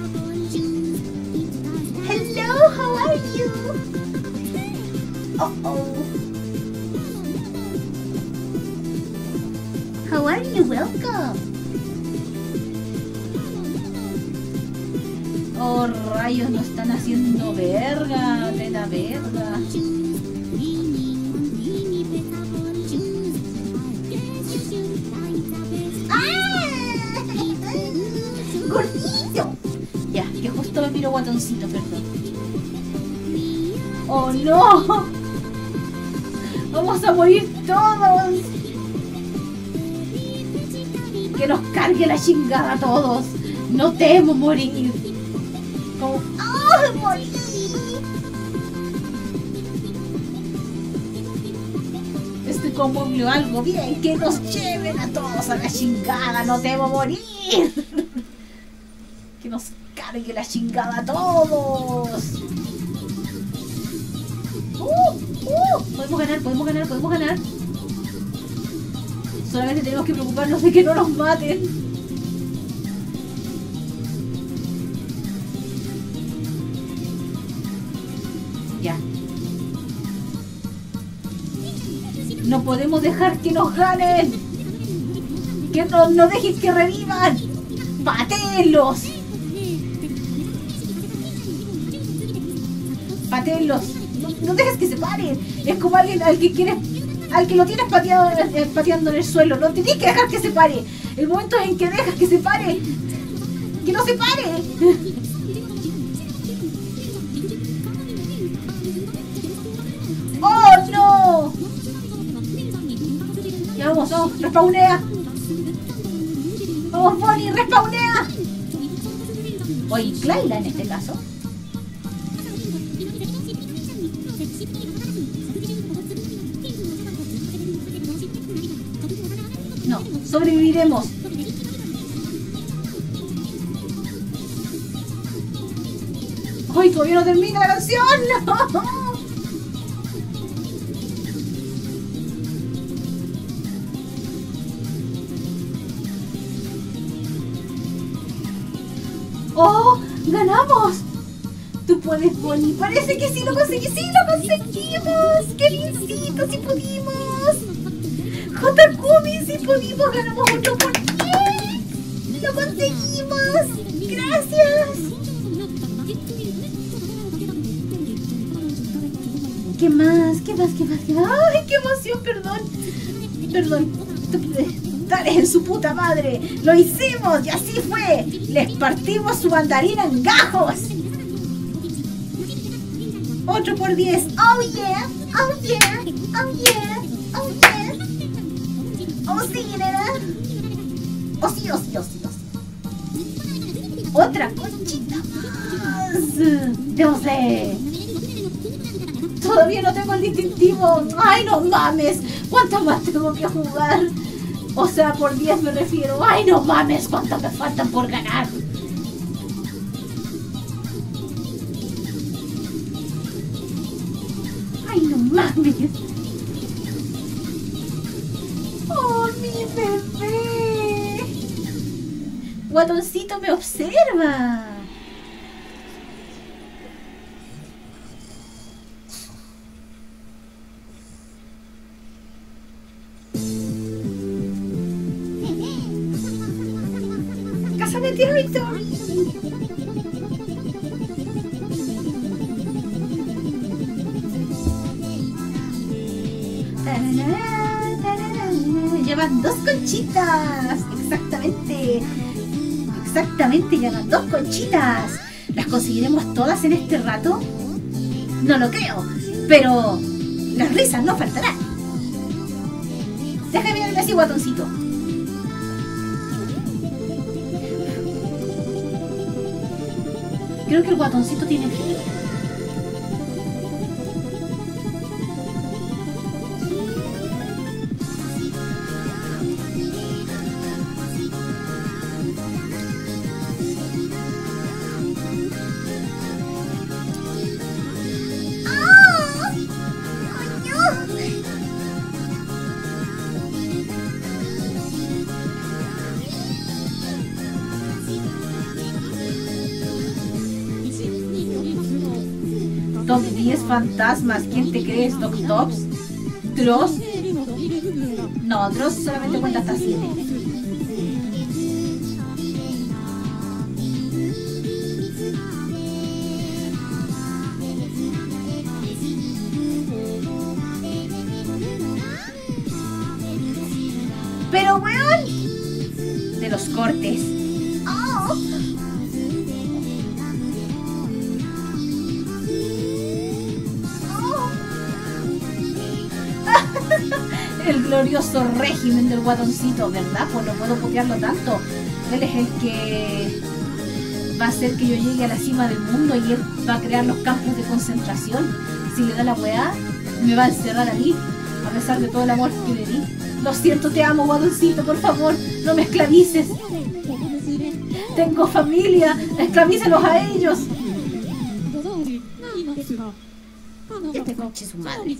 Hello, how are you? Oh oh. How are you? Welcome. Oh, rayos, nos están haciendo verga, de la verga. ¡Ah! ¡Gordito! Ya, que justo me miro guatoncito, perdón. ¡Oh, no! ¡Vamos a morir todos! ¡Que nos cargue la chingada a todos! ¡No temo morir! Oh, morí. Este combo vio algo bien, que nos lleven a todos a la chingada, no debo morir. Que nos cargue la chingada a todos. Podemos ganar, podemos ganar, podemos ganar. Solamente tenemos que preocuparnos de que no nos maten. No podemos dejar que nos ganen. Que no dejes que revivan. Patelos. Patelos. No dejes que se paren. Es como alguien al que quieres, al que lo tienes pateado, pateando en el suelo. No tienes que dejar que se pare. El momento en que dejas que se pare, que no se pare. Vamos, vamos, respawnea. Vamos, Bonnie, respawnea. O Inclaila en este caso. No, sobreviviremos. ¡Ay, todavía no termina la canción! ¡No! ¡Ganamos! Tú puedes, Bonnie. Parece que sí lo conseguimos. ¡Sí lo conseguimos! ¡Qué lindo! ¡Sí pudimos! ¡Jotakumi! ¡Sí pudimos! ¡Ganamos otro! ¿Por qué? ¡Lo conseguimos! ¡Gracias! ¿Qué más? ¿Qué más? ¿Qué más? ¿Qué más? ¡Ay, qué emoción! Perdón. Perdón. ¡Dale en su puta madre! ¡Lo hicimos! ¡Y así fue! ¡Les partimos su mandarina en gajos! ¡Otro por 10! ¡Oh yeah! ¡Oh yeah! ¡Oh yeah! ¡Oh yeah! ¡Oh sí, nena! ¡Oh sí, oh sí, oh sí, oh sí! ¡Otra conchita más! ¡Démosle! ¡Todavía no tengo el distintivo! ¡Ay, no mames! ¿Cuánto más tengo que jugar? O sea, por 10 me refiero. ¡Ay, no mames! ¡Cuánto me faltan por ganar! ¡Ay, no mames! ¡Oh, mi bebé! ¡Guatoncito me observa! Llevan 2 conchitas, exactamente. Exactamente, llevan 2 conchitas. ¿Las conseguiremos todas en este rato? No lo creo, pero las risas no faltarán. Déjame darle así, guatoncito. Creo que el guatoncito tiene frío. ¡Oh! ¡Oh, Top 10 fantasmas. ¿Quién te crees, Doc Tops? ¿Dross? No, Dross solamente cuenta hasta 7. Pero weón, de los cortes. Oh. Oh. El glorioso régimen del guatoncito, ¿verdad? Pues no puedo copiarlo tanto. Él es el que va a hacer que yo llegue a la cima del mundo y él va a crear los campos de concentración. Si le da la weá, me va a encerrar a mí, a pesar de todo el amor que le di. Lo siento, te amo, guadoncito, por favor, no me esclavices. Tengo familia, esclavícelos a ellos. Este coche es su madre.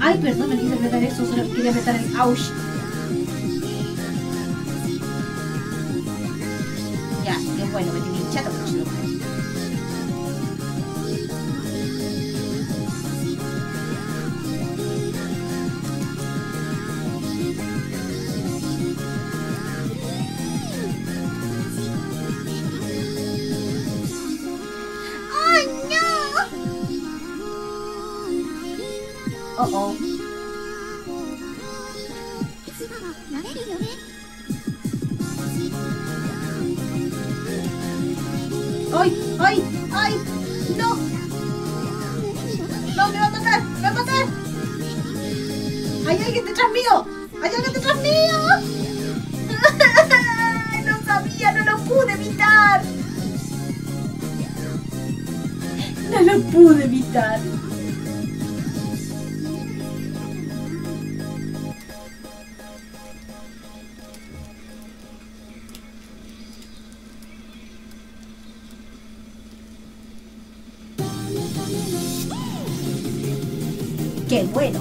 Ay, perdón, me quise apretar eso, solo quería apretar el ouch. Ya, qué bueno, me tiene hinchado, pero oh. ¡Ay! ¡Ay! ¡Ay! ¡No! ¡No! ¡Me va a matar! ¡Me va a matar! ¡Hay alguien detrás mío! ¡Hay alguien detrás mío! ¡No sabía! ¡No lo pude evitar! ¡No lo pude evitar! ¡Qué bueno!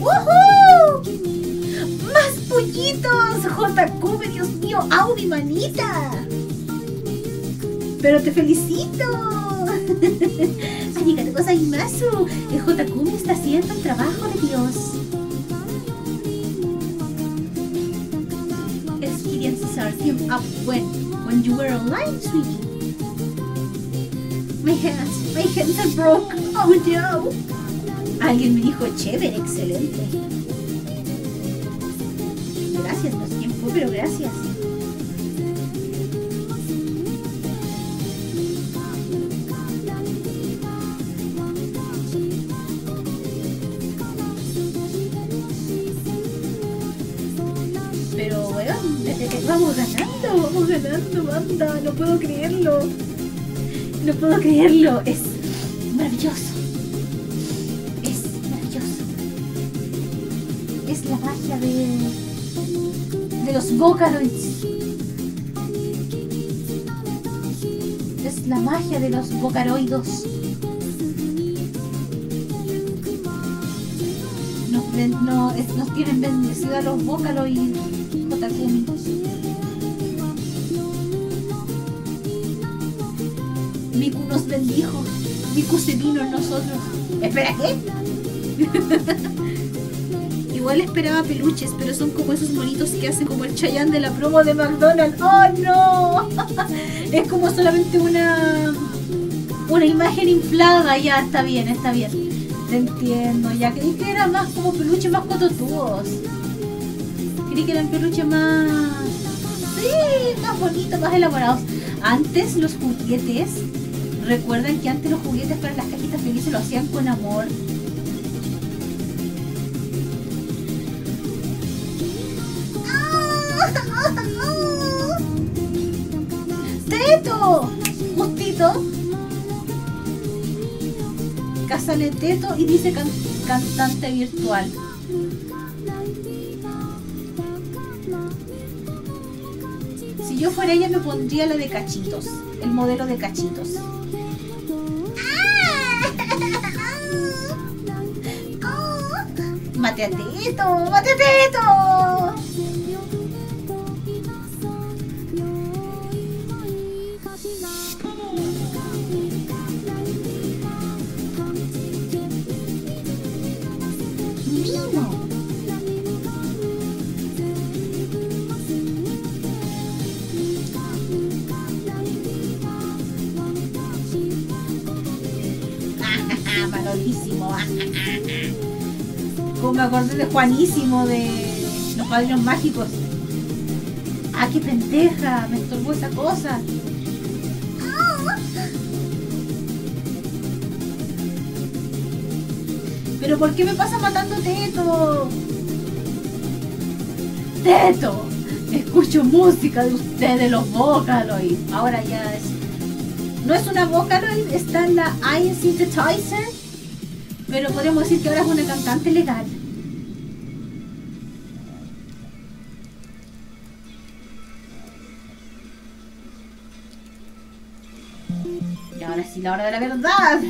¡Woohoo! ¡Más pollitos! ¡Jotakube, Dios mío! ¡Au, mi manita! ¡Pero te felicito! Arigatou gozaimasu. El Jotakumi está haciendo el trabajo de Dios. Experiences are team up when you were online, sweetie. My hands are broke. Oh no. Alguien me dijo chévere, excelente. Gracias, no sé quién fue, pero gracias. Ganando, banda, no puedo creerlo. No puedo creerlo, es maravilloso. Es maravilloso. Es la magia de los Vocaloids. Es la magia de los Vocaloidos. Nos tienen bendecida los Vocaloids. Jotakumi. Miku nos bendijo. Miku se vino en nosotros. ¿Espera qué? Igual esperaba peluches, pero son como esos monitos que hacen como el Chayanne de la promo de McDonald's. ¡Oh, no! Es como solamente una imagen inflada. Ya, está bien, está bien. Te entiendo. Ya creí que eran más como peluches más cototúos. Creí que eran peluches más... sí, más bonitos, más elaborados. Antes los juguetes... Recuerden que antes los juguetes para las cajitas felices lo hacían con amor. ¡Teto! Justito. Casale Teto y dice cantante virtual. Si yo fuera ella me pondría la de cachitos, el modelo de cachitos. ¡Mate a Teto! ¡Mate a Teto! ¡Mimo! ¡Ah, malolísimo! ¡Ah, ah, ah! Como me acordé de Juanísimo de los Padrinos Mágicos. ¡Ah, qué pendeja! Me estorbó esa cosa. ¿Pero por qué me pasa matando Teto? ¡Teto! Escucho música de ustedes, los Vocaloid. Ahora ya es... No es una Vocaloid, está en la Iron Synthetizer. Pero podemos decir que ahora es una cantante legal. Y ahora sí, la hora de la verdad.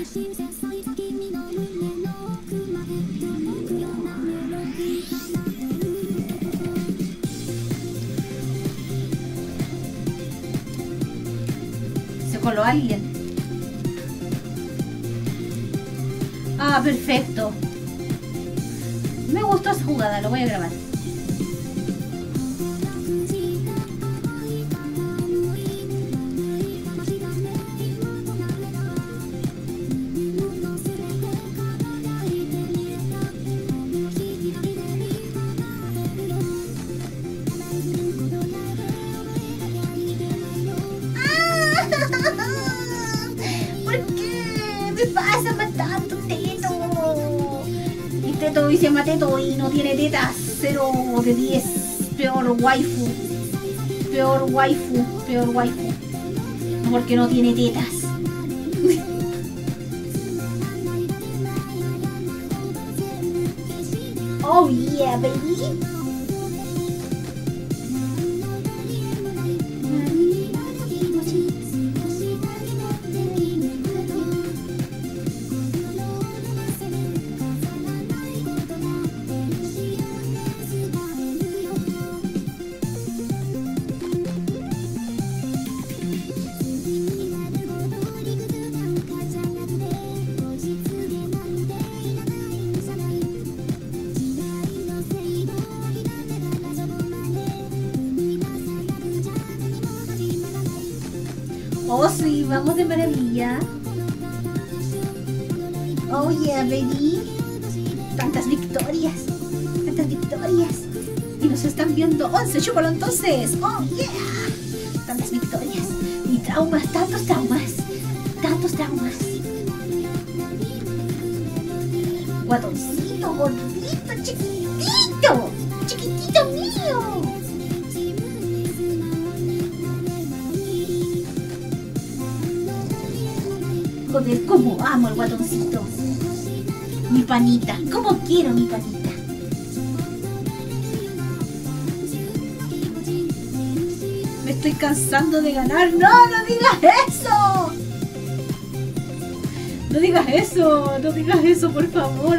Se coló alguien. Ah, perfecto. Me gustó esa jugada, lo voy a grabar. Se llama Teto y no tiene tetas. 0 de 10. Peor waifu. Peor waifu. Peor waifu. No, porque no tiene tetas. Oh yeah, baby. Vamos de maravilla. Oh yeah, baby. Tantas victorias. Tantas victorias. Y nos están viendo 11, chúpalo entonces. Oh yeah. Tantas victorias. Y traumas, tantos traumas. Tantos traumas. Guatoncito, gordito, chiquitito. Chiquitito mío. Joder, cómo amo el guatoncito. Mi panita, cómo quiero mi panita. Me estoy cansando de ganar. ¡No, no digas eso! No digas eso, no digas eso, por favor.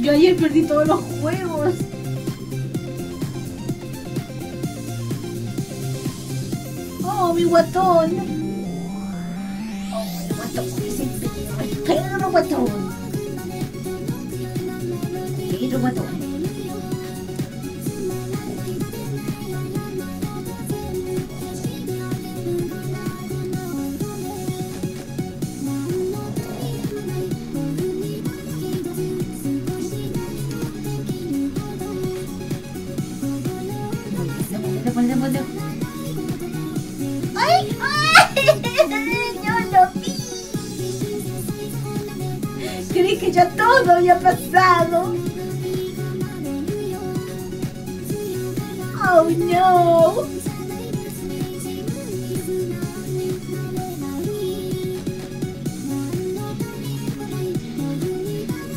Yo ayer perdí todos los juegos. ¡Oh, mi guatón! Pedro Guatón. Pedro Guatón. Todo había pasado. Oh no.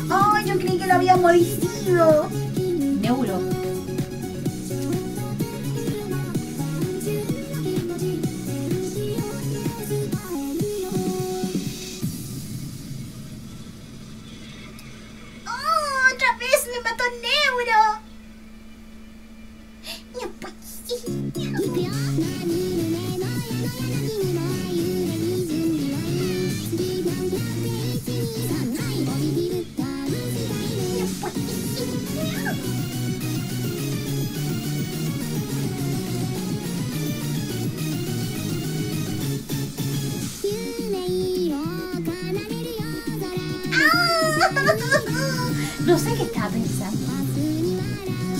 Oh, yo creí que lo había moricido. Neuro. No sé qué está pensando.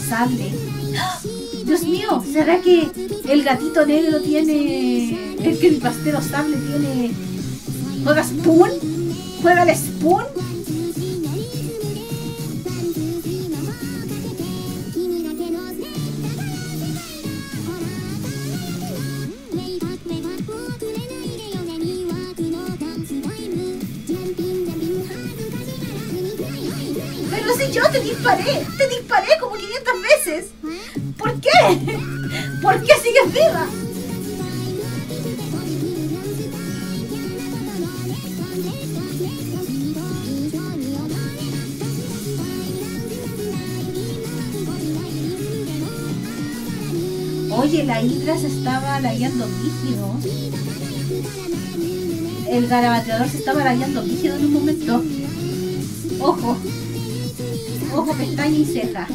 Sable. Dios mío, ¿será que el gatito negro tiene... el que el pastero sable tiene... ¿Juega Spoon? ¿Juega el Spoon? Pero si yo te disparé como 500 veces. ¿Por qué? ¿Por qué sigues viva? Oye, la hidra se estaba lagueando rígido. El garabateador se estaba lagueando rígido en un momento. Ojo. Ojo, pestaña y ceja.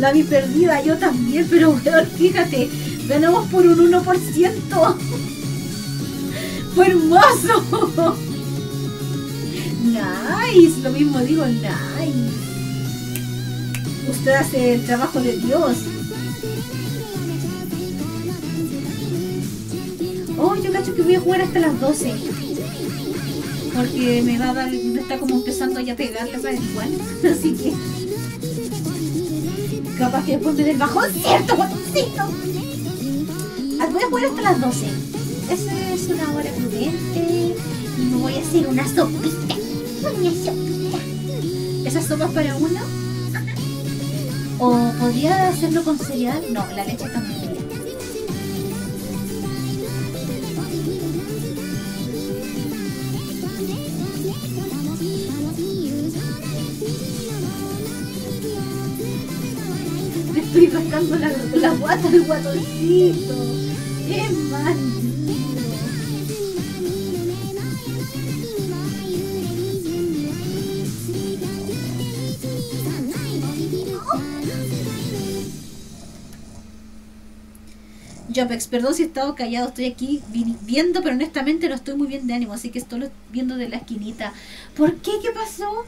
La vi perdida, yo también, pero weón, fíjate, ganamos por un 1%. ¡Fue hermoso! Nice, lo mismo digo, nice. Usted hace el trabajo de Dios. Oh, yo cacho que voy a jugar hasta las 12. Porque me va a dar, me está como empezando ya a pegar, ¿sabes? Igual, así que... Capaz que después me dé el bajón, ¿cierto, botoncito? Voy a jugar hasta las 12. Esa es una hora prudente. Y me voy a hacer una sopita. Una sopita. ¿Esas sopas para uno? ¿O podría hacerlo con cereal? No, la leche está muy fría. Estoy rascando la guata del guatoncito. ¡Qué mal! Jopex, perdón si he estado callado, estoy aquí viendo, pero honestamente no estoy muy bien de ánimo, así que estoy viendo de la esquinita. ¿Por qué? ¿Qué pasó?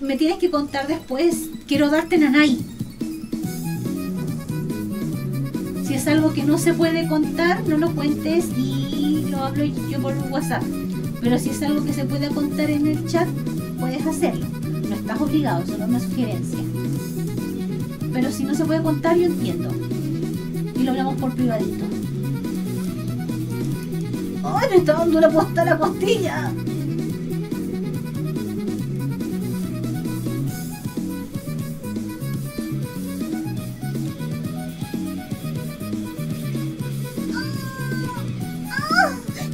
Me tienes que contar después. Quiero darte nanay. Si es algo que no se puede contar, no lo cuentes y lo hablo yo por WhatsApp. Pero si es algo que se puede contar en el chat, puedes hacerlo. No estás obligado, solo una sugerencia. Pero si no se puede contar, yo entiendo. Y lo hablamos por privadito. ¡Ay, me está dando una posta la costilla!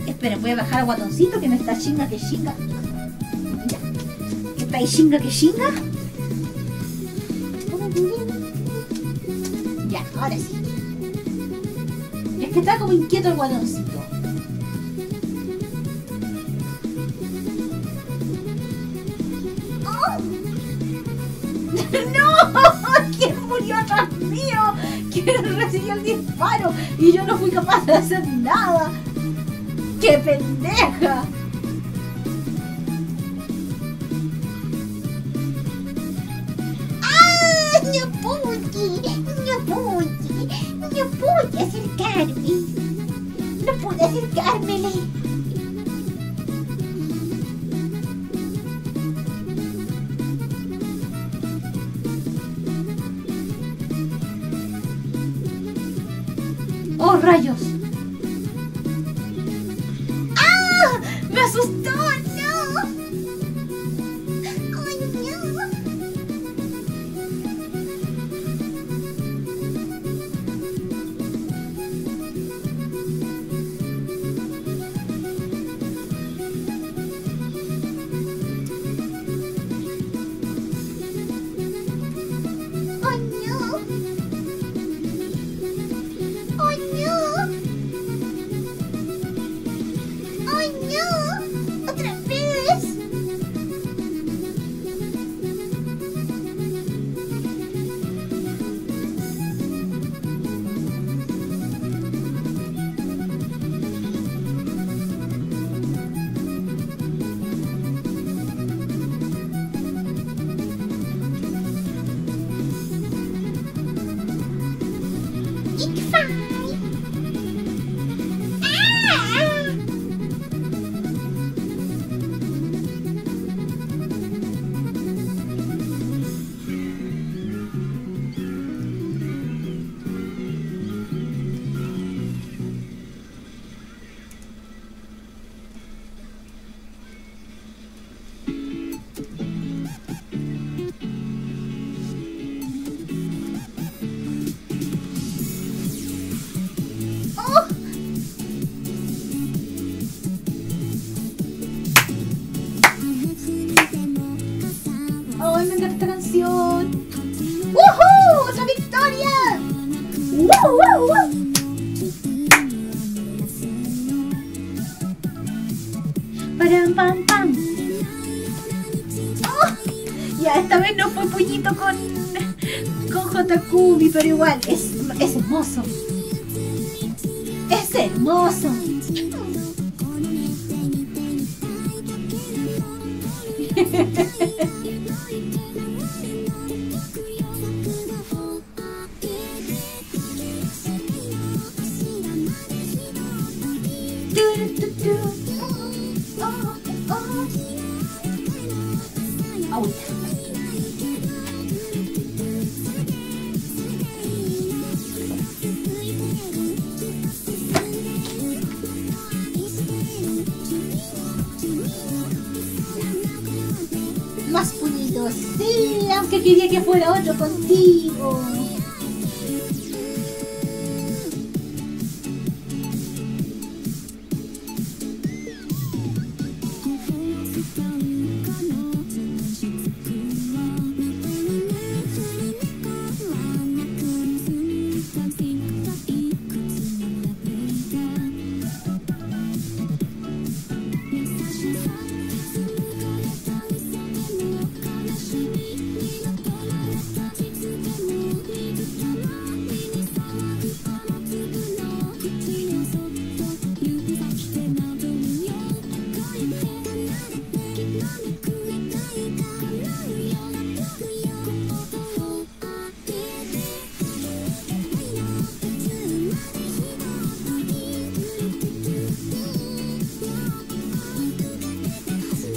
Espera, voy a bajar a guatoncito que me está chinga que chinga. Está ahí chinga que chinga. Ya, ahora sí. Es que está como inquieto el guatoncito. ¡Oh! ¡No! ¿Quién murió atrás mío? Kevin recibió el disparo y yo no fui capaz de hacer nada. ¡Qué pendeja! ¡Ah! No pude acercarme. No pude acercármele. ¡Oh, rayos! ¡Ah! ¡Me asustó! ¡No! ¡Ay, no! ¡Ay, no! ¡No! ¡Otra vez! ¡It's fine! ¡Ah! ¡Oh! ¡Ay, me encanta esta canción! ¡Woohoo! ¡Otra victoria! ¡Woo, woo, woo! ¡Param, pam, pam! ¡Oh! Ya, esta vez no fue puñito con Jotakumi, pero igual, es hermoso. ¡Es hermoso! Más puñitos, sí, aunque quería que fuera otro contigo.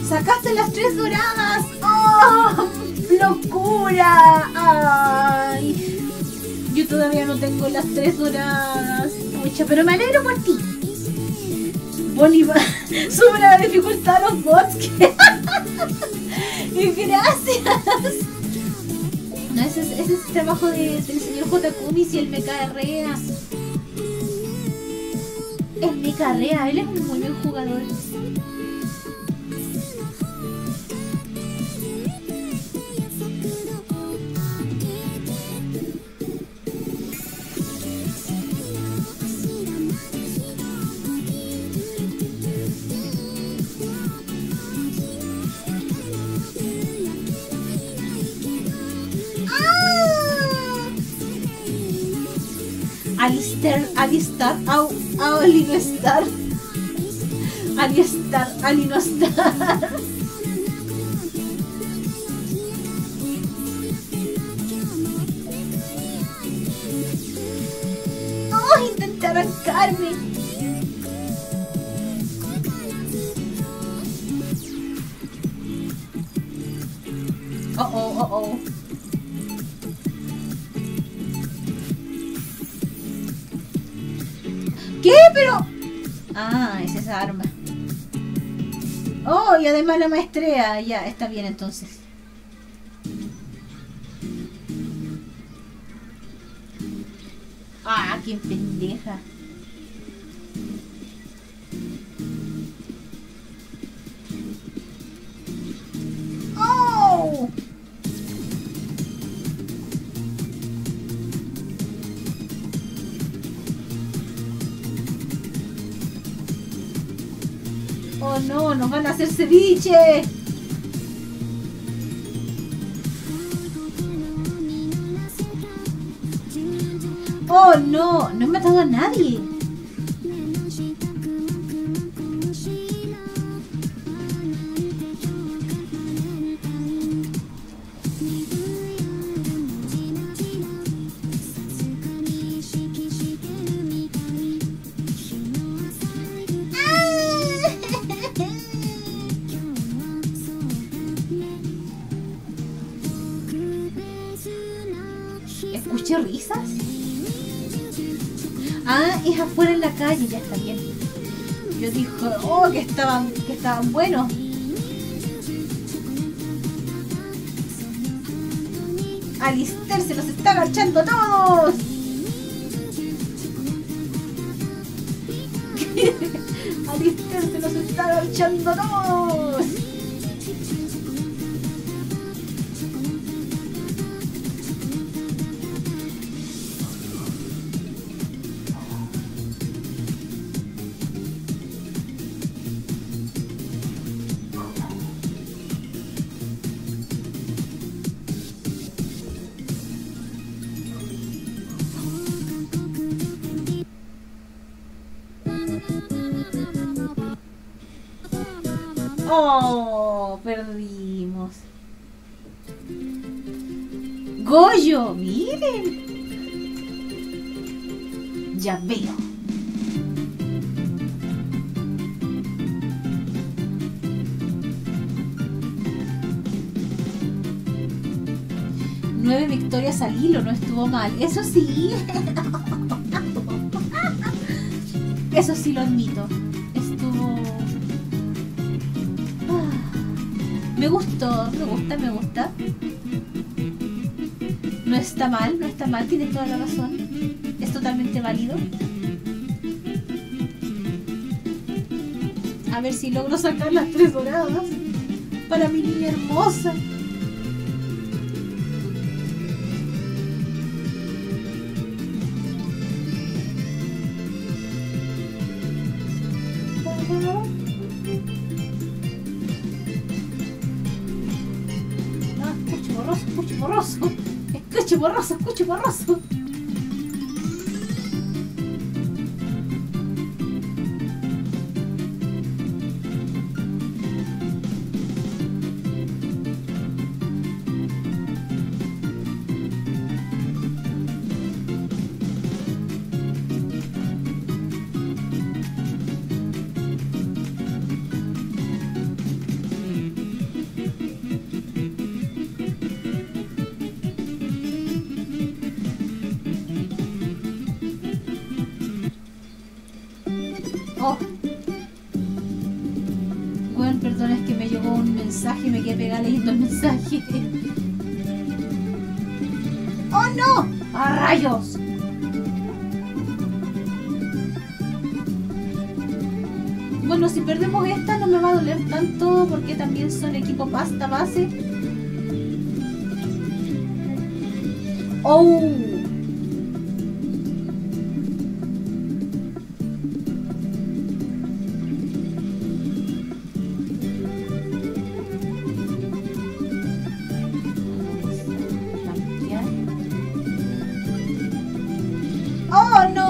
¡Sacaste las 3 doradas! ¡Oh! ¡Locura! ¡Ay! Yo todavía no tengo las 3 doradas. Mucha, pero me alegro por ti. Bonnie sube la dificultad a los bots. Y gracias. No, ese es el trabajo del señor Jotakumi. Si él me carrea. Él me carrea. Él es un muy buen jugador. Ali no estar. ¡Oh, intenté arrancarme! Oh, oh, oh, oh. ¿Qué? Pero... ah, es esa arma. Oh, y además la maestrea. Ya, está bien entonces. Ah, qué pendeja. Oh. Oh no, nos van a hacer ceviche. Oh no, no he matado a nadie. ¿Escuché risas? Ah, es afuera en la calle, ya está bien. Yo dije, oh, que estaban buenos. Alister se los está agachando a todos. Alister se los está agachando a todos. Oh, perdimos. Goyo, miren. Ya veo. Nueve victorias al hilo, no estuvo mal. Eso sí. Eso sí lo admito. Me gustó, me gusta. No está mal, tienes toda la razón. Es totalmente válido. A ver si logro sacar las 3 doradas para mi niña hermosa. Escucho borroso. ¡Oh no! ¡A rayos! Bueno, si perdemos esta no me va a doler tanto porque también son equipo pasta base. ¡Oh! ¡Oh, no!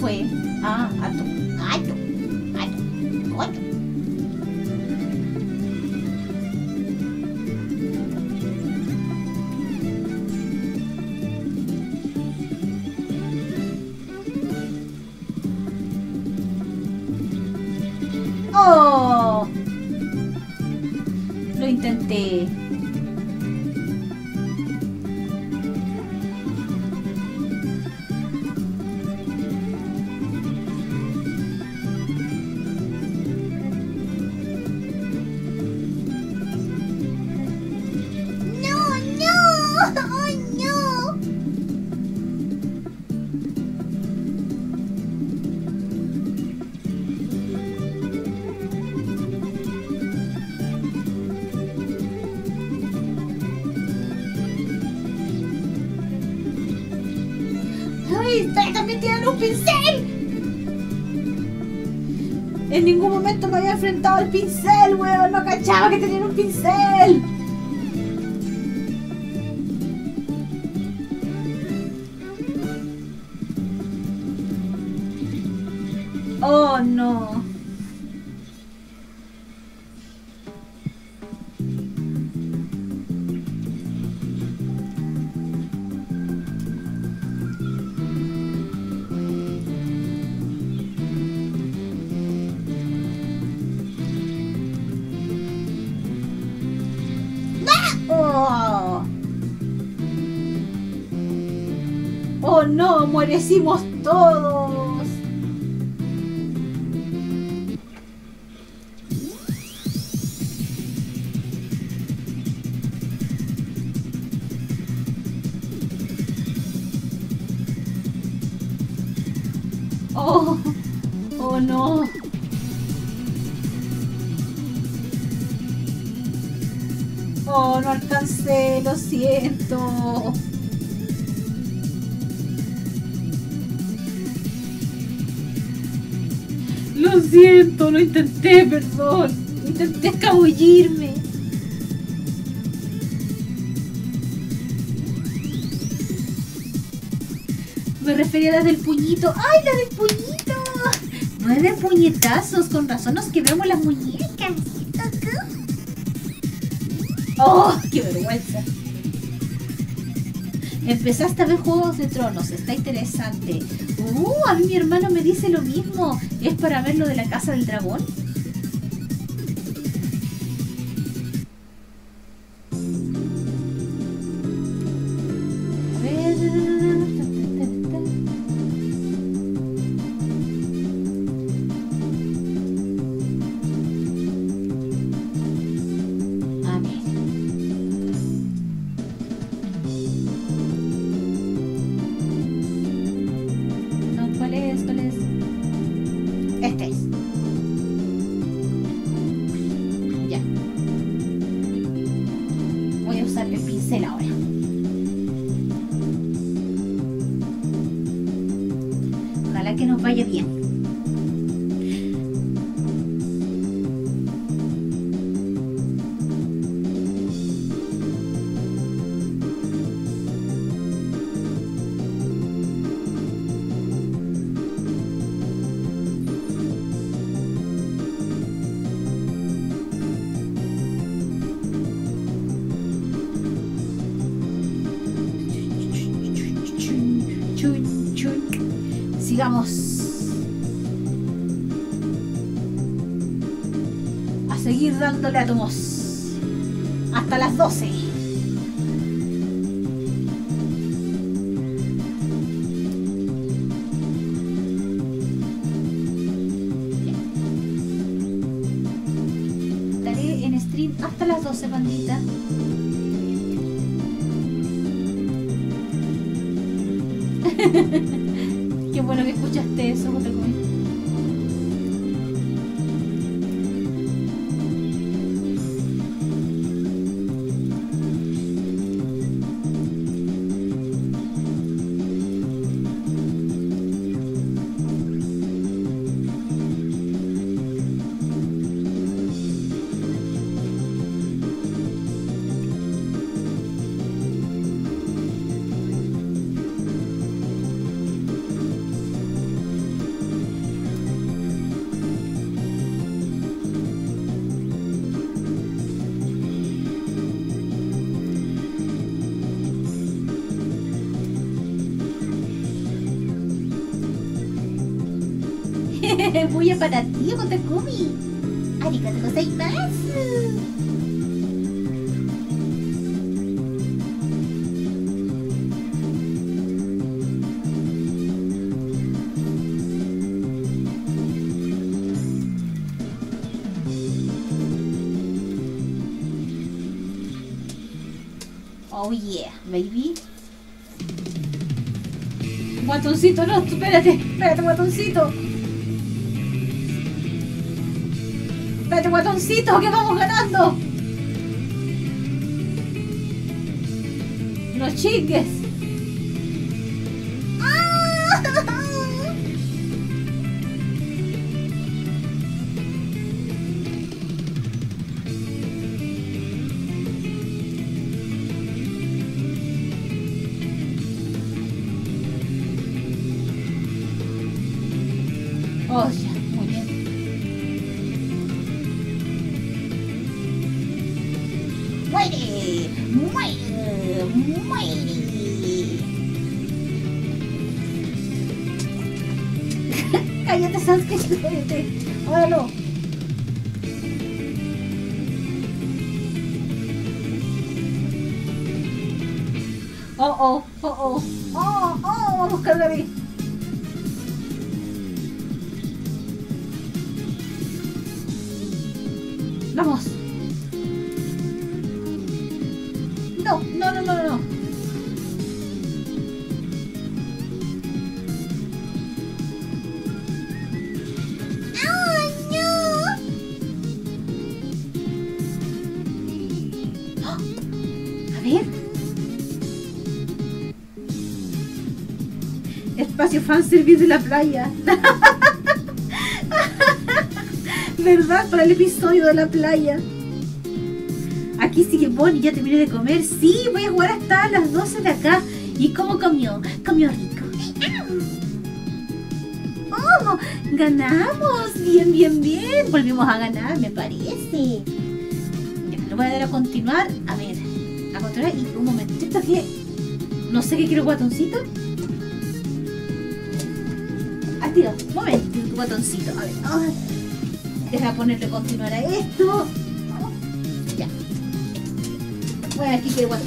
fue a Ato. ¡Oh! Lo intenté. En ningún momento me había enfrentado al pincel, weón. No cachaba que tenían un pincel. Oh, no. Decimos todos. Oh, oh no. Oh, no alcancé, lo siento. Lo siento, lo intenté, perdón. Intenté escabullirme. Me refería a la del puñito. ¡Ay, la del puñito! 9 puñetazos, con razón nos quebramos las muñecas. ¡Oh, qué vergüenza! Empezaste a ver Juegos de Tronos, está interesante. A mí mi hermano me dice lo mismo. ¿Es para ver lo de la Casa del Dragón? Dándole átomos hasta las 12. Estaré en stream hasta las 12, bandita. Qué bueno que escuchaste eso, Jotakumi. Muy aparativo, Jotakumi. Arigato gozaimasu. Oh yeah, baby. Guatoncito, no, espérate, espérate, guatoncito. Espérate, guatoncito, que vamos ganando. Los chiques. Ahora no. Oh, oh, oh, oh, oh, oh, vamos a buscarle. Vamos. No, no, no, no, no. Fanservice de la playa. ¿Verdad? Para el episodio de la playa. Aquí sigue Bonnie. Ya terminé de comer. Sí, voy a jugar hasta las 12 de acá. ¿Y cómo comió? Comió rico. ¡Oh! ¡Ganamos! Bien, bien, bien. Volvimos a ganar, me parece. Ya, lo voy a dar a continuar. A ver. A continuar. Y un momentito que... No sé qué quiero, guatoncito. Tío, un momento, tu botoncito. A ver, deja ponerle continuar a esto. Ya. Bueno, aquí queda igual.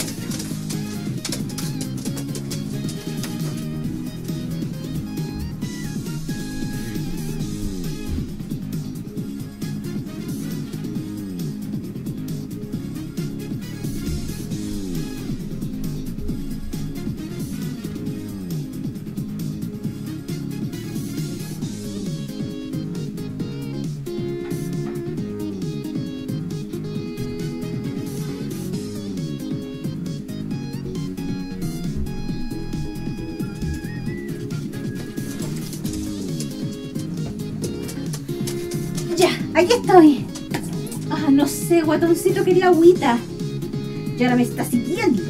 Aquí estoy. Ah, no sé, guatoncito quería agüita. Y ahora me está siguiendo.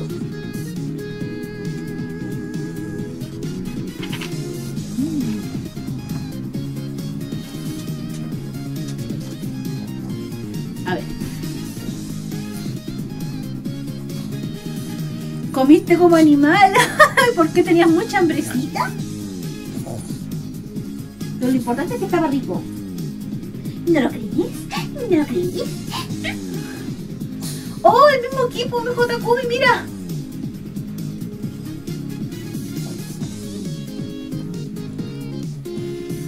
A ver. ¿Comiste como animal? ¿Por qué tenías mucha hambrecita? Pero lo importante es que estaba rico. ¿No lo crees? ¿No lo crees? ¡Oh! El mismo equipo, mi Jotakumi, mira.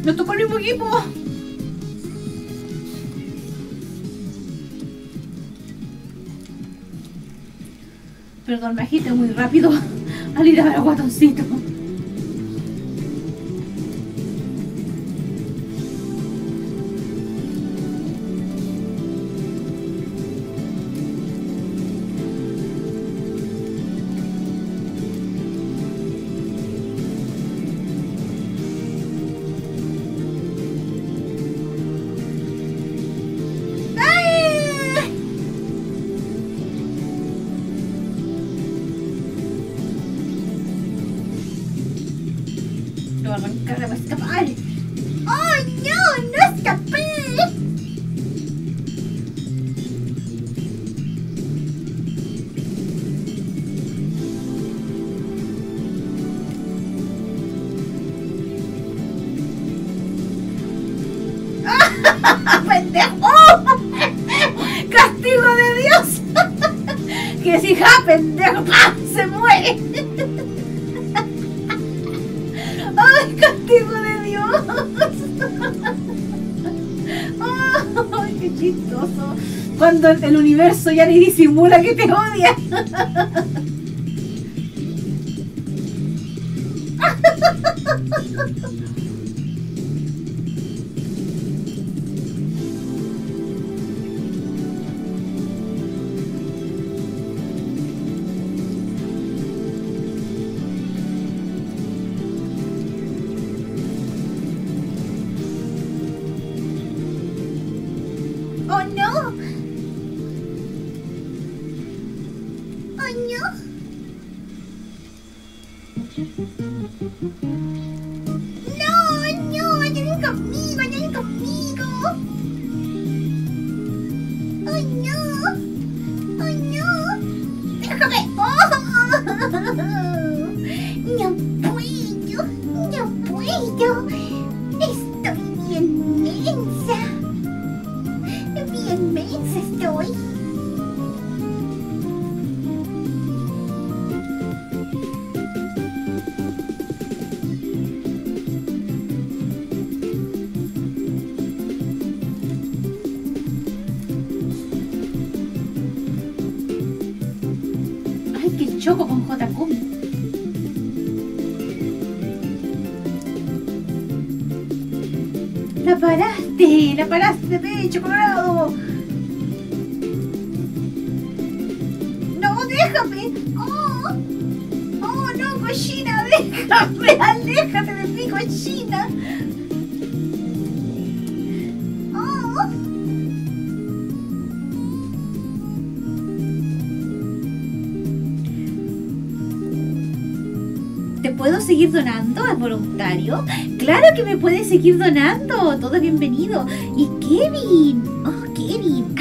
Nos tocó el mismo equipo. Perdón, me agité muy rápido al ir a ver al guatoncito. ¡Pendejo! ¡Castigo de Dios! ¡Que si ja, pendejo! ¡Pam! ¡Se muere! ¡Ay, castigo de Dios! ¡Ay, qué chistoso! Cuando el universo ya ni disimula que te odia. Choco con Jotakumi. La paraste, pecho colorado. No, déjame. Oh, oh no, cochina, déjame, aléjate de mi cochina. ¿Puedo seguir donando? ¿Es voluntario? ¡Claro que me puedes seguir donando! Todo bienvenido. Y Kevin, oh Kevin,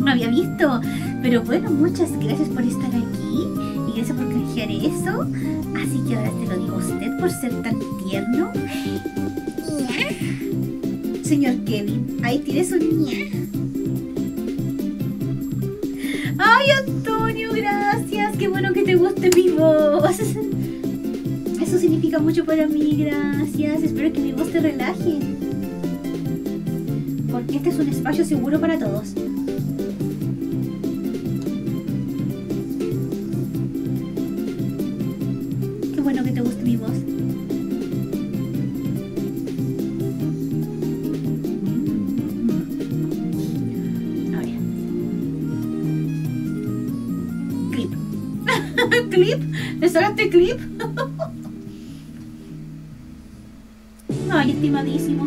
no había visto, pero bueno, muchas gracias por estar aquí y gracias por canjear eso. Así que ahora te lo digo a usted por ser tan tierno. Señor Kevin, ahí tienes un ña. ¡Ay, Antonio, gracias! ¡Qué bueno que te guste mi voz! Eso significa mucho para mí, gracias. Espero que mi voz te relaje, porque este es un espacio seguro para todos. Qué bueno que te guste mi voz. Ahora. Clip. ¿Clip? ¿Le sacaste clip? Ay, estimadísimo.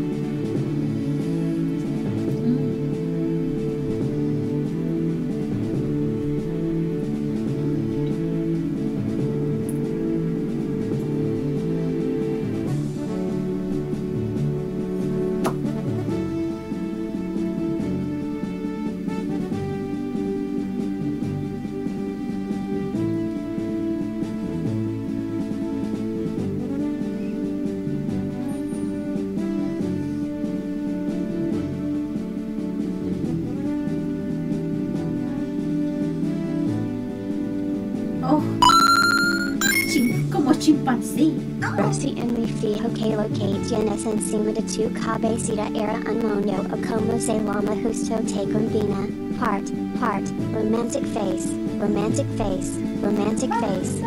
J-Kobie Sita Era Unmondo Okomo Se Lama Husto Te Convina Part, Part, Romantic Face, Romantic Face, Romantic Face.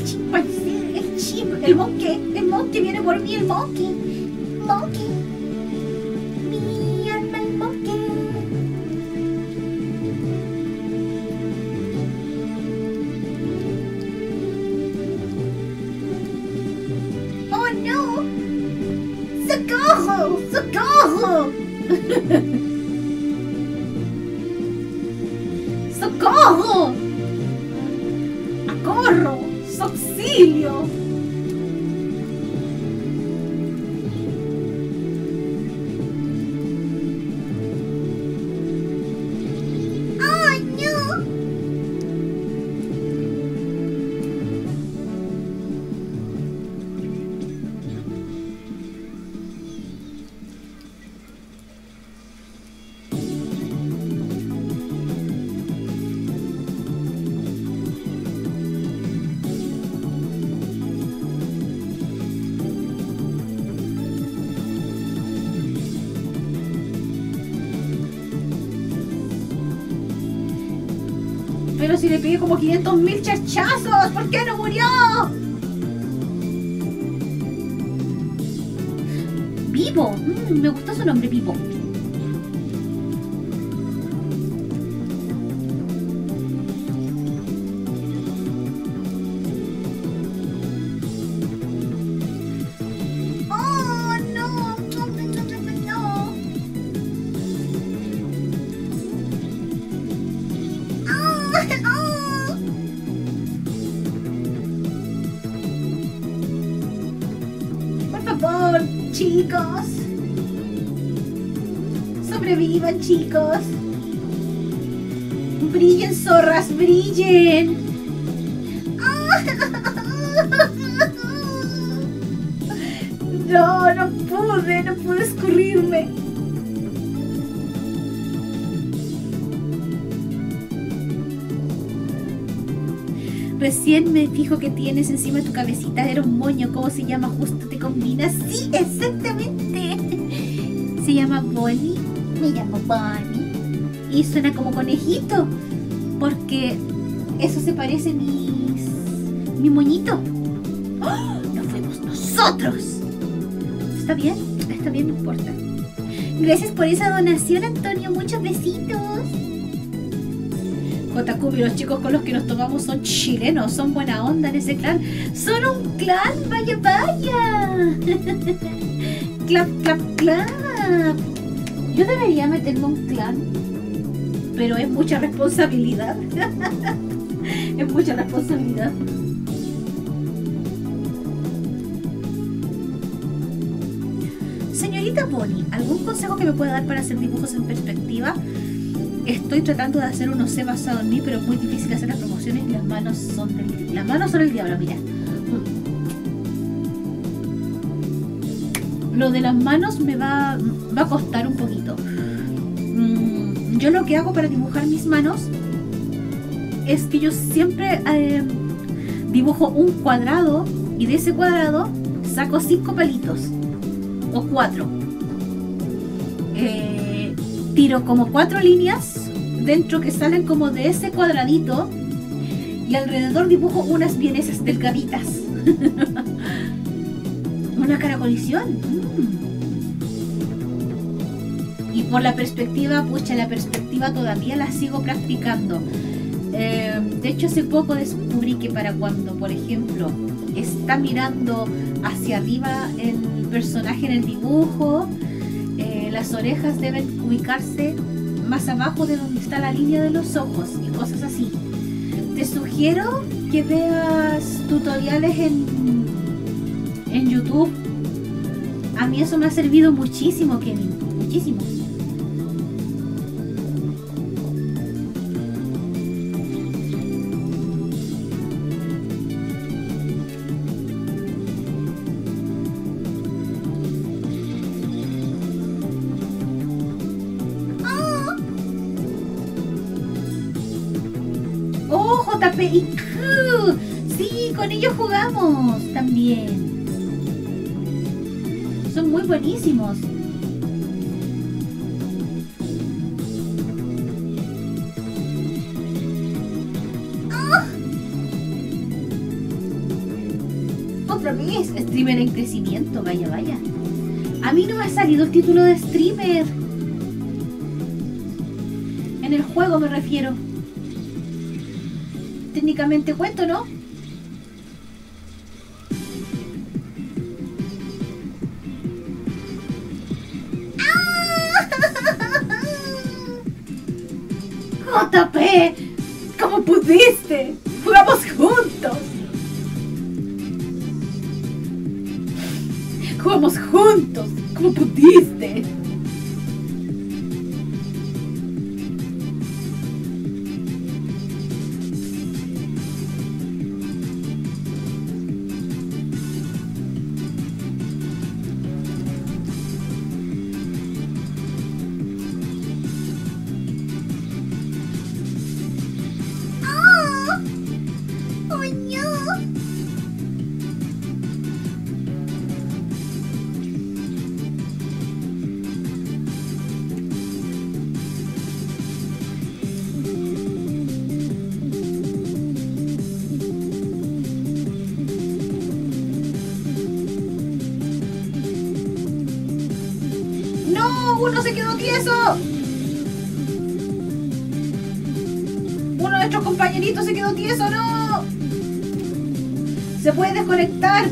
quieres. Pues sí, el chip, el monje viene por mí, el monje. Monje. Mi alma, el monje. Oh no. Socorro, socorro. ¡Socorro! ¡Acorro! ¡Auxilio! ¡Ay, no! Si le pegué como 500.000 chachazos, ¿por qué no murió? Vivo, me gustó su nombre, Vivo. Chicos, sobrevivan, chicos. Brillen, zorras, brillen. No, no pude escurrirme. Recién me fijo que tienes encima de tu cabecita. Era un moño, ¿cómo se llama? Justo te combina. Sí, exactamente. Se llama Bonnie. Me llamo Bonnie. Y suena como conejito, porque eso se parece a mi moñito. ¡Oh! ¡No fuimos nosotros! Está bien, no importa. Gracias por esa donación, Antonio. Muchos besitos. Jotakumi, los chicos con los que nos tomamos son chilenos, son buena onda en ese clan. ¡Son un clan! ¡Vaya, vaya! ¡Clap, clap, clap! Yo debería meterme un clan, pero es mucha responsabilidad. Es mucha responsabilidad. Señorita Bonnie, ¿algún consejo que me pueda dar para hacer dibujos en perspectiva? Estoy tratando de hacer uno C basado en mí, pero es muy difícil hacer las promociones y las manos son el diablo, mira. Lo de las manos me va a costar un poquito. Yo lo que hago para dibujar mis manos es que yo siempre dibujo un cuadrado y de ese cuadrado saco 5 palitos o 4. Tiro como 4 líneas dentro que salen como de ese cuadradito y alrededor dibujo unas bienesas delgaditas. Una caracolición. Y por la perspectiva, pucha, la perspectiva todavía la sigo practicando. De hecho, hace poco descubrí que para cuando, por ejemplo, está mirando hacia arriba el personaje en el dibujo, las orejas deben ubicarse más abajo de donde está la línea de los ojos y cosas así. Te sugiero que veas tutoriales en YouTube. A mí eso me ha servido muchísimo, Kevin, muchísimo. Sí, con ellos jugamos también. Son muy buenísimos. comprobé, streamer en crecimiento, vaya, vaya. A mí no me ha salido el título de streamer. En el juego me refiero. Técnicamente cuento, ¿no? ¡JP! ¿Cómo pudiste? ¡Jugamos juntos! ¡Jugamos juntos! ¿Cómo pudiste?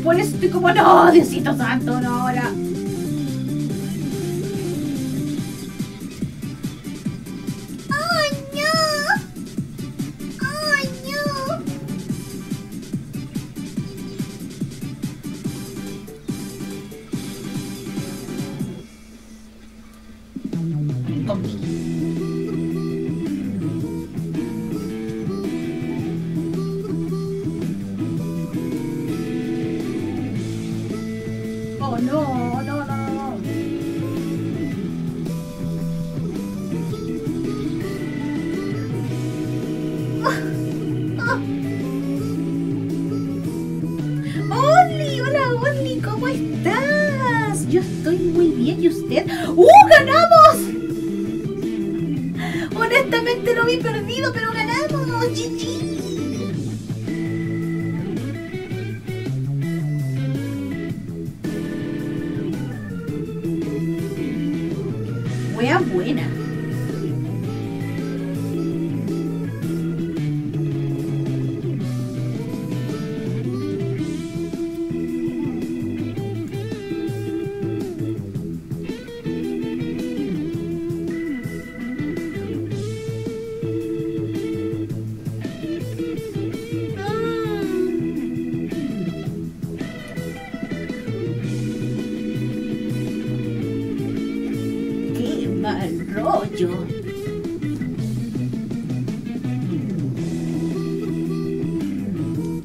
Por eso estoy como, no, Diosito Santo, no, ahora.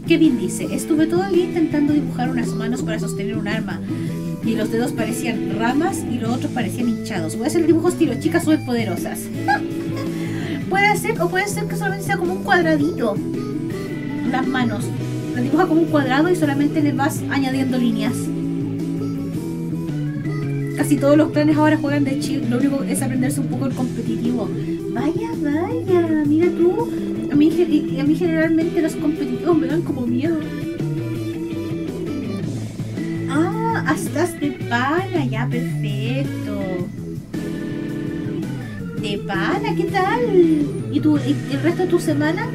Kevin dice, estuve todo el día intentando dibujar unas manos para sostener un arma y los dedos parecían ramas y los otros parecían hinchados. Voy a hacer dibujos estilo chicas súper poderosas. Puede ser, o puede ser que solamente sea como un cuadradito. Las manos, las dibuja como un cuadrado y solamente le vas añadiendo líneas. Casi todos los clanes ahora juegan de chill, lo único es aprenderse un poco el competitivo. Vaya, vaya, mira tú. A mí generalmente los competitivos me dan como miedo. Ah, estás de pana, ya, perfecto. De pana, ¿qué tal? ¿Y tú, el resto de tu semana?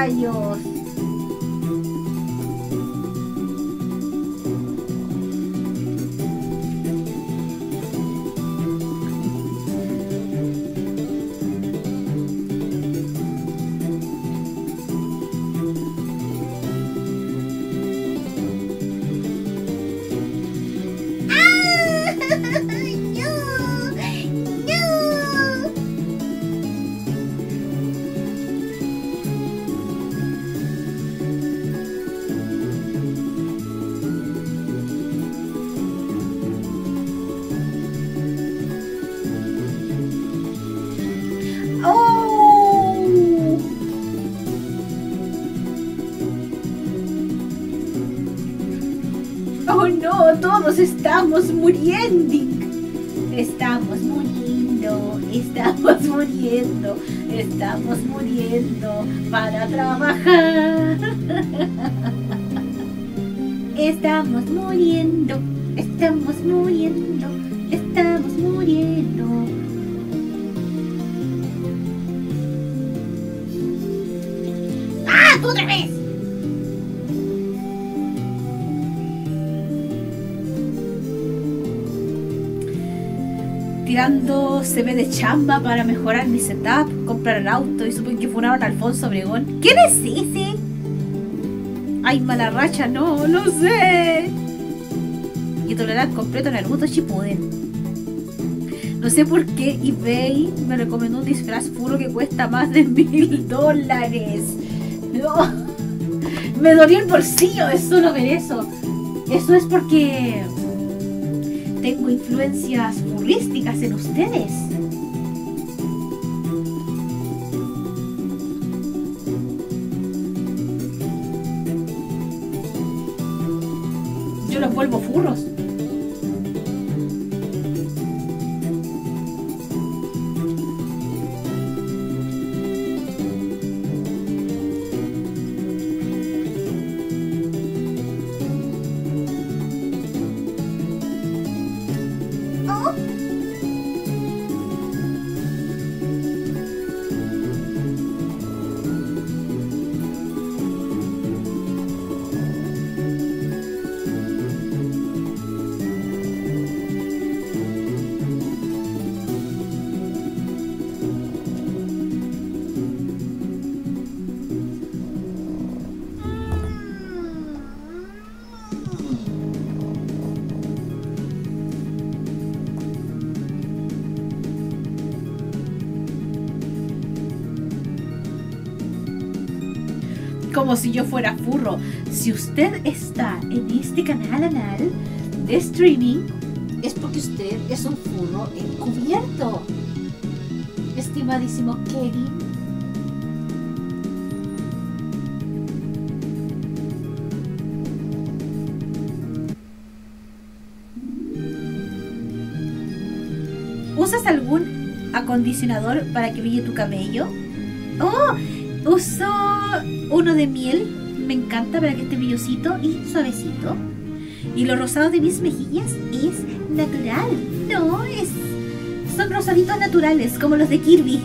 rayos! Estamos muriendo, estamos muriendo, estamos muriendo, estamos muriendo para trabajar. Estamos muriendo, estamos muriendo, estamos muriendo. ¡Ah, otra vez! Tirando CV de chamba para mejorar mi setup, comprar el auto y supongo que funaron a Alfonso Obregón. ¿Quién es ese? Ay, mala racha, no, no sé. Y tolerar completo en el gusto Chipuden. No sé por qué eBay me recomendó un disfraz puro que cuesta más de $1000. No. Me dolió el bolsillo de solo ver eso. Eso es porque tengo influencias burrísticas en ustedes. Yo los vuelvo furros. Como si yo fuera furro. Si usted está en este canal anal de streaming, es porque usted es un furro encubierto, estimadísimo Kevin. ¿Usas algún acondicionador para que brille tu cabello? ¡Oh! Uso uno de miel, me encanta para que esté brillosito y suavecito. Y los rosados de mis mejillas es natural, no es. Son rosaditos naturales, como los de Kirby.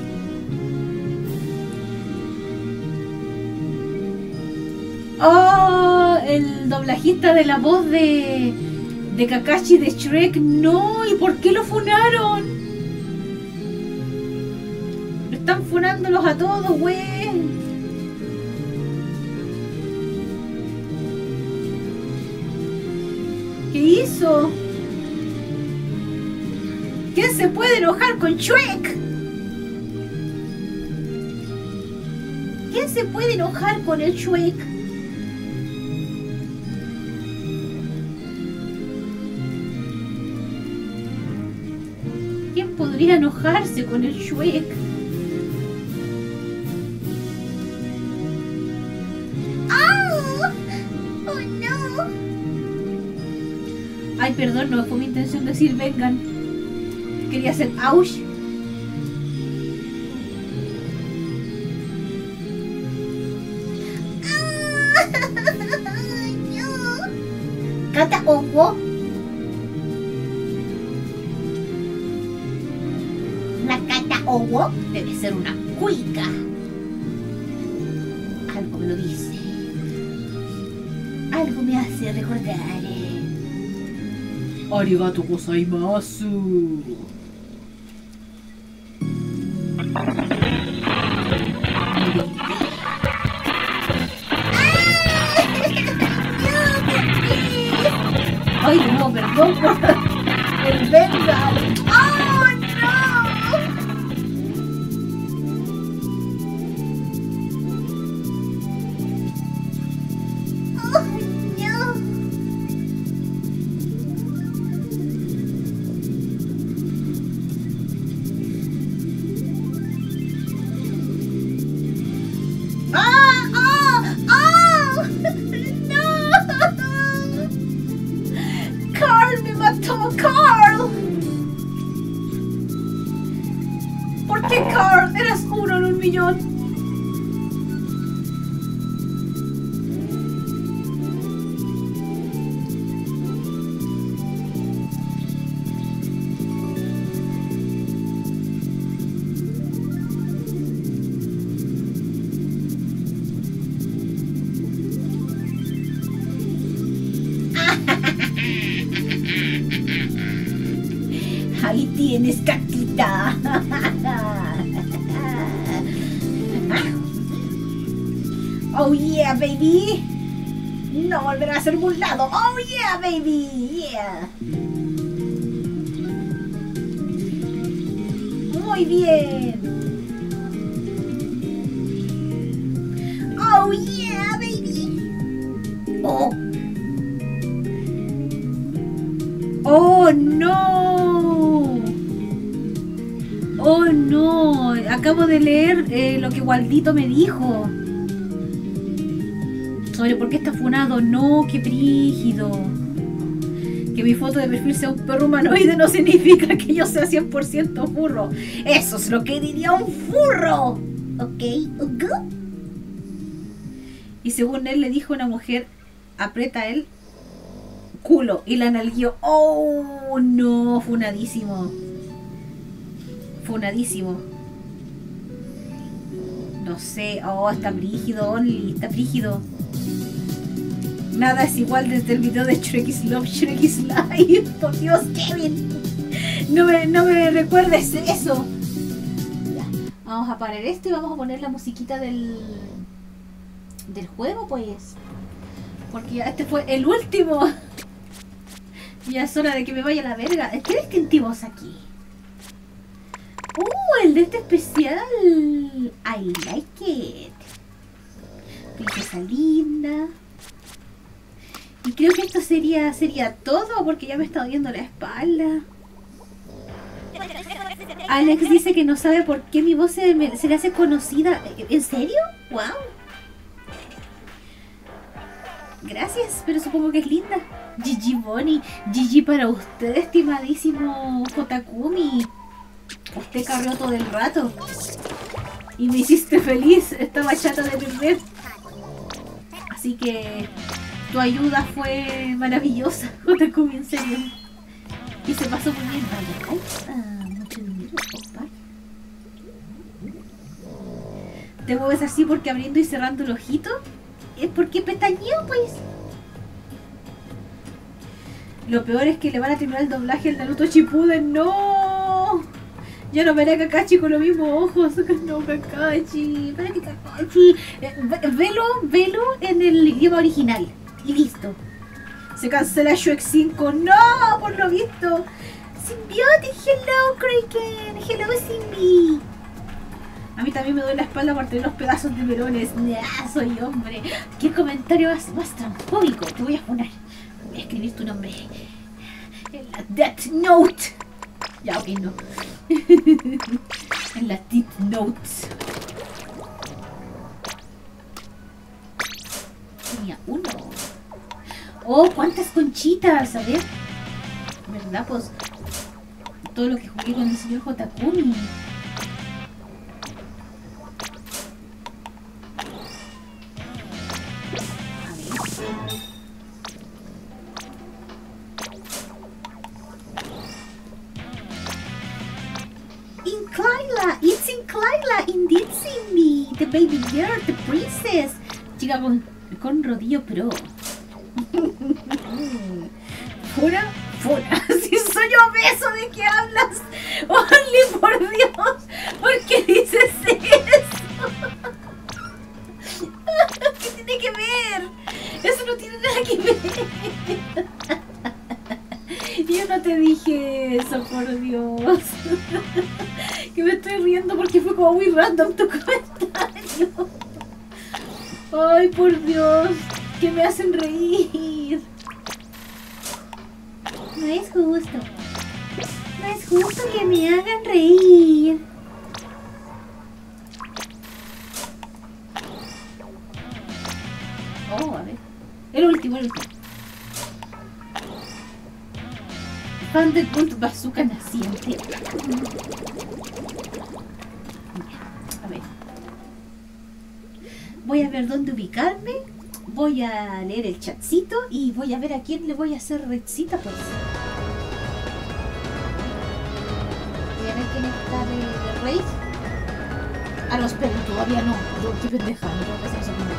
Oh, el doblajista de la voz de Kakashi de Shrek, no, ¿y por qué lo funaron? Lo están funándolos a todos, güey. ¿Quién se puede enojar con Shrek? ¿Quién se puede enojar con el Shrek? ¿Quién podría enojarse con el Shrek? Ay, perdón, no fue mi intención decir vengan. Quería hacer ouch. Cata ojo. La cata ojo debe ser una cuica. A cuerpo me lo dice. Algo me hace recordar. Arigato gozaimasu. Ay, no, perdón. El vental. ¡Oh, no! ¡Oh, no! ¡Oh, oh, oh! ¡No! ¡Carl me mató! ¡Carl! ¿Por qué, Carl? Eres uno en un millón. Ahí tienes, Caquita. Oh yeah, baby. No volverá a ser burlado. Oh yeah, baby. Yeah. Muy bien. Oh yeah, baby. Oh. Oh no. Oh no, acabo de leer lo que Waldito me dijo sobre por qué está funado. No, qué brígido. Que mi foto de perfil sea un perro humanoide no significa que yo sea 100% furro. Eso es lo que diría un furro. Ok, ok. Y según él le dijo una mujer, aprieta el culo y la nalguió. Oh no, funadísimo. Funadísimo. No sé. Oh, está brígido, Only. Está brígido. Nada es igual desde el video de Shrek is Love, Shrek is Life. Por Dios, Kevin. No me recuerdes eso. Ya. Vamos a parar esto y vamos a poner la musiquita del juego, pues. Porque ya este fue el último. Ya es hora de que me vaya a la verga. ¿Qué distintivos aquí? El de este especial. I like it. Princesa linda. Y creo que esto sería todo, porque ya me está doliendo la espalda. Alex dice que no sabe por qué mi voz se le hace conocida. ¿En serio? Wow. Gracias, pero supongo que es linda. GG Bonnie, GG para usted, estimadísimo Jotakumi. Usted cargó todo el rato y me hiciste feliz. Estaba chata de perder. Así que tu ayuda fue maravillosa, Jotakumi, en serio. Y se pasó muy bien. Vale. Mucho dinero, papá. Te mueves así porque abriendo y cerrando el ojito. ¿Es porque pestañeo, pues? Lo peor es que le van a terminar el doblaje al Naruto Shippuden. ¡No! Yo no veré a Kakashi con los mismos ojos. No, Kakashi. Para que Kakashi. Velo en el idioma original. Y listo. Se cancela Shrek 5. ¡No! Por lo visto. Symbiotic. Hello, Kraken. Hello, Simbi. A mí también me duele la espalda por tener los pedazos de melones. ¡Ah, soy hombre! ¿Qué comentario más transfóbico? Te voy a funar. Voy a escribir tu nombre. En la Death Note. Ya, ok, no. En la Death Note. Tenía uno. Oh, cuántas conchitas, a ver. ¿Verdad? Pues todo lo que jugué con el señor Jotakumi. A ver. Inclaila, it's Inclaila, indeed, Cindy, the baby girl, the princess, chica con rodillo pro. Fuera, fuera. Si soy obeso, ¿de qué hablas? Oli, por Dios, ¿por qué dices eso? ¿Qué tiene que ver? Eso no tiene nada que ver. Yo no te dije eso, por Dios. Que me estoy riendo porque fue como muy random tu comentario. Ay, por Dios, que me hacen reír. No es justo. No es justo que me hagan reír. Oh, a ver. El último, el último. Fan de Cult Bazooka naciente. Voy a ver dónde ubicarme, voy a leer el chatcito y voy a ver a quién le voy a hacer redcita, pues. Voy a ver quién está de raid. A los perros, todavía no. Yo estoy pendeja, no tengo que hacer eso primero.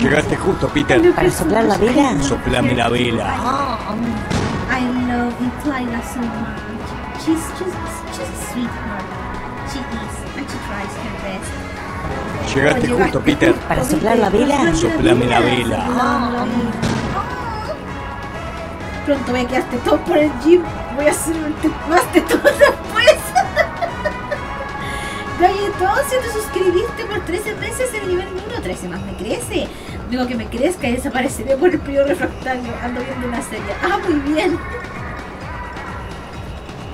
Llegaste justo, Peter. Para soplar la vela. Soplame la vela. I love Inclaida so much. She's just a sweetheart. She is and she tries her best. Llegaste justo, Peter. Para soplar la vela. Soplame la vela. Pronto voy a quedar tetón por el gym. Voy a hacer más tetón después. Galletón, si te suscribiste por 13 meses en el nivel 1, 13 más me crece. Digo que me crezca y desapareceré por el periodo refractario. Ando viendo una serie. Ah, muy bien.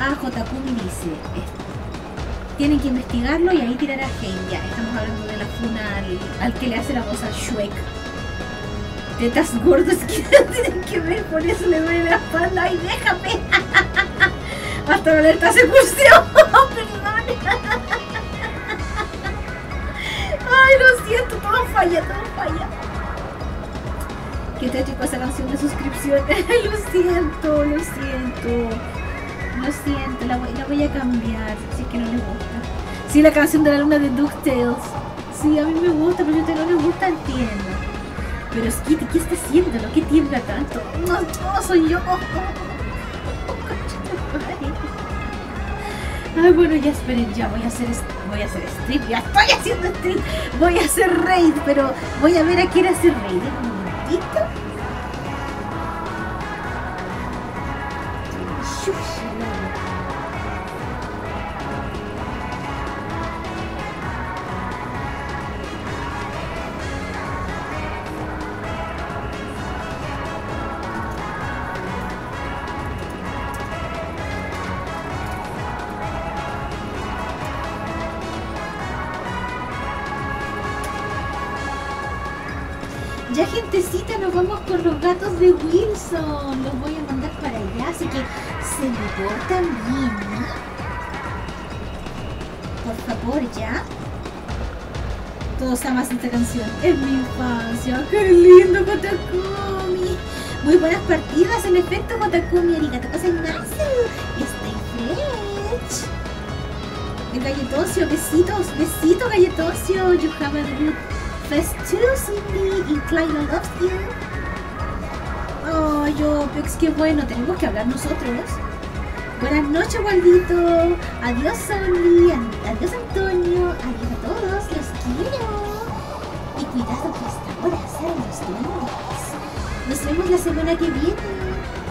Ah, Jotakumi dice. Tienen que investigarlo y ahí tirar a Gen. Ya, estamos hablando de la funa al que le hace la voz a Shrek. Tetas gordas que no tienen que ver, por eso le duele la espalda. ¡Ay, déjame! Hasta la alerta se pusieron. Perdón. Ay, lo siento, todo falla, todo falla. Qué tétrico esa canción de suscripción. Lo siento, lo siento. Lo siento, la voy a cambiar. Si es que no les gusta. Sí, la canción de la luna de DuckTales. Sí, a mí me gusta, pero yo te no me gusta, entiendo. Pero es que, ¿qué está haciendo? ¿Lo que tiembla tanto? No, no, soy yo. Ay, bueno, ya esperen, ya voy a hacer strip, ya estoy haciendo strip, voy a hacer raid, pero voy a ver a quién hacer raid, un momentito. Ya, gentecita, nos vamos con los gatos de Wilson. Los voy a mandar para allá, así que se me portan bien, ¿eh? Por favor, ya. Todos aman esta canción. Es mi infancia. ¡Qué lindo, Jotakumi! Muy buenas partidas, en efecto, Jotakumi. Arigato gozaimasu. Estoy fresh. El galletocio, besitos. Besito, galletocio. You have a good Fest 2, Cindy, Inclaida loves you. Oh, Jopex, qué bueno, tenemos que hablar nosotros. Buenas noches, Waldito. Adiós, Sandy. Adiós, Antonio. Adiós a todos, los quiero. Y cuidado que hasta ahora sean los duendes. Nos vemos la semana que viene.